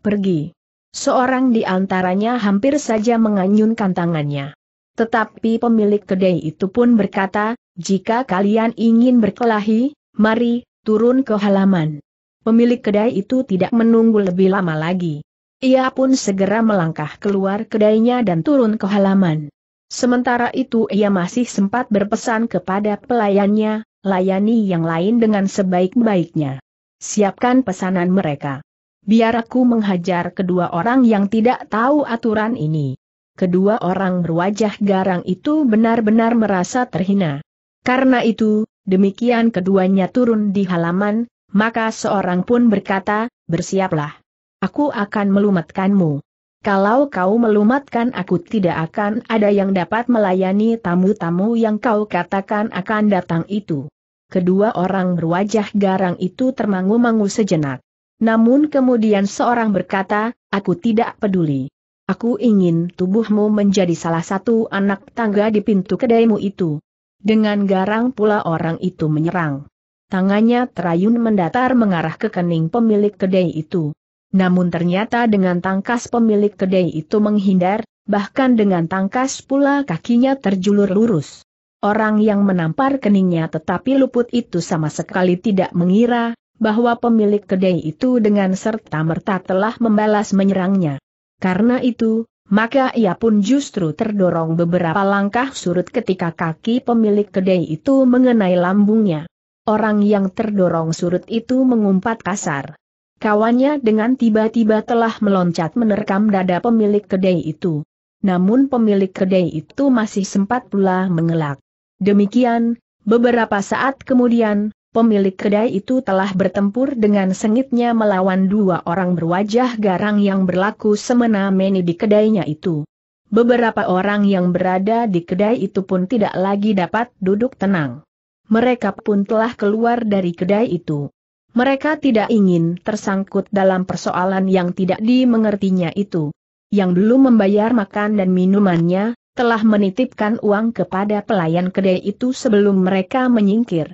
Pergi. Seorang di antaranya hampir saja mengayunkan tangannya. Tetapi pemilik kedai itu pun berkata, jika kalian ingin berkelahi, mari, turun ke halaman. Pemilik kedai itu tidak menunggu lebih lama lagi. Ia pun segera melangkah keluar kedainya dan turun ke halaman. Sementara itu ia masih sempat berpesan kepada pelayannya, layani yang lain dengan sebaik-baiknya. Siapkan pesanan mereka. Biar aku menghajar kedua orang yang tidak tahu aturan ini. Kedua orang berwajah garang itu benar-benar merasa terhina. Karena itu, demikian keduanya turun di halaman, maka seorang pun berkata, bersiaplah. Aku akan melumatkanmu. Kalau kau melumatkan aku tidak akan ada yang dapat melayani tamu-tamu yang kau katakan akan datang itu. Kedua orang berwajah garang itu termangu-mangu sejenak. Namun kemudian seorang berkata, aku tidak peduli. Aku ingin tubuhmu menjadi salah satu anak tangga di pintu kedaimu itu. Dengan garang pula orang itu menyerang. Tangannya terayun mendatar mengarah ke kening pemilik kedai itu. Namun ternyata dengan tangkas pemilik kedai itu menghindar, bahkan dengan tangkas pula kakinya terjulur lurus. Orang yang menampar keningnya tetapi luput itu sama sekali tidak mengira bahwa pemilik kedai itu dengan serta-merta telah membalas menyerangnya. Karena itu, maka ia pun justru terdorong beberapa langkah surut ketika kaki pemilik kedai itu mengenai lambungnya. Orang yang terdorong surut itu mengumpat kasar. Kawannya dengan tiba-tiba telah meloncat menerkam dada pemilik kedai itu. Namun pemilik kedai itu masih sempat pula mengelak. Demikian, beberapa saat kemudian, pemilik kedai itu telah bertempur dengan sengitnya melawan dua orang berwajah garang yang berlaku semena-mena di kedainya itu. Beberapa orang yang berada di kedai itu pun tidak lagi dapat duduk tenang. Mereka pun telah keluar dari kedai itu. Mereka tidak ingin tersangkut dalam persoalan yang tidak dimengertinya itu. Yang dulu membayar makan dan minumannya, telah menitipkan uang kepada pelayan kedai itu sebelum mereka menyingkir.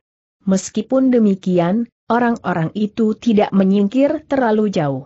Meskipun demikian, orang-orang itu tidak menyingkir terlalu jauh.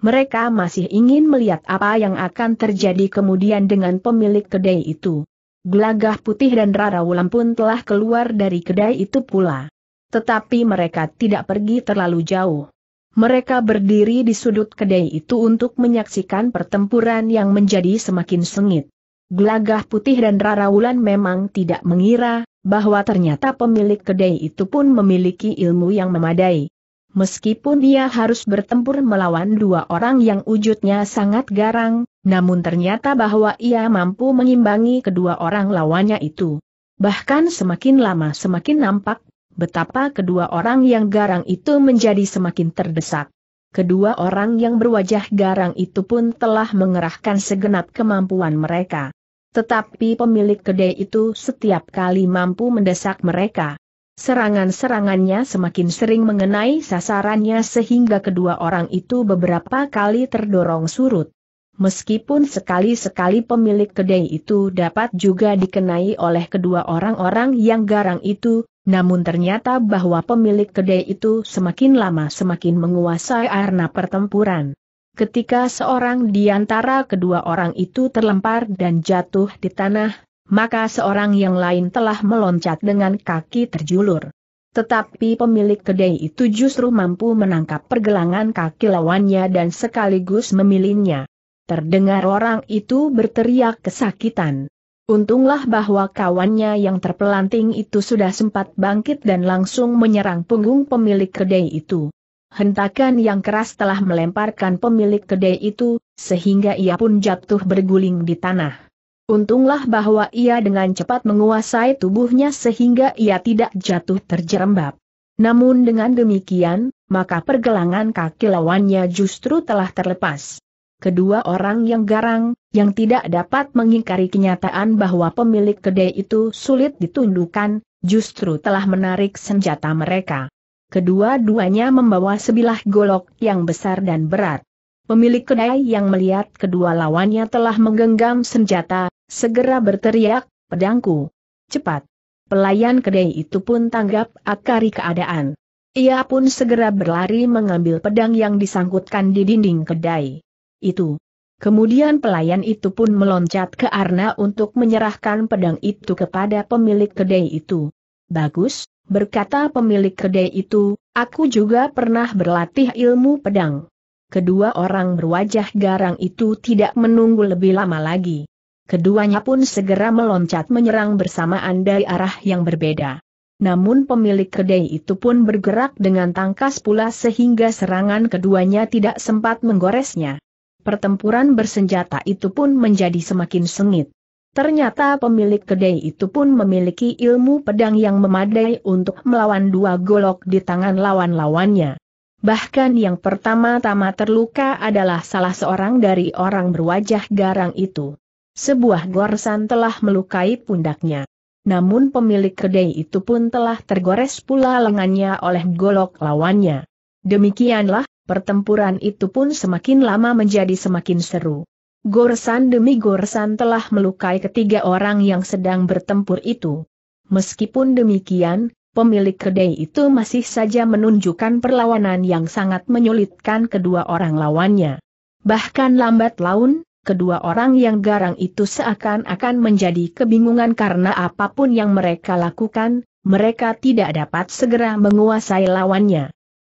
Mereka masih ingin melihat apa yang akan terjadi kemudian dengan pemilik kedai itu. Glagah Putih dan Rara Wulan pun telah keluar dari kedai itu pula. Tetapi mereka tidak pergi terlalu jauh. Mereka berdiri di sudut kedai itu untuk menyaksikan pertempuran yang menjadi semakin sengit. Glagah Putih dan Rara Wulan memang tidak mengira bahwa ternyata pemilik kedai itu pun memiliki ilmu yang memadai. Meskipun dia harus bertempur melawan dua orang yang wujudnya sangat garang, namun ternyata bahwa ia mampu mengimbangi kedua orang lawannya itu. Bahkan semakin lama semakin nampak betapa kedua orang yang garang itu menjadi semakin terdesak. Kedua orang yang berwajah garang itu pun telah mengerahkan segenap kemampuan mereka. Tetapi pemilik kedai itu setiap kali mampu mendesak mereka. Serangan-serangannya semakin sering mengenai sasarannya sehingga kedua orang itu beberapa kali terdorong surut. Meskipun sekali-sekali pemilik kedai itu dapat juga dikenai oleh kedua orang-orang yang garang itu, namun ternyata bahwa pemilik kedai itu semakin lama semakin menguasai arena pertempuran. Ketika seorang di antara kedua orang itu terlempar dan jatuh di tanah, maka seorang yang lain telah meloncat dengan kaki terjulur. Tetapi pemilik kedai itu justru mampu menangkap pergelangan kaki lawannya dan sekaligus memilingnya. Terdengar orang itu berteriak kesakitan. Untunglah bahwa kawannya yang terpelanting itu sudah sempat bangkit dan langsung menyerang punggung pemilik kedai itu. Hentakan yang keras telah melemparkan pemilik kedai itu, sehingga ia pun jatuh berguling di tanah. Untunglah bahwa ia dengan cepat menguasai tubuhnya sehingga ia tidak jatuh terjerembab. Namun dengan demikian, maka pergelangan kaki lawannya justru telah terlepas. Kedua orang yang garang, yang tidak dapat mengingkari kenyataan bahwa pemilik kedai itu sulit ditundukkan, justru telah menarik senjata mereka. Kedua-duanya membawa sebilah golok yang besar dan berat. Pemilik kedai yang melihat kedua lawannya telah menggenggam senjata, segera berteriak, "Pedangku! Cepat!" Pelayan kedai itu pun tanggap akari keadaan. Ia pun segera berlari mengambil pedang yang disangkutkan di dinding kedai itu. Kemudian pelayan itu pun meloncat ke arena untuk menyerahkan pedang itu kepada pemilik kedai itu. "Bagus," berkata pemilik kedai itu, "aku juga pernah berlatih ilmu pedang." Kedua orang berwajah garang itu tidak menunggu lebih lama lagi. Keduanya pun segera meloncat menyerang bersamaan dari arah yang berbeda. Namun pemilik kedai itu pun bergerak dengan tangkas pula sehingga serangan keduanya tidak sempat menggoresnya. Pertempuran bersenjata itu pun menjadi semakin sengit. Ternyata pemilik kedai itu pun memiliki ilmu pedang yang memadai untuk melawan dua golok di tangan lawan-lawannya. Bahkan yang pertama-tama terluka adalah salah seorang dari orang berwajah garang itu. Sebuah goresan telah melukai pundaknya. Namun pemilik kedai itu pun telah tergores pula lengannya oleh golok lawannya. Demikianlah, pertempuran itu pun semakin lama menjadi semakin seru. Goresan demi goresan telah melukai ketiga orang yang sedang bertempur itu. Meskipun demikian, pemilik kedai itu masih saja menunjukkan perlawanan yang sangat menyulitkan kedua orang lawannya. Bahkan lambat laun, kedua orang yang garang itu seakan-akan menjadi kebingungan karena apapun yang mereka lakukan, mereka tidak dapat segera menguasai lawannya.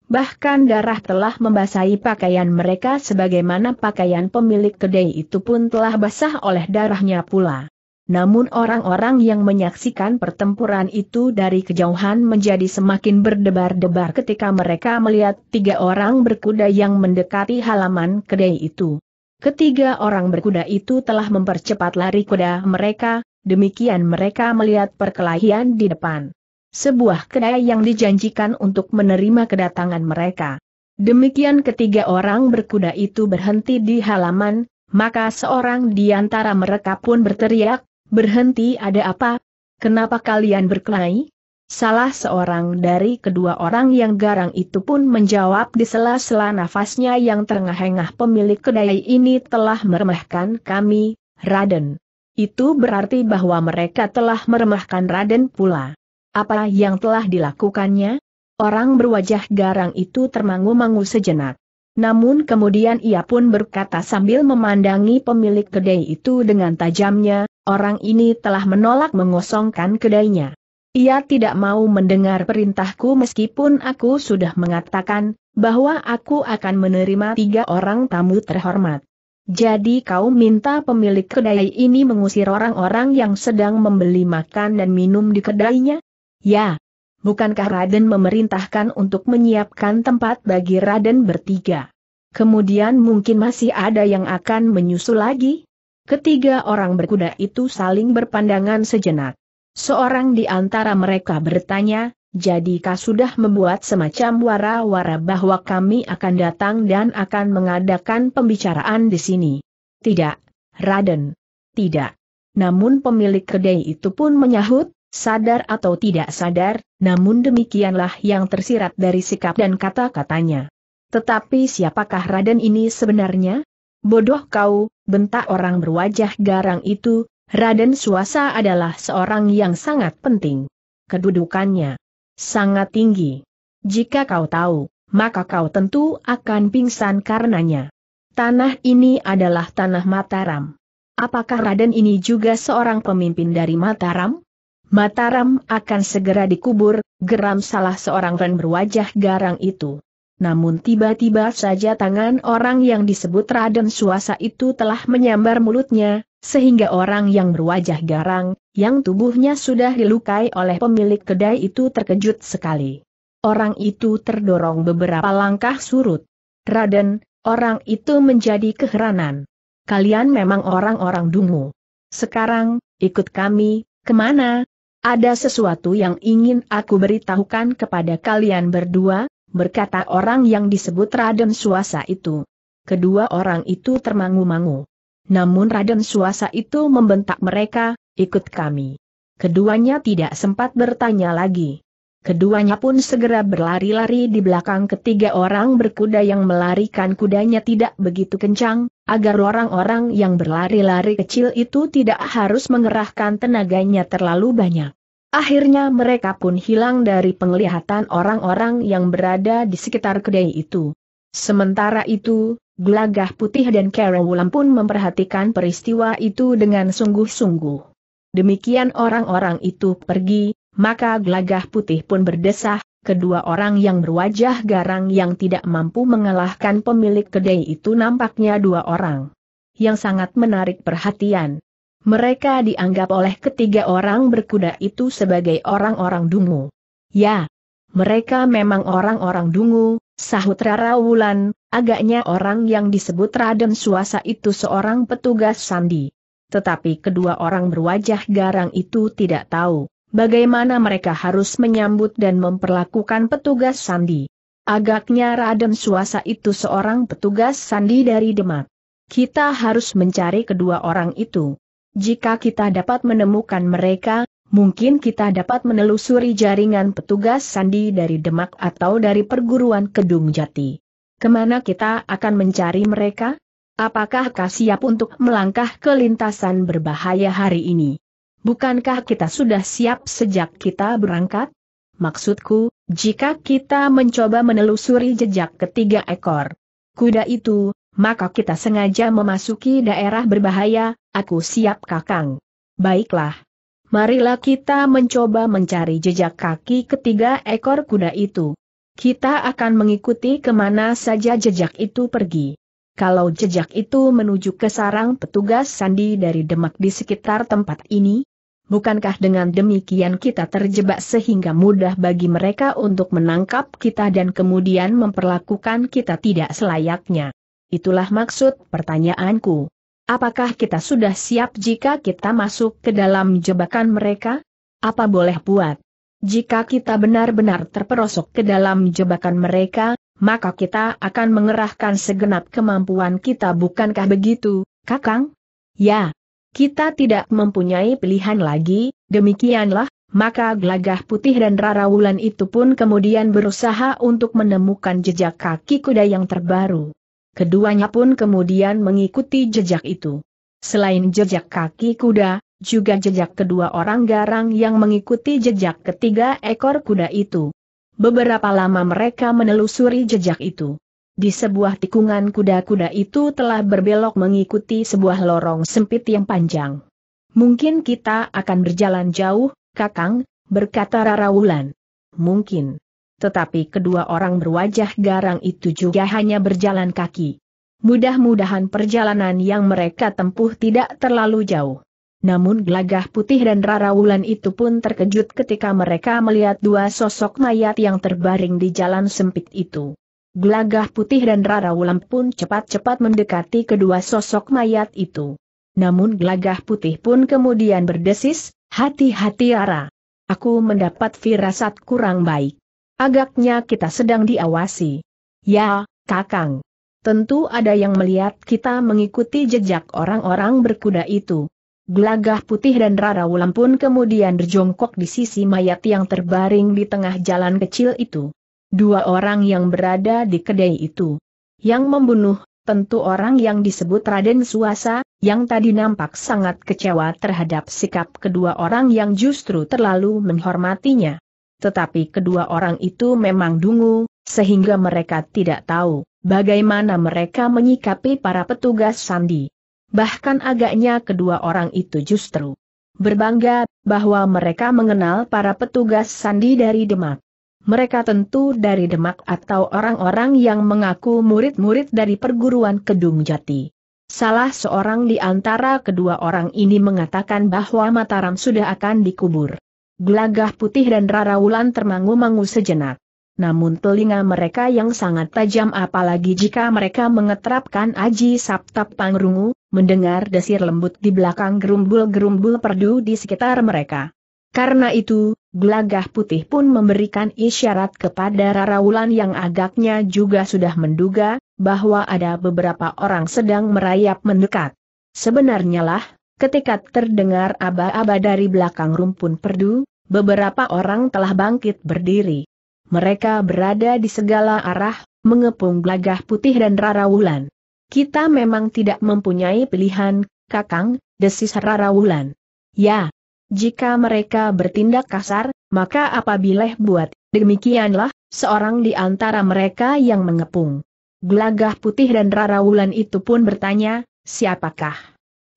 Bahkan darah telah membasahi pakaian mereka sebagaimana pakaian pemilik kedai itu pun telah basah oleh darahnya pula. Namun orang-orang yang menyaksikan pertempuran itu dari kejauhan menjadi semakin berdebar-debar ketika mereka melihat tiga orang berkuda yang mendekati halaman kedai itu. Ketiga orang berkuda itu telah mempercepat lari kuda mereka, demikian mereka melihat perkelahian di depan. sebuah kedai yang dijanjikan untuk menerima kedatangan mereka. Demikian ketiga orang berkuda itu berhenti di halaman, maka seorang di antara mereka pun berteriak, "Berhenti, ada apa? Kenapa kalian berkelahi?" Salah seorang dari kedua orang yang garang itu pun menjawab di sela-sela nafasnya yang terengah-engah, "Pemilik kedai ini telah meremehkan kami, Raden." Itu berarti bahwa mereka telah meremehkan Raden pula. Apa yang telah dilakukannya? Orang berwajah garang itu termangu-mangu sejenak. Namun kemudian ia pun berkata sambil memandangi pemilik kedai itu dengan tajamnya, "Orang ini telah menolak mengosongkan kedainya. Ia tidak mau mendengar perintahku meskipun aku sudah mengatakan bahwa aku akan menerima tiga orang tamu terhormat. Jadi kau minta pemilik kedai ini mengusir orang-orang yang sedang membeli makan dan minum di kedainya?" "Ya." "Bukankah Raden memerintahkan untuk menyiapkan tempat bagi Raden bertiga? Kemudian mungkin masih ada yang akan menyusul lagi?" Ketiga orang berkuda itu saling berpandangan sejenak. Seorang di antara mereka bertanya, "Jadikah sudah membuat semacam wara-wara bahwa kami akan datang dan akan mengadakan pembicaraan di sini?" "Tidak, Raden. Tidak." Namun pemilik kedai itu pun menyahut, sadar atau tidak sadar, namun demikianlah yang tersirat dari sikap dan kata-katanya. "Tetapi siapakah Raden ini sebenarnya?" "Bodoh kau," bentak orang berwajah garang itu, "Raden Suasa adalah seorang yang sangat penting. Kedudukannya sangat tinggi. Jika kau tahu, maka kau tentu akan pingsan karenanya. Tanah ini adalah tanah Mataram." "Apakah Raden ini juga seorang pemimpin dari Mataram?" "Mataram akan segera dikubur," geram salah seorang Ren berwajah garang itu. Namun tiba-tiba saja tangan orang yang disebut Raden Suasa itu telah menyambar mulutnya, sehingga orang yang berwajah garang, yang tubuhnya sudah dilukai oleh pemilik kedai itu terkejut sekali. Orang itu terdorong beberapa langkah surut. "Raden," orang itu menjadi keheranan. "Kalian memang orang-orang dungu. Sekarang, ikut kami." "Kemana?" "Ada sesuatu yang ingin aku beritahukan kepada kalian berdua," berkata orang yang disebut Raden Suasa itu. Kedua orang itu termangu-mangu. Namun Raden Suasa itu membentak mereka, "Ikut kami." Keduanya tidak sempat bertanya lagi. Keduanya pun segera berlari-lari di belakang ketiga orang berkuda yang melarikan kudanya tidak begitu kencang, agar orang-orang yang berlari-lari kecil itu tidak harus mengerahkan tenaganya terlalu banyak. Akhirnya mereka pun hilang dari penglihatan orang-orang yang berada di sekitar kedai itu. Sementara itu, Glagah Putih dan Rara Wulan pun memperhatikan peristiwa itu dengan sungguh-sungguh. Demikian orang-orang itu pergi, maka Glagah Putih pun berdesah, kedua orang yang berwajah garang yang tidak mampu mengalahkan pemilik kedai itu nampaknya dua orang yang sangat menarik perhatian. Mereka dianggap oleh ketiga orang berkuda itu sebagai orang-orang dungu. "Ya, mereka memang orang-orang dungu," sahut Rara Wulan. "Agaknya orang yang disebut Raden Suasa itu seorang petugas sandi." Tetapi kedua orang berwajah garang itu tidak tahu bagaimana mereka harus menyambut dan memperlakukan petugas sandi. "Agaknya Raden Suasa itu seorang petugas sandi dari Demak. Kita harus mencari kedua orang itu. Jika kita dapat menemukan mereka, mungkin kita dapat menelusuri jaringan petugas sandi dari Demak atau dari perguruan Kedung Jati." "Kemana kita akan mencari mereka? Apakah kau siap untuk melangkah ke lintasan berbahaya hari ini? Bukankah kita sudah siap sejak kita berangkat? Maksudku, jika kita mencoba menelusuri jejak ketiga ekor kuda itu, maka kita sengaja memasuki daerah berbahaya." "Aku siap, Kakang." "Baiklah. Marilah kita mencoba mencari jejak kaki ketiga ekor kuda itu. Kita akan mengikuti kemana saja jejak itu pergi. Kalau jejak itu menuju ke sarang petugas sandi dari Demak di sekitar tempat ini, bukankah dengan demikian kita terjebak sehingga mudah bagi mereka untuk menangkap kita dan kemudian memperlakukan kita tidak selayaknya? Itulah maksud pertanyaanku. Apakah kita sudah siap jika kita masuk ke dalam jebakan mereka? Apa boleh buat? Jika kita benar-benar terperosok ke dalam jebakan mereka, maka kita akan mengerahkan segenap kemampuan kita, bukankah begitu, Kakang? Ya, kita tidak mempunyai pilihan lagi, demikianlah, maka Glagah Putih dan Rara Wulan itu pun kemudian berusaha untuk menemukan jejak kaki kuda yang terbaru. Keduanya pun kemudian mengikuti jejak itu. Selain jejak kaki kuda, juga jejak kedua orang garang yang mengikuti jejak ketiga ekor kuda itu. Beberapa lama mereka menelusuri jejak itu. Di sebuah tikungan kuda-kuda itu telah berbelok mengikuti sebuah lorong sempit yang panjang. Mungkin kita akan berjalan jauh, Kakang, berkata Rara Wulan. Mungkin. Tetapi kedua orang berwajah garang itu juga hanya berjalan kaki. Mudah-mudahan perjalanan yang mereka tempuh tidak terlalu jauh. Namun Glagah Putih dan Rara Wulan itu pun terkejut ketika mereka melihat dua sosok mayat yang terbaring di jalan sempit itu. Glagah Putih dan Rara Wulan pun cepat-cepat mendekati kedua sosok mayat itu. Namun Glagah Putih pun kemudian berdesis, "Hati-hati Rara. Aku mendapat firasat kurang baik. Agaknya kita sedang diawasi." "Ya, Kakang. Tentu ada yang melihat kita mengikuti jejak orang-orang berkuda itu." Glagah Putih dan Rara Wulan pun kemudian berjongkok di sisi mayat yang terbaring di tengah jalan kecil itu. Dua orang yang berada di kedai itu. Yang membunuh, tentu orang yang disebut Raden Suasa, yang tadi nampak sangat kecewa terhadap sikap kedua orang yang justru terlalu menghormatinya. Tetapi kedua orang itu memang dungu, sehingga mereka tidak tahu bagaimana mereka menyikapi para petugas sandi. Bahkan agaknya kedua orang itu justru berbangga bahwa mereka mengenal para petugas sandi dari Demak. Mereka tentu dari Demak atau orang-orang yang mengaku murid-murid dari perguruan Kedung Jati. Salah seorang di antara kedua orang ini mengatakan bahwa Mataram sudah akan dikubur. Glagah Putih dan Rara Wulan termangu-mangu sejenak. Namun telinga mereka yang sangat tajam, apalagi jika mereka mengeterapkan Aji Saptap Pangrungu, mendengar desir lembut di belakang gerumbul-gerumbul perdu di sekitar mereka. Karena itu, Glagah Putih pun memberikan isyarat kepada Rara Wulan yang agaknya juga sudah menduga bahwa ada beberapa orang sedang merayap mendekat. Sebenarnya lah, ketika terdengar aba-aba dari belakang rumpun perdu, beberapa orang telah bangkit berdiri. Mereka berada di segala arah, mengepung Glagah Putih dan Rara Wulan. "Kita memang tidak mempunyai pilihan, Kakang," desis Rara Wulan. "Ya, jika mereka bertindak kasar, maka apa bileh buat?" Demikianlah, seorang di antara mereka yang mengepung Glagah Putih dan Rara Wulan itu pun bertanya, "Siapakah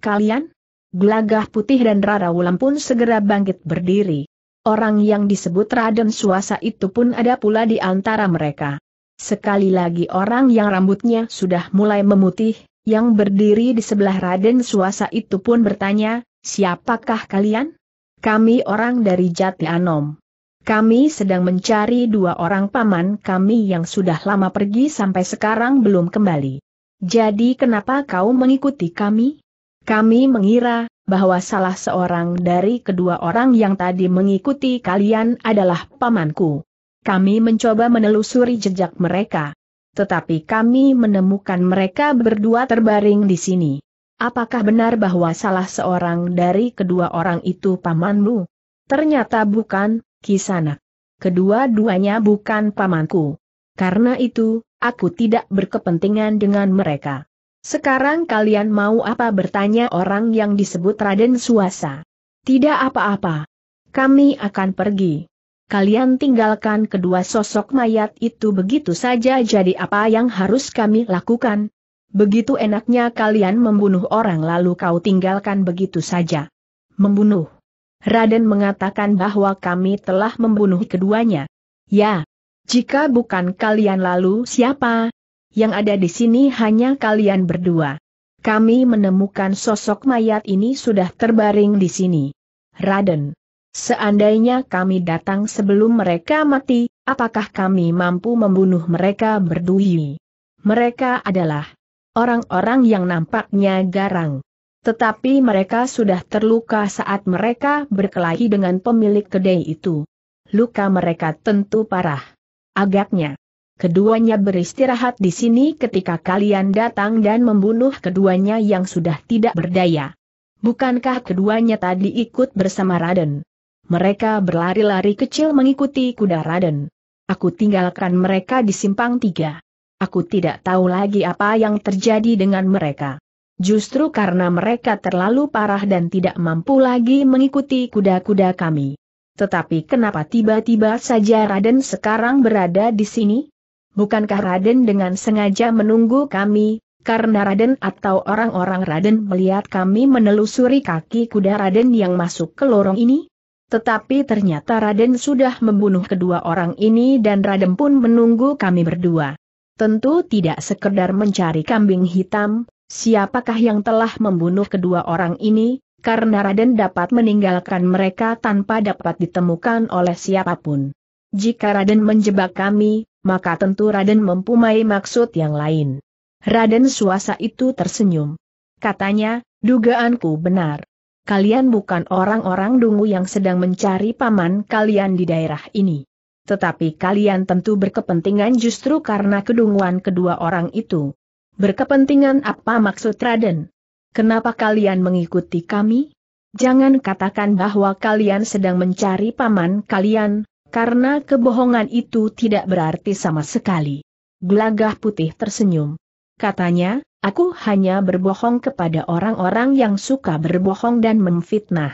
kalian?" Glagah Putih dan Rara Wulan pun segera bangkit berdiri. Orang yang disebut Raden Suasa itu pun ada pula di antara mereka. Sekali lagi orang yang rambutnya sudah mulai memutih, yang berdiri di sebelah Raden Suasa itu pun bertanya, "Siapakah kalian?" "Kami orang dari Jati Anom. Kami sedang mencari dua orang paman kami yang sudah lama pergi sampai sekarang belum kembali." "Jadi kenapa kau mengikuti kami?" "Kami mengira bahwa salah seorang dari kedua orang yang tadi mengikuti kalian adalah pamanku. Kami mencoba menelusuri jejak mereka. Tetapi kami menemukan mereka berdua terbaring di sini." "Apakah benar bahwa salah seorang dari kedua orang itu pamanmu?" "Ternyata bukan, Kisanak. Kedua-duanya bukan pamanku. Karena itu, aku tidak berkepentingan dengan mereka." "Sekarang kalian mau apa?" bertanya orang yang disebut Raden Suasa. "Tidak apa-apa. Kami akan pergi. Kalian tinggalkan kedua sosok mayat itu begitu saja." "Jadi apa yang harus kami lakukan? Begitu enaknya kalian membunuh orang lalu kau tinggalkan begitu saja." "Membunuh. Raden mengatakan bahwa kami telah membunuh keduanya." "Ya. Jika bukan kalian lalu siapa? Yang ada di sini hanya kalian berdua. Kami menemukan sosok mayat ini sudah terbaring di sini." "Raden, seandainya kami datang sebelum mereka mati, apakah kami mampu membunuh mereka berdua? Mereka adalah orang-orang yang nampaknya garang. Tetapi mereka sudah terluka saat mereka berkelahi dengan pemilik kedai itu." luka mereka tentu parah. Agaknya, keduanya beristirahat di sini ketika kalian datang dan membunuh keduanya yang sudah tidak berdaya. Bukankah keduanya tadi ikut bersama Raden? Mereka berlari-lari kecil mengikuti kuda Raden. Aku tinggalkan mereka di simpang 3. Aku tidak tahu lagi apa yang terjadi dengan mereka. Justru karena mereka terlalu parah dan tidak mampu lagi mengikuti kuda-kuda kami. Tetapi kenapa tiba-tiba saja Raden sekarang berada di sini? Bukankah Raden dengan sengaja menunggu kami, karena Raden atau orang-orang Raden melihat kami menelusuri kaki kuda Raden yang masuk ke lorong ini? Tetapi ternyata Raden sudah membunuh kedua orang ini dan Raden pun menunggu kami berdua. Tentu tidak sekedar mencari kambing hitam, siapakah yang telah membunuh kedua orang ini, karena Raden dapat meninggalkan mereka tanpa dapat ditemukan oleh siapapun. Jika Raden menjebak kami, maka tentu Raden mempunyai maksud yang lain. Raden Suasa itu tersenyum. Katanya, dugaanku benar. Kalian bukan orang-orang dungu yang sedang mencari paman kalian di daerah ini. Tetapi kalian tentu berkepentingan justru karena kedunguan kedua orang itu. Berkepentingan apa maksud Raden? Kenapa kalian mengikuti kami? Jangan katakan bahwa kalian sedang mencari paman kalian. Karena kebohongan itu tidak berarti sama sekali. Glagah Putih tersenyum. Katanya, aku hanya berbohong kepada orang-orang yang suka berbohong dan memfitnah.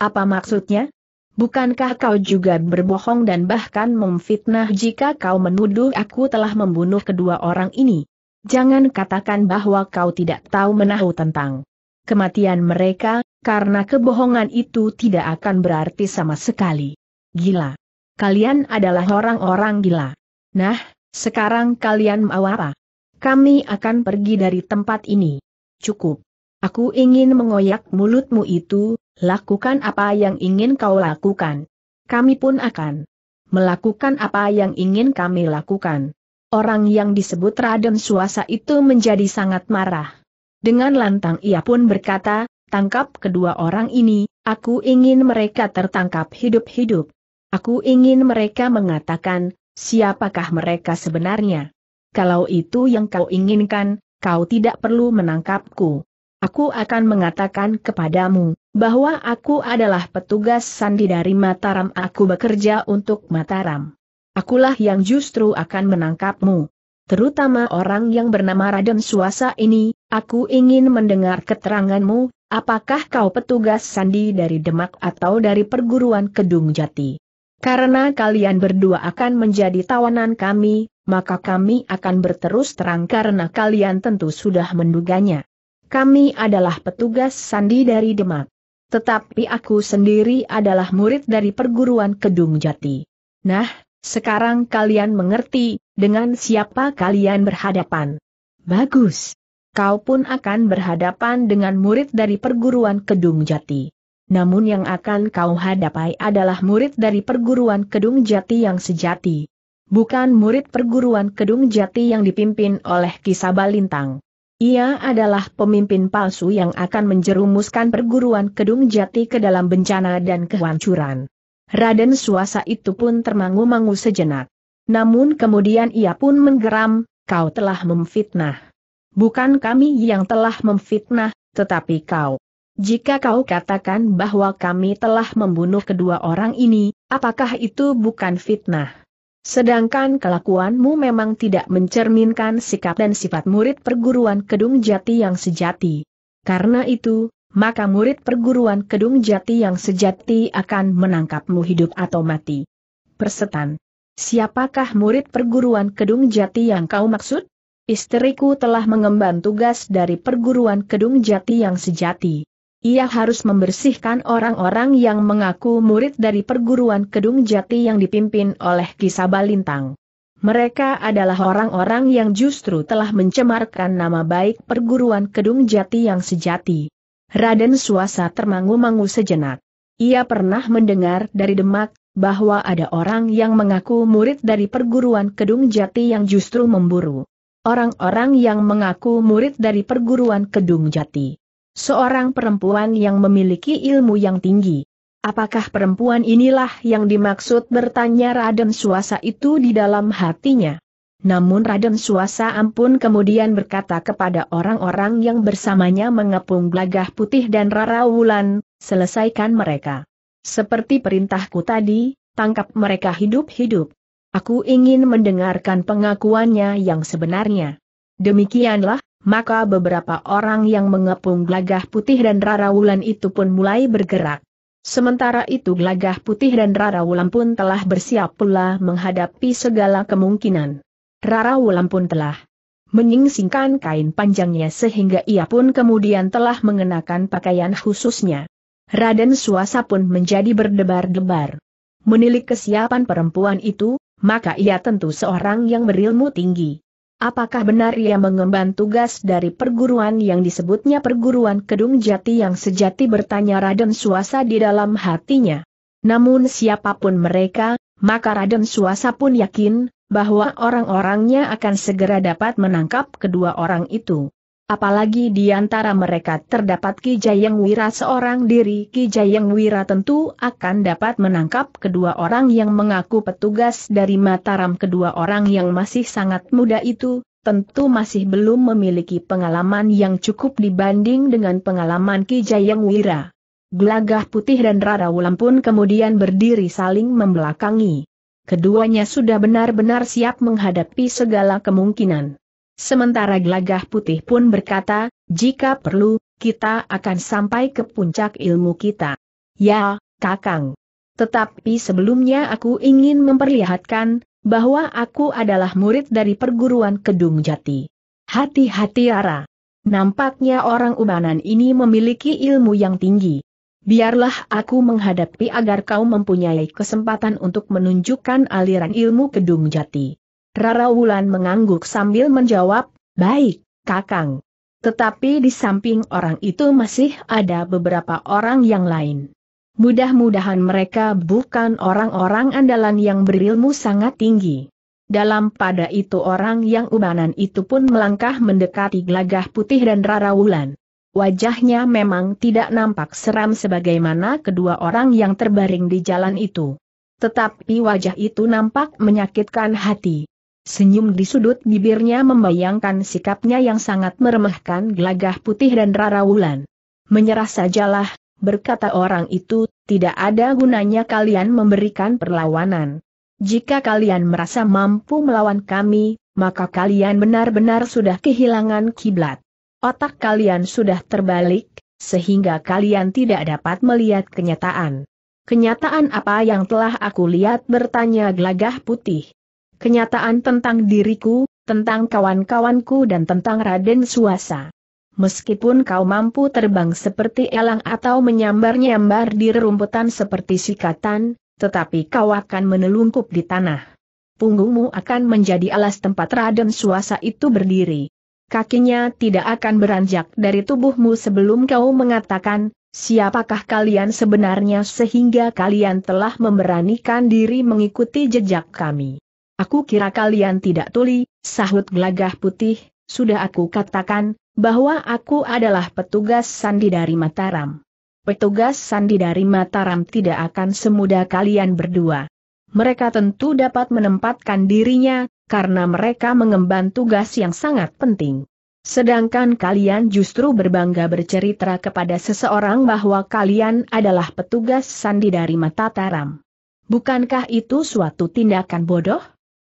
Apa maksudnya? Bukankah kau juga berbohong dan bahkan memfitnah jika kau menuduh aku telah membunuh kedua orang ini? Jangan katakan bahwa kau tidak tahu menahu tentang kematian mereka, karena kebohongan itu tidak akan berarti sama sekali. Gila. Kalian adalah orang-orang gila. Nah, sekarang kalian mau apa? Kami akan pergi dari tempat ini. Cukup. Aku ingin mengoyak mulutmu itu, lakukan apa yang ingin kau lakukan. Kami pun akan melakukan apa yang ingin kami lakukan. Orang yang disebut Raden Suasa itu menjadi sangat marah. Dengan lantang ia pun berkata, tangkap kedua orang ini, aku ingin mereka tertangkap hidup-hidup. Aku ingin mereka mengatakan, siapakah mereka sebenarnya. Kalau itu yang kau inginkan, kau tidak perlu menangkapku. Aku akan mengatakan kepadamu, bahwa aku adalah petugas sandi dari Mataram. Aku bekerja untuk Mataram. Akulah yang justru akan menangkapmu. Terutama orang yang bernama Raden Suasa ini, aku ingin mendengar keteranganmu, apakah kau petugas sandi dari Demak atau dari Perguruan Kedung Jati? Karena kalian berdua akan menjadi tawanan kami, maka kami akan berterus terang karena kalian tentu sudah menduganya. Kami adalah petugas sandi dari Demak. Tetapi aku sendiri adalah murid dari Perguruan Kedung Jati. Nah, sekarang kalian mengerti, dengan siapa kalian berhadapan. Bagus. Kau pun akan berhadapan dengan murid dari Perguruan Kedung Jati. Namun yang akan kau hadapi adalah murid dari Perguruan Kedung Jati yang sejati. Bukan murid Perguruan Kedung Jati yang dipimpin oleh Ki Sabalintang. Ia adalah pemimpin palsu yang akan menjerumuskan Perguruan Kedung Jati ke dalam bencana dan kehancuran. Raden Suasa itu pun termangu-mangu sejenak. Namun kemudian ia pun menggeram, kau telah memfitnah. Bukan kami yang telah memfitnah, tetapi kau. Jika kau katakan bahwa kami telah membunuh kedua orang ini, apakah itu bukan fitnah? Sedangkan kelakuanmu memang tidak mencerminkan sikap dan sifat murid Perguruan Kedung Jati yang sejati. Karena itu, maka murid Perguruan Kedung Jati yang sejati akan menangkapmu hidup atau mati. Persetan. Siapakah murid Perguruan Kedung Jati yang kau maksud? Istriku telah mengemban tugas dari Perguruan Kedung Jati yang sejati. Ia harus membersihkan orang-orang yang mengaku murid dari Perguruan Kedung Jati yang dipimpin oleh Ki Sabalintang. Mereka adalah orang-orang yang justru telah mencemarkan nama baik Perguruan Kedung Jati yang sejati. Raden Suasa termangu-mangu sejenak. Ia pernah mendengar dari Demak bahwa ada orang yang mengaku murid dari Perguruan Kedung Jati yang justru memburu orang-orang yang mengaku murid dari Perguruan Kedung Jati. Seorang perempuan yang memiliki ilmu yang tinggi. Apakah perempuan inilah yang dimaksud bertanya Raden Suasa itu di dalam hatinya? Namun Raden Suasa ampun kemudian berkata kepada orang-orang yang bersamanya mengepung Glagah Putih dan Rara Wulan, selesaikan mereka. Seperti perintahku tadi, tangkap mereka hidup-hidup. Aku ingin mendengarkan pengakuannya yang sebenarnya. Demikianlah, maka beberapa orang yang mengepung Glagah Putih dan Rara Wulan itu pun mulai bergerak. Sementara itu Glagah Putih dan Rara Wulan pun telah bersiap pula menghadapi segala kemungkinan. Rara Wulan pun telah menyingsingkan kain panjangnya sehingga ia pun kemudian telah mengenakan pakaian khususnya. Raden Suasa pun menjadi berdebar-debar. Menilik kesiapan perempuan itu, maka ia tentu seorang yang berilmu tinggi. Apakah benar ia mengemban tugas dari perguruan yang disebutnya Perguruan Kedung Jati yang sejati, bertanya Raden Suasa di dalam hatinya. Namun siapapun mereka, maka Raden Suasa pun yakin bahwa orang-orangnya akan segera dapat menangkap kedua orang itu. Apalagi di antara mereka terdapat Ki Jayeng Wira seorang diri. Ki Jayeng Wira tentu akan dapat menangkap kedua orang yang mengaku petugas dari Mataram. Kedua orang yang masih sangat muda itu, tentu masih belum memiliki pengalaman yang cukup dibanding dengan pengalaman Ki Jayeng Wira. Glagah Putih dan Rara Wulan pun kemudian berdiri saling membelakangi. Keduanya sudah benar-benar siap menghadapi segala kemungkinan. Sementara Glagah Putih pun berkata, jika perlu, kita akan sampai ke puncak ilmu kita. Ya, Kakang. Tetapi sebelumnya aku ingin memperlihatkan bahwa aku adalah murid dari Perguruan Kedung Jati. Hati-hati Ara. Nampaknya orang ubanan ini memiliki ilmu yang tinggi. Biarlah aku menghadapi agar kau mempunyai kesempatan untuk menunjukkan aliran ilmu Kedung Jati. Rara Wulan mengangguk sambil menjawab, baik, Kakang. Tetapi di samping orang itu masih ada beberapa orang yang lain. Mudah-mudahan mereka bukan orang-orang andalan yang berilmu sangat tinggi. Dalam pada itu orang yang ubanan itu pun melangkah mendekati Glagah Putih dan Rara Wulan. Wajahnya memang tidak nampak seram sebagaimana kedua orang yang terbaring di jalan itu. Tetapi wajah itu nampak menyakitkan hati. Senyum di sudut bibirnya membayangkan sikapnya yang sangat meremehkan Glagah Putih dan Rara Wulan. Menyerah sajalah, berkata orang itu, tidak ada gunanya kalian memberikan perlawanan. Jika kalian merasa mampu melawan kami, maka kalian benar-benar sudah kehilangan kiblat. Otak kalian sudah terbalik, sehingga kalian tidak dapat melihat kenyataan. Kenyataan apa yang telah aku lihat, bertanya Glagah Putih. Kenyataan tentang diriku, tentang kawan-kawanku dan tentang Raden Suasa. Meskipun kau mampu terbang seperti elang atau menyambar-nyambar di rerumputan seperti sikatan, tetapi kau akan menelungkup di tanah. Punggungmu akan menjadi alas tempat Raden Suasa itu berdiri. Kakinya tidak akan beranjak dari tubuhmu sebelum kau mengatakan, siapakah kalian sebenarnya sehingga kalian telah memberanikan diri mengikuti jejak kami. Aku kira kalian tidak tuli, sahut Glagah Putih, sudah aku katakan, bahwa aku adalah petugas sandi dari Mataram. Petugas sandi dari Mataram tidak akan semudah kalian berdua. Mereka tentu dapat menempatkan dirinya, karena mereka mengemban tugas yang sangat penting. Sedangkan kalian justru berbangga bercerita kepada seseorang bahwa kalian adalah petugas sandi dari Mataram. Bukankah itu suatu tindakan bodoh?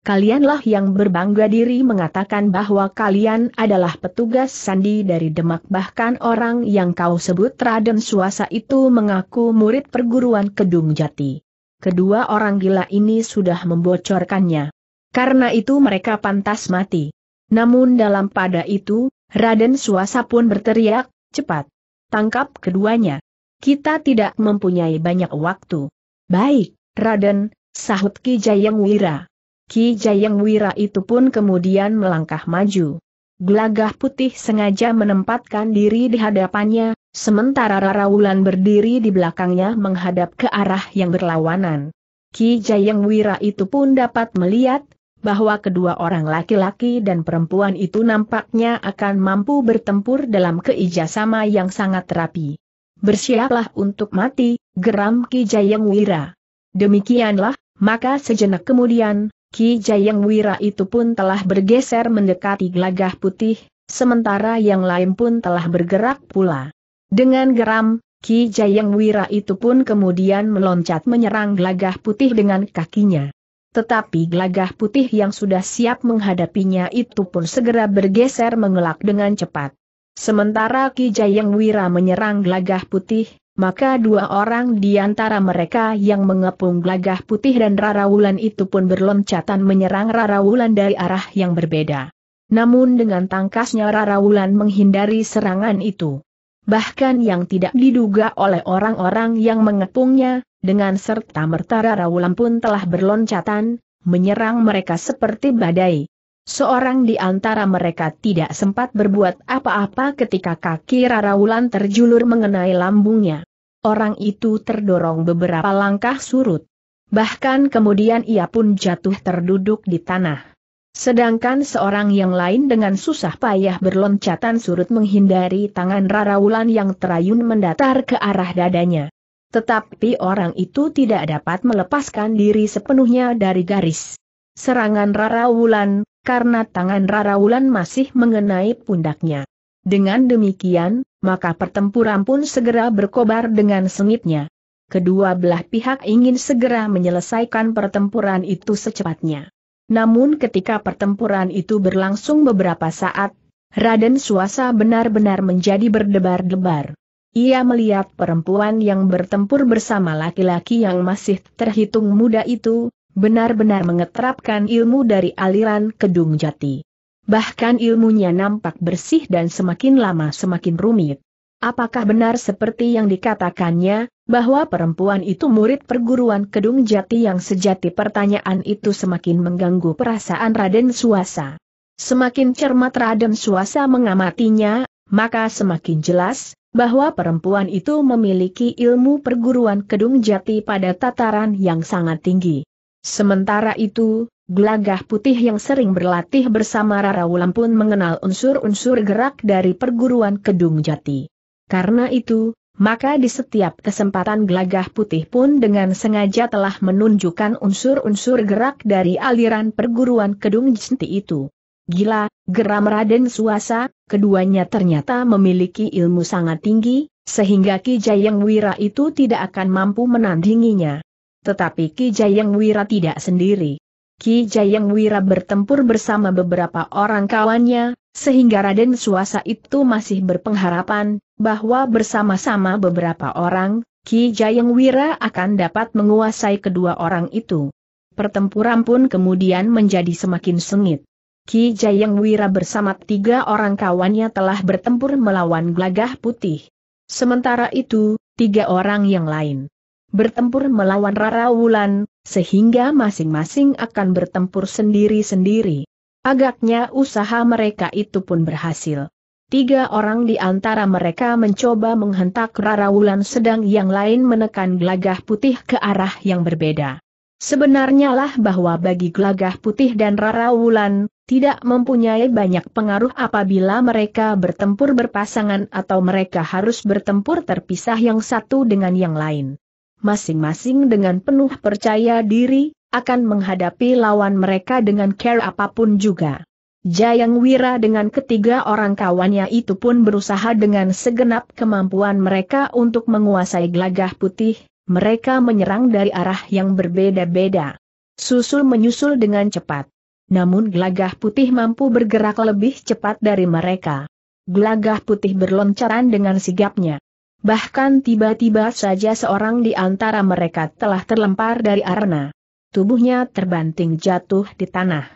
Kalianlah yang berbangga diri mengatakan bahwa kalian adalah petugas sandi dari Demak. Bahkan orang yang kau sebut Raden Suasa itu mengaku murid Perguruan Kedung Jati. Kedua orang gila ini sudah membocorkannya. Karena itu mereka pantas mati. Namun dalam pada itu, Raden Suasa pun berteriak, cepat, tangkap keduanya. Kita tidak mempunyai banyak waktu. Baik, Raden, sahut Ki Jayeng Wira. Ki Jayeng Wira itu pun kemudian melangkah maju. Glagah Putih sengaja menempatkan diri di hadapannya, sementara Rara Wulan berdiri di belakangnya menghadap ke arah yang berlawanan. Ki Jayeng Wira itu pun dapat melihat bahwa kedua orang laki-laki dan perempuan itu nampaknya akan mampu bertempur dalam keijasama yang sangat rapi. bersiaplah untuk mati, geram Ki Jayeng Wira. Demikianlah, maka sejenak kemudian, Ki Jayeng Wira itu pun telah bergeser mendekati Glagah Putih, sementara yang lain pun telah bergerak pula. Dengan geram, Ki Jayeng Wira itu pun kemudian meloncat menyerang Glagah Putih dengan kakinya. Tetapi Glagah Putih yang sudah siap menghadapinya itu pun segera bergeser mengelak dengan cepat. Sementara Ki Jayeng Wira menyerang Glagah Putih, maka dua orang di antara mereka yang mengepung Glagah Putih dan Rara Wulan itu pun berloncatan menyerang Rara Wulan dari arah yang berbeda. Namun dengan tangkasnya Rara Wulan menghindari serangan itu. Bahkan yang tidak diduga oleh orang-orang yang mengepungnya, dengan serta merta Rara Wulan pun telah berloncatan, menyerang mereka seperti badai. Seorang di antara mereka tidak sempat berbuat apa-apa ketika kaki Rara Wulan terjulur mengenai lambungnya. Orang itu terdorong beberapa langkah surut. Bahkan kemudian ia pun jatuh terduduk di tanah. Sedangkan seorang yang lain dengan susah payah berloncatan surut menghindari tangan Rara Wulan yang terayun mendatar ke arah dadanya. Tetapi orang itu tidak dapat melepaskan diri sepenuhnya dari garis serangan Rara Wulan, karena tangan Rara Wulan masih mengenai pundaknya. Dengan demikian, maka pertempuran pun segera berkobar dengan sengitnya. Kedua belah pihak ingin segera menyelesaikan pertempuran itu secepatnya. Namun ketika pertempuran itu berlangsung beberapa saat, Raden Suasa benar-benar menjadi berdebar-debar. Ia melihat perempuan yang bertempur bersama laki-laki yang masih terhitung muda itu, benar-benar mengeterapkan ilmu dari aliran Kedung Jati. Bahkan ilmunya nampak bersih dan semakin lama semakin rumit. Apakah benar seperti yang dikatakannya, bahwa perempuan itu murid perguruan Kedung Jati yang sejati? Pertanyaan itu semakin mengganggu perasaan Raden Suasa. Semakin cermat Raden Suasa mengamatinya, maka semakin jelas bahwa perempuan itu memiliki ilmu perguruan Kedung Jati pada tataran yang sangat tinggi. Sementara itu, Glagah Putih yang sering berlatih bersama Rara Wulan pun mengenal unsur-unsur gerak dari perguruan Kedung Jati. Karena itu, maka di setiap kesempatan Glagah Putih pun dengan sengaja telah menunjukkan unsur-unsur gerak dari aliran perguruan Kedung Jati itu. Gila, geram Raden Suasa, keduanya ternyata memiliki ilmu sangat tinggi, sehingga Ki Jayeng Wira itu tidak akan mampu menandinginya. Tetapi Ki Jayeng Wira tidak sendiri. Ki Jayeng Wira bertempur bersama beberapa orang kawannya, sehingga Raden Suasa itu masih berpengharapan bahwa bersama-sama beberapa orang, Ki Jayeng Wira akan dapat menguasai kedua orang itu. Pertempuran pun kemudian menjadi semakin sengit. Ki Jayeng Wira bersama tiga orang kawannya telah bertempur melawan Glagah Putih. Sementara itu, tiga orang yang lain bertempur melawan Rara Wulan, sehingga masing-masing akan bertempur sendiri-sendiri. Agaknya usaha mereka itu pun berhasil. Tiga orang di antara mereka mencoba menghentak Rara Wulan, sedang yang lain menekan Glagah Putih ke arah yang berbeda. Sebenarnya lah bahwa bagi Glagah Putih dan Rara Wulan, tidak mempunyai banyak pengaruh apabila mereka bertempur berpasangan atau mereka harus bertempur terpisah yang satu dengan yang lain. Masing-masing dengan penuh percaya diri, akan menghadapi lawan mereka dengan care apapun juga. Jayeng Wira dengan ketiga orang kawannya itu pun berusaha dengan segenap kemampuan mereka untuk menguasai Glagah Putih. Mereka menyerang dari arah yang berbeda-beda, susul-menyusul dengan cepat. Namun Glagah Putih mampu bergerak lebih cepat dari mereka. Glagah Putih berloncatan dengan sigapnya. Bahkan tiba-tiba saja seorang di antara mereka telah terlempar dari arena. Tubuhnya terbanting jatuh di tanah.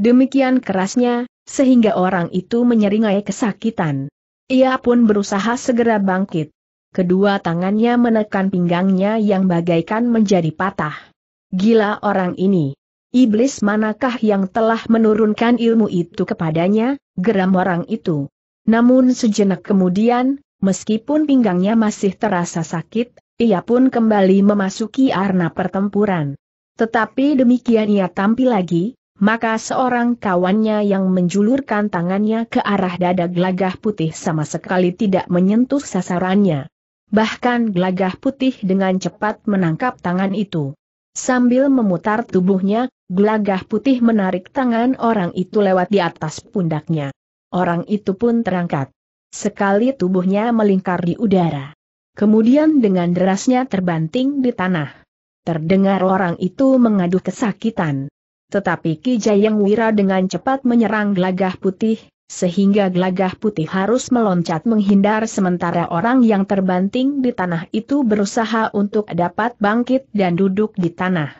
Demikian kerasnya, sehingga orang itu menyeringai kesakitan. Ia pun berusaha segera bangkit. Kedua tangannya menekan pinggangnya yang bagaikan menjadi patah. Gila orang ini. Iblis manakah yang telah menurunkan ilmu itu kepadanya, geram orang itu. Namun sejenak kemudian, meskipun pinggangnya masih terasa sakit, ia pun kembali memasuki arena pertempuran. Tetapi demikian ia tampil lagi, maka seorang kawannya yang menjulurkan tangannya ke arah dada Glagah Putih sama sekali tidak menyentuh sasarannya. Bahkan Glagah Putih dengan cepat menangkap tangan itu. Sambil memutar tubuhnya, Glagah Putih menarik tangan orang itu lewat di atas pundaknya. Orang itu pun terangkat. Sekali tubuhnya melingkar di udara. Kemudian dengan derasnya terbanting di tanah. Terdengar orang itu mengadu kesakitan. Tetapi Ki Jayeng Wira dengan cepat menyerang Glagah Putih, sehingga Glagah Putih harus meloncat menghindar sementara orang yang terbanting di tanah itu berusaha untuk dapat bangkit dan duduk di tanah.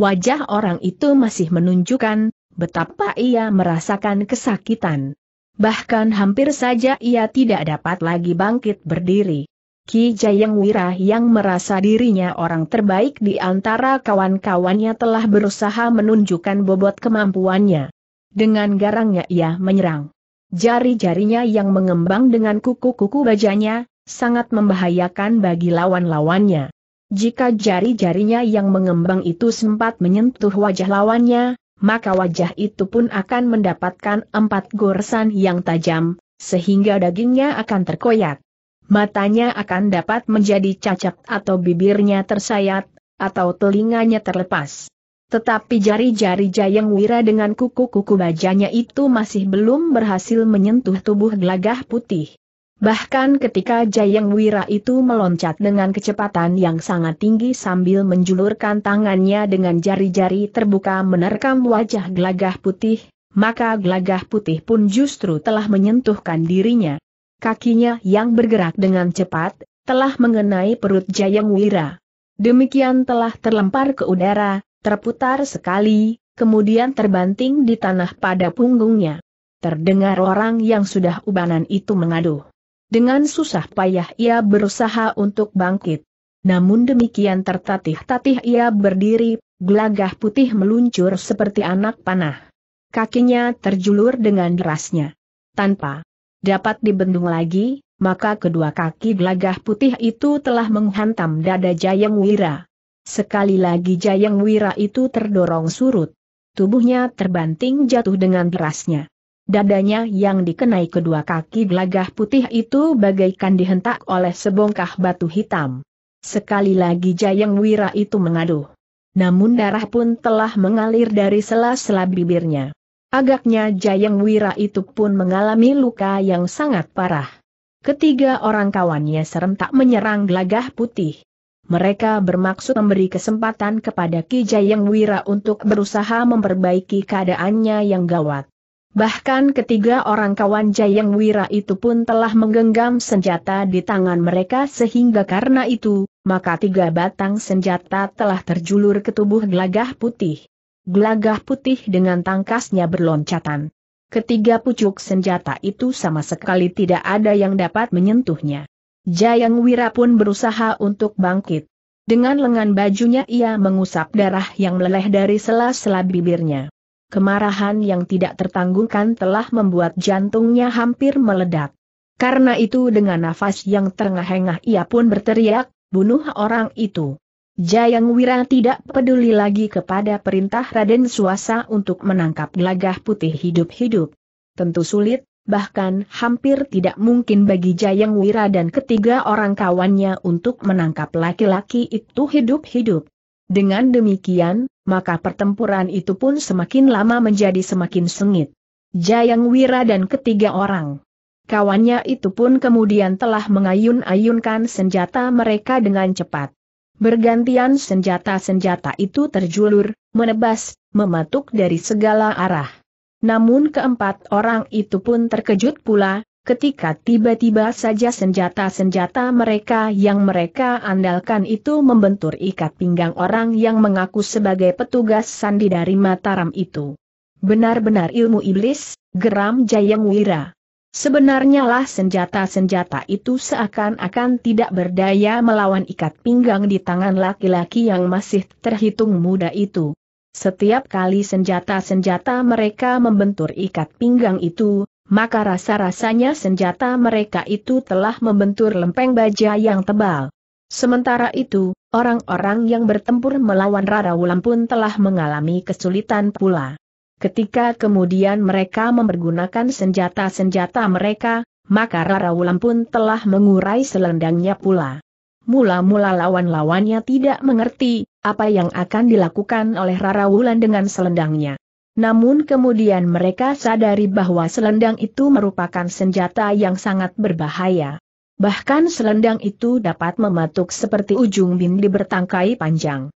Wajah orang itu masih menunjukkan betapa ia merasakan kesakitan. Bahkan hampir saja ia tidak dapat lagi bangkit berdiri. Ki Jayeng Wira yang merasa dirinya orang terbaik di antara kawan-kawannya telah berusaha menunjukkan bobot kemampuannya. Dengan garangnya ia menyerang. Jari-jarinya yang mengembang dengan kuku-kuku bajanya, sangat membahayakan bagi lawan-lawannya. Jika jari-jarinya yang mengembang itu sempat menyentuh wajah lawannya, maka wajah itu pun akan mendapatkan 4 goresan yang tajam, sehingga dagingnya akan terkoyak. Matanya akan dapat menjadi cacat atau bibirnya tersayat, atau telinganya terlepas. Tetapi jari-jari Jayeng Wira dengan kuku-kuku bajanya itu masih belum berhasil menyentuh tubuh Glagah Putih. Bahkan ketika Jayeng Wira itu meloncat dengan kecepatan yang sangat tinggi sambil menjulurkan tangannya dengan jari-jari terbuka menerkam wajah Glagah Putih, maka Glagah Putih pun justru telah menyentuhkan dirinya. Kakinya yang bergerak dengan cepat, telah mengenai perut Jayeng Wira. Demikian telah terlempar ke udara, terputar sekali, kemudian terbanting di tanah pada punggungnya. Terdengar orang yang sudah ubanan itu mengaduh. Dengan susah payah ia berusaha untuk bangkit. Namun demikian tertatih-tatih ia berdiri, Glagah Putih meluncur seperti anak panah. Kakinya terjulur dengan derasnya. Tanpa dapat dibendung lagi, maka kedua kaki Glagah Putih itu telah menghantam dada Jayeng Wira. Sekali lagi Jayeng Wira itu terdorong surut. Tubuhnya terbanting jatuh dengan derasnya. Dadanya yang dikenai kedua kaki Glagah Putih itu bagaikan dihentak oleh sebongkah batu hitam. Sekali lagi Jayeng Wira itu mengaduh. Namun darah pun telah mengalir dari sela-sela bibirnya. Agaknya Jayeng Wira itu pun mengalami luka yang sangat parah. Ketiga orang kawannya serentak menyerang Glagah Putih. Mereka bermaksud memberi kesempatan kepada Ki Jayeng Wira untuk berusaha memperbaiki keadaannya yang gawat. Bahkan ketiga orang kawan Jayeng Wira itu pun telah menggenggam senjata di tangan mereka sehingga karena itu, maka 3 batang senjata telah terjulur ke tubuh Glagah Putih. Glagah Putih dengan tangkasnya berloncatan. Ketiga pucuk senjata itu sama sekali tidak ada yang dapat menyentuhnya. Jayeng Wira pun berusaha untuk bangkit. Dengan lengan bajunya ia mengusap darah yang meleleh dari sela-sela bibirnya. Kemarahan yang tidak tertanggungkan telah membuat jantungnya hampir meledak. Karena itu dengan nafas yang terengah-engah ia pun berteriak, "Bunuh orang itu!" Jayeng Wira tidak peduli lagi kepada perintah Raden Suasa untuk menangkap Glagah Putih hidup-hidup. Tentu sulit, bahkan hampir tidak mungkin bagi Jayeng Wira dan ketiga orang kawannya untuk menangkap laki-laki itu hidup-hidup. Dengan demikian, maka pertempuran itu pun semakin lama menjadi semakin sengit. Jayeng Wira dan ketiga orang kawannya itu pun kemudian telah mengayun-ayunkan senjata mereka dengan cepat. Bergantian senjata-senjata itu terjulur, menebas, mematuk dari segala arah. Namun keempat orang itu pun terkejut pula, ketika tiba-tiba saja senjata-senjata mereka yang mereka andalkan itu membentur ikat pinggang orang yang mengaku sebagai petugas sandi dari Mataram itu. "Benar-benar ilmu iblis," geram Jayeng Wira. Sebenarnya lah senjata-senjata itu seakan-akan tidak berdaya melawan ikat pinggang di tangan laki-laki yang masih terhitung muda itu. Setiap kali senjata-senjata mereka membentur ikat pinggang itu, maka rasa-rasanya senjata mereka itu telah membentur lempeng baja yang tebal. Sementara itu, orang-orang yang bertempur melawan Rara Wulan pun telah mengalami kesulitan pula. Ketika kemudian mereka mempergunakan senjata-senjata mereka, maka Rara Wulan pun telah mengurai selendangnya pula. Mula-mula lawan-lawannya tidak mengerti apa yang akan dilakukan oleh Rara Wulan dengan selendangnya. Namun kemudian mereka sadari bahwa selendang itu merupakan senjata yang sangat berbahaya. Bahkan selendang itu dapat mematuk seperti ujung bindi bertangkai panjang.